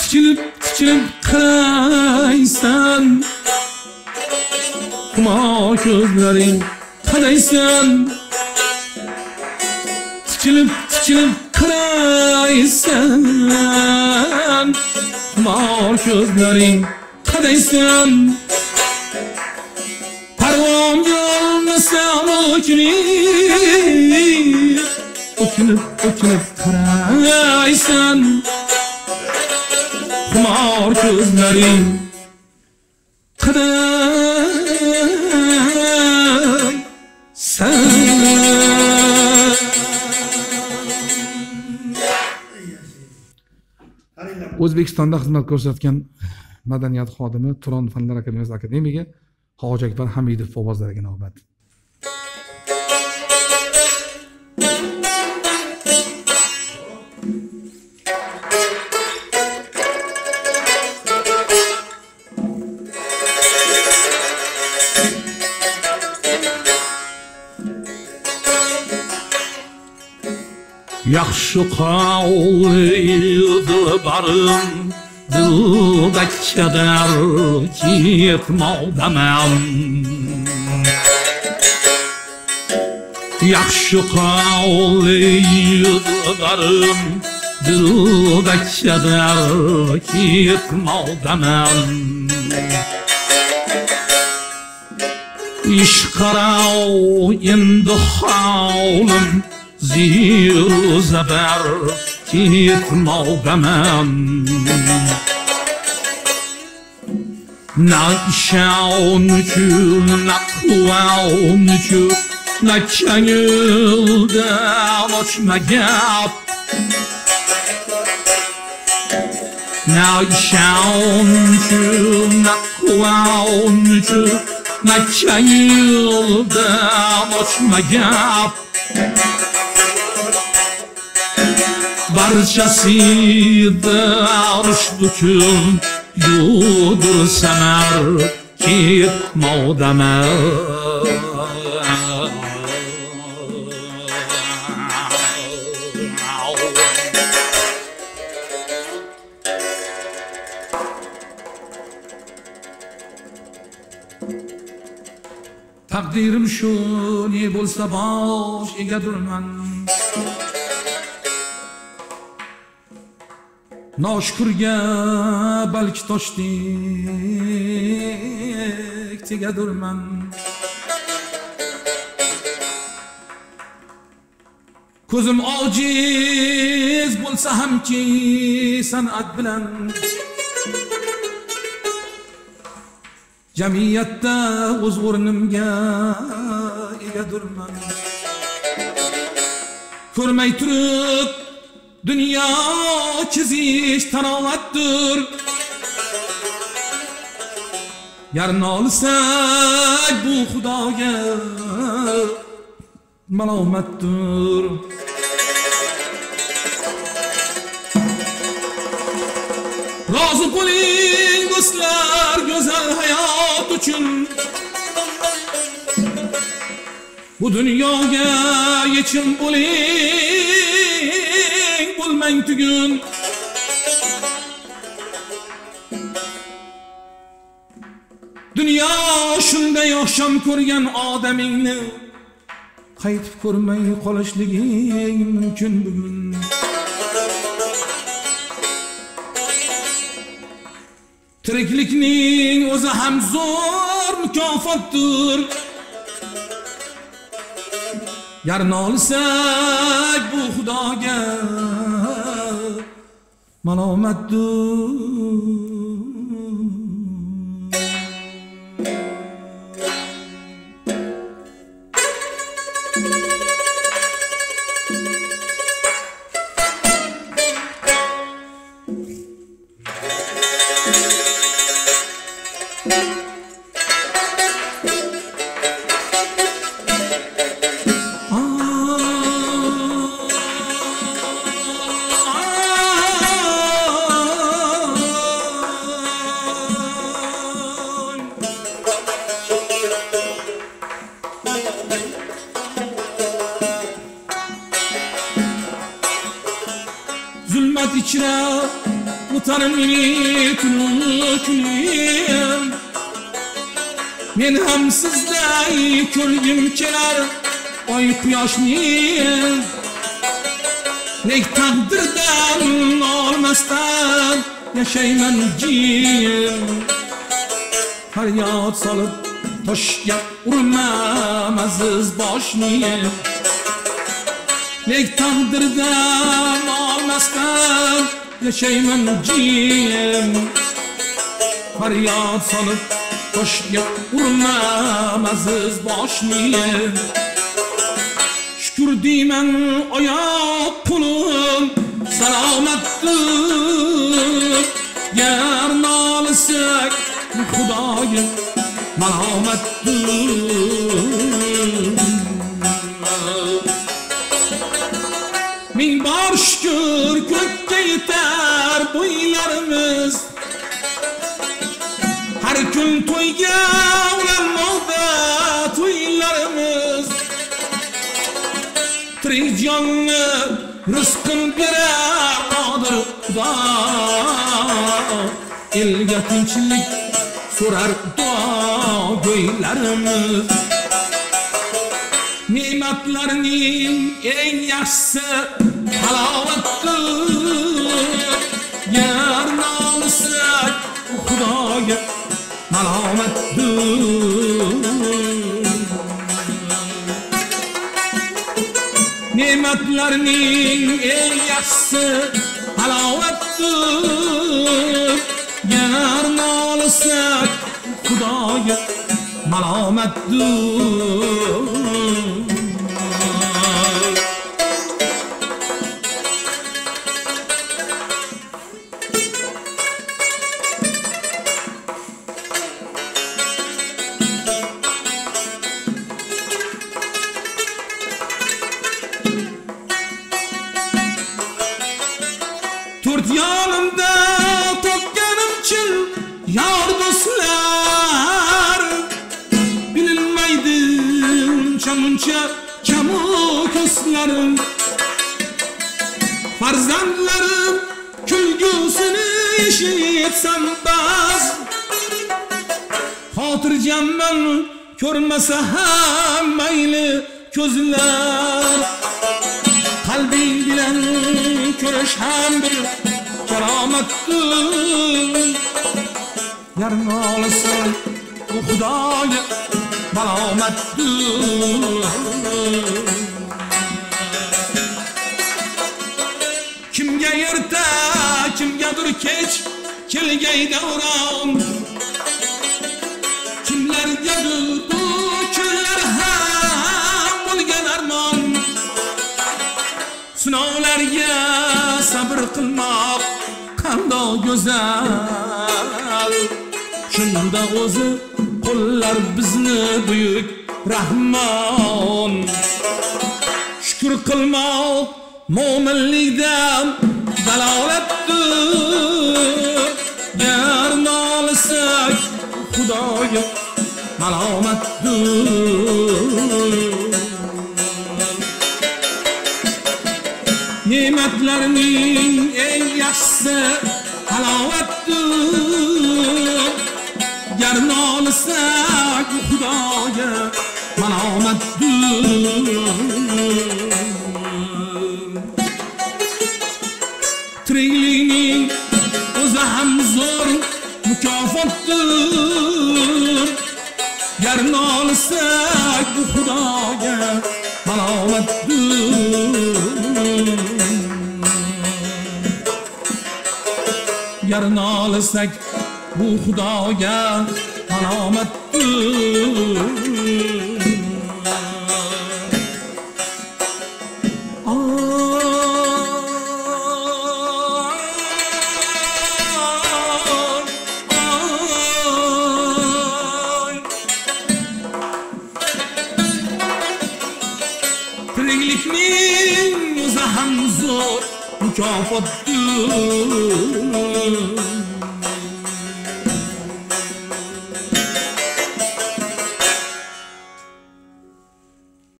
Tikilib, tikilib qaraysan. Kuma gözlerin karaysan, tikilip tikilip karaysan. Kuma gözlerin karaysan, parvam görmesem ökülüp ökülüp ökülüp karaysan. Kuma gözlerin karaysan. Sen O'zbekistonda xizmat ko'rsatgan madaniyat xodimi Turon Fanlar akademiyasi akademiga Hoji Akbar Hamidov ovozlariga navbat. Yaxşı qavul ildi barım, dil بچه در جیب مادمم یخشو قولی دارم دل بچه در جیب مادمم İşkarav indi halim zir zabar gitmav bemem Na işav nücü, na kuvav nücü, na çengilde loçma gap Na işav nücü, na kuvav nücü Neçen yılda boşma yap Barçası da arış düküm Yudur semer gitme o demer Taqdirim şu ne bo'lsa bosh egadurman Noshukurga balki toshdek tegadurman Ko'zim ojiz bo'lsa hamki san'at bilan Jamiyatda o'z o'rnimga ega durman Ko'rmay turib dunyo chizish tarovatdir Yarni olsak bu xudoga malomatdir Rozi bo'ling do'stlar go'zal hayot Bu dünyaya yechim bo'ling bulmang tug'in Dunyo shunday oqshom ko'rgan odamingni qaytib ko'rmay qolishliging mumkin bugun Tiriklikning o'zi ham zo'r mukofotidir. Yarni olsak bu xudoga malomatdir. Kölgüm kelar oy kuyosh men Nek taqdirdan olmasdan yashayman jim Faryod solib toshga urmam aziz boshni Nek taqdirdan olmasdan yashayman jim Faryod solib Toshga urmam aziz boshni Shukur deyman oyoq qo'lim salomatdir Yarni olsak Xudoga malomatdir Ming bor shukur ko'kka yetar bo'ylarimiz Her gün toyga ulanmoqda to'ylarimiz Tirik jonni Rızkın beradır da elge tinçlik sorar dua göylerimiz. Nimetlerinin en yaşsı halavat kıl yer namusu Hudaya malamettir. Nimetlerinin en yaşsı halavettir yer namusu Hudaya malamettir. Farzandlarım külgüsünü işitsem baz hatırcam ben görmese hem meyli gözler kalbin bilen görüş hem bir keramettir. Yarın olasın bu Hudaya malamettir. Kimgadir keç, kelgey davran kimlergadir bu kunlar ham bo'lgan armon. Sinovlarga sabr qilmoq qandoq go'zal, shunda o'zi qo'llar bizni buyuk Rahmon. Shukr qilmoq mo'minlikdan dalolatdir, yer nolisak Xudoga malomatdir. Ne'matlarning eng yaxshisi halovatdir, yer nolisak Xudoga malomatdir. Tiriklikning o'zi ham zo'r mukofotdir, gar nolisak bu Xudoga malomatdir. Gar nolisak bu Xudoga malomatdir. Mükafat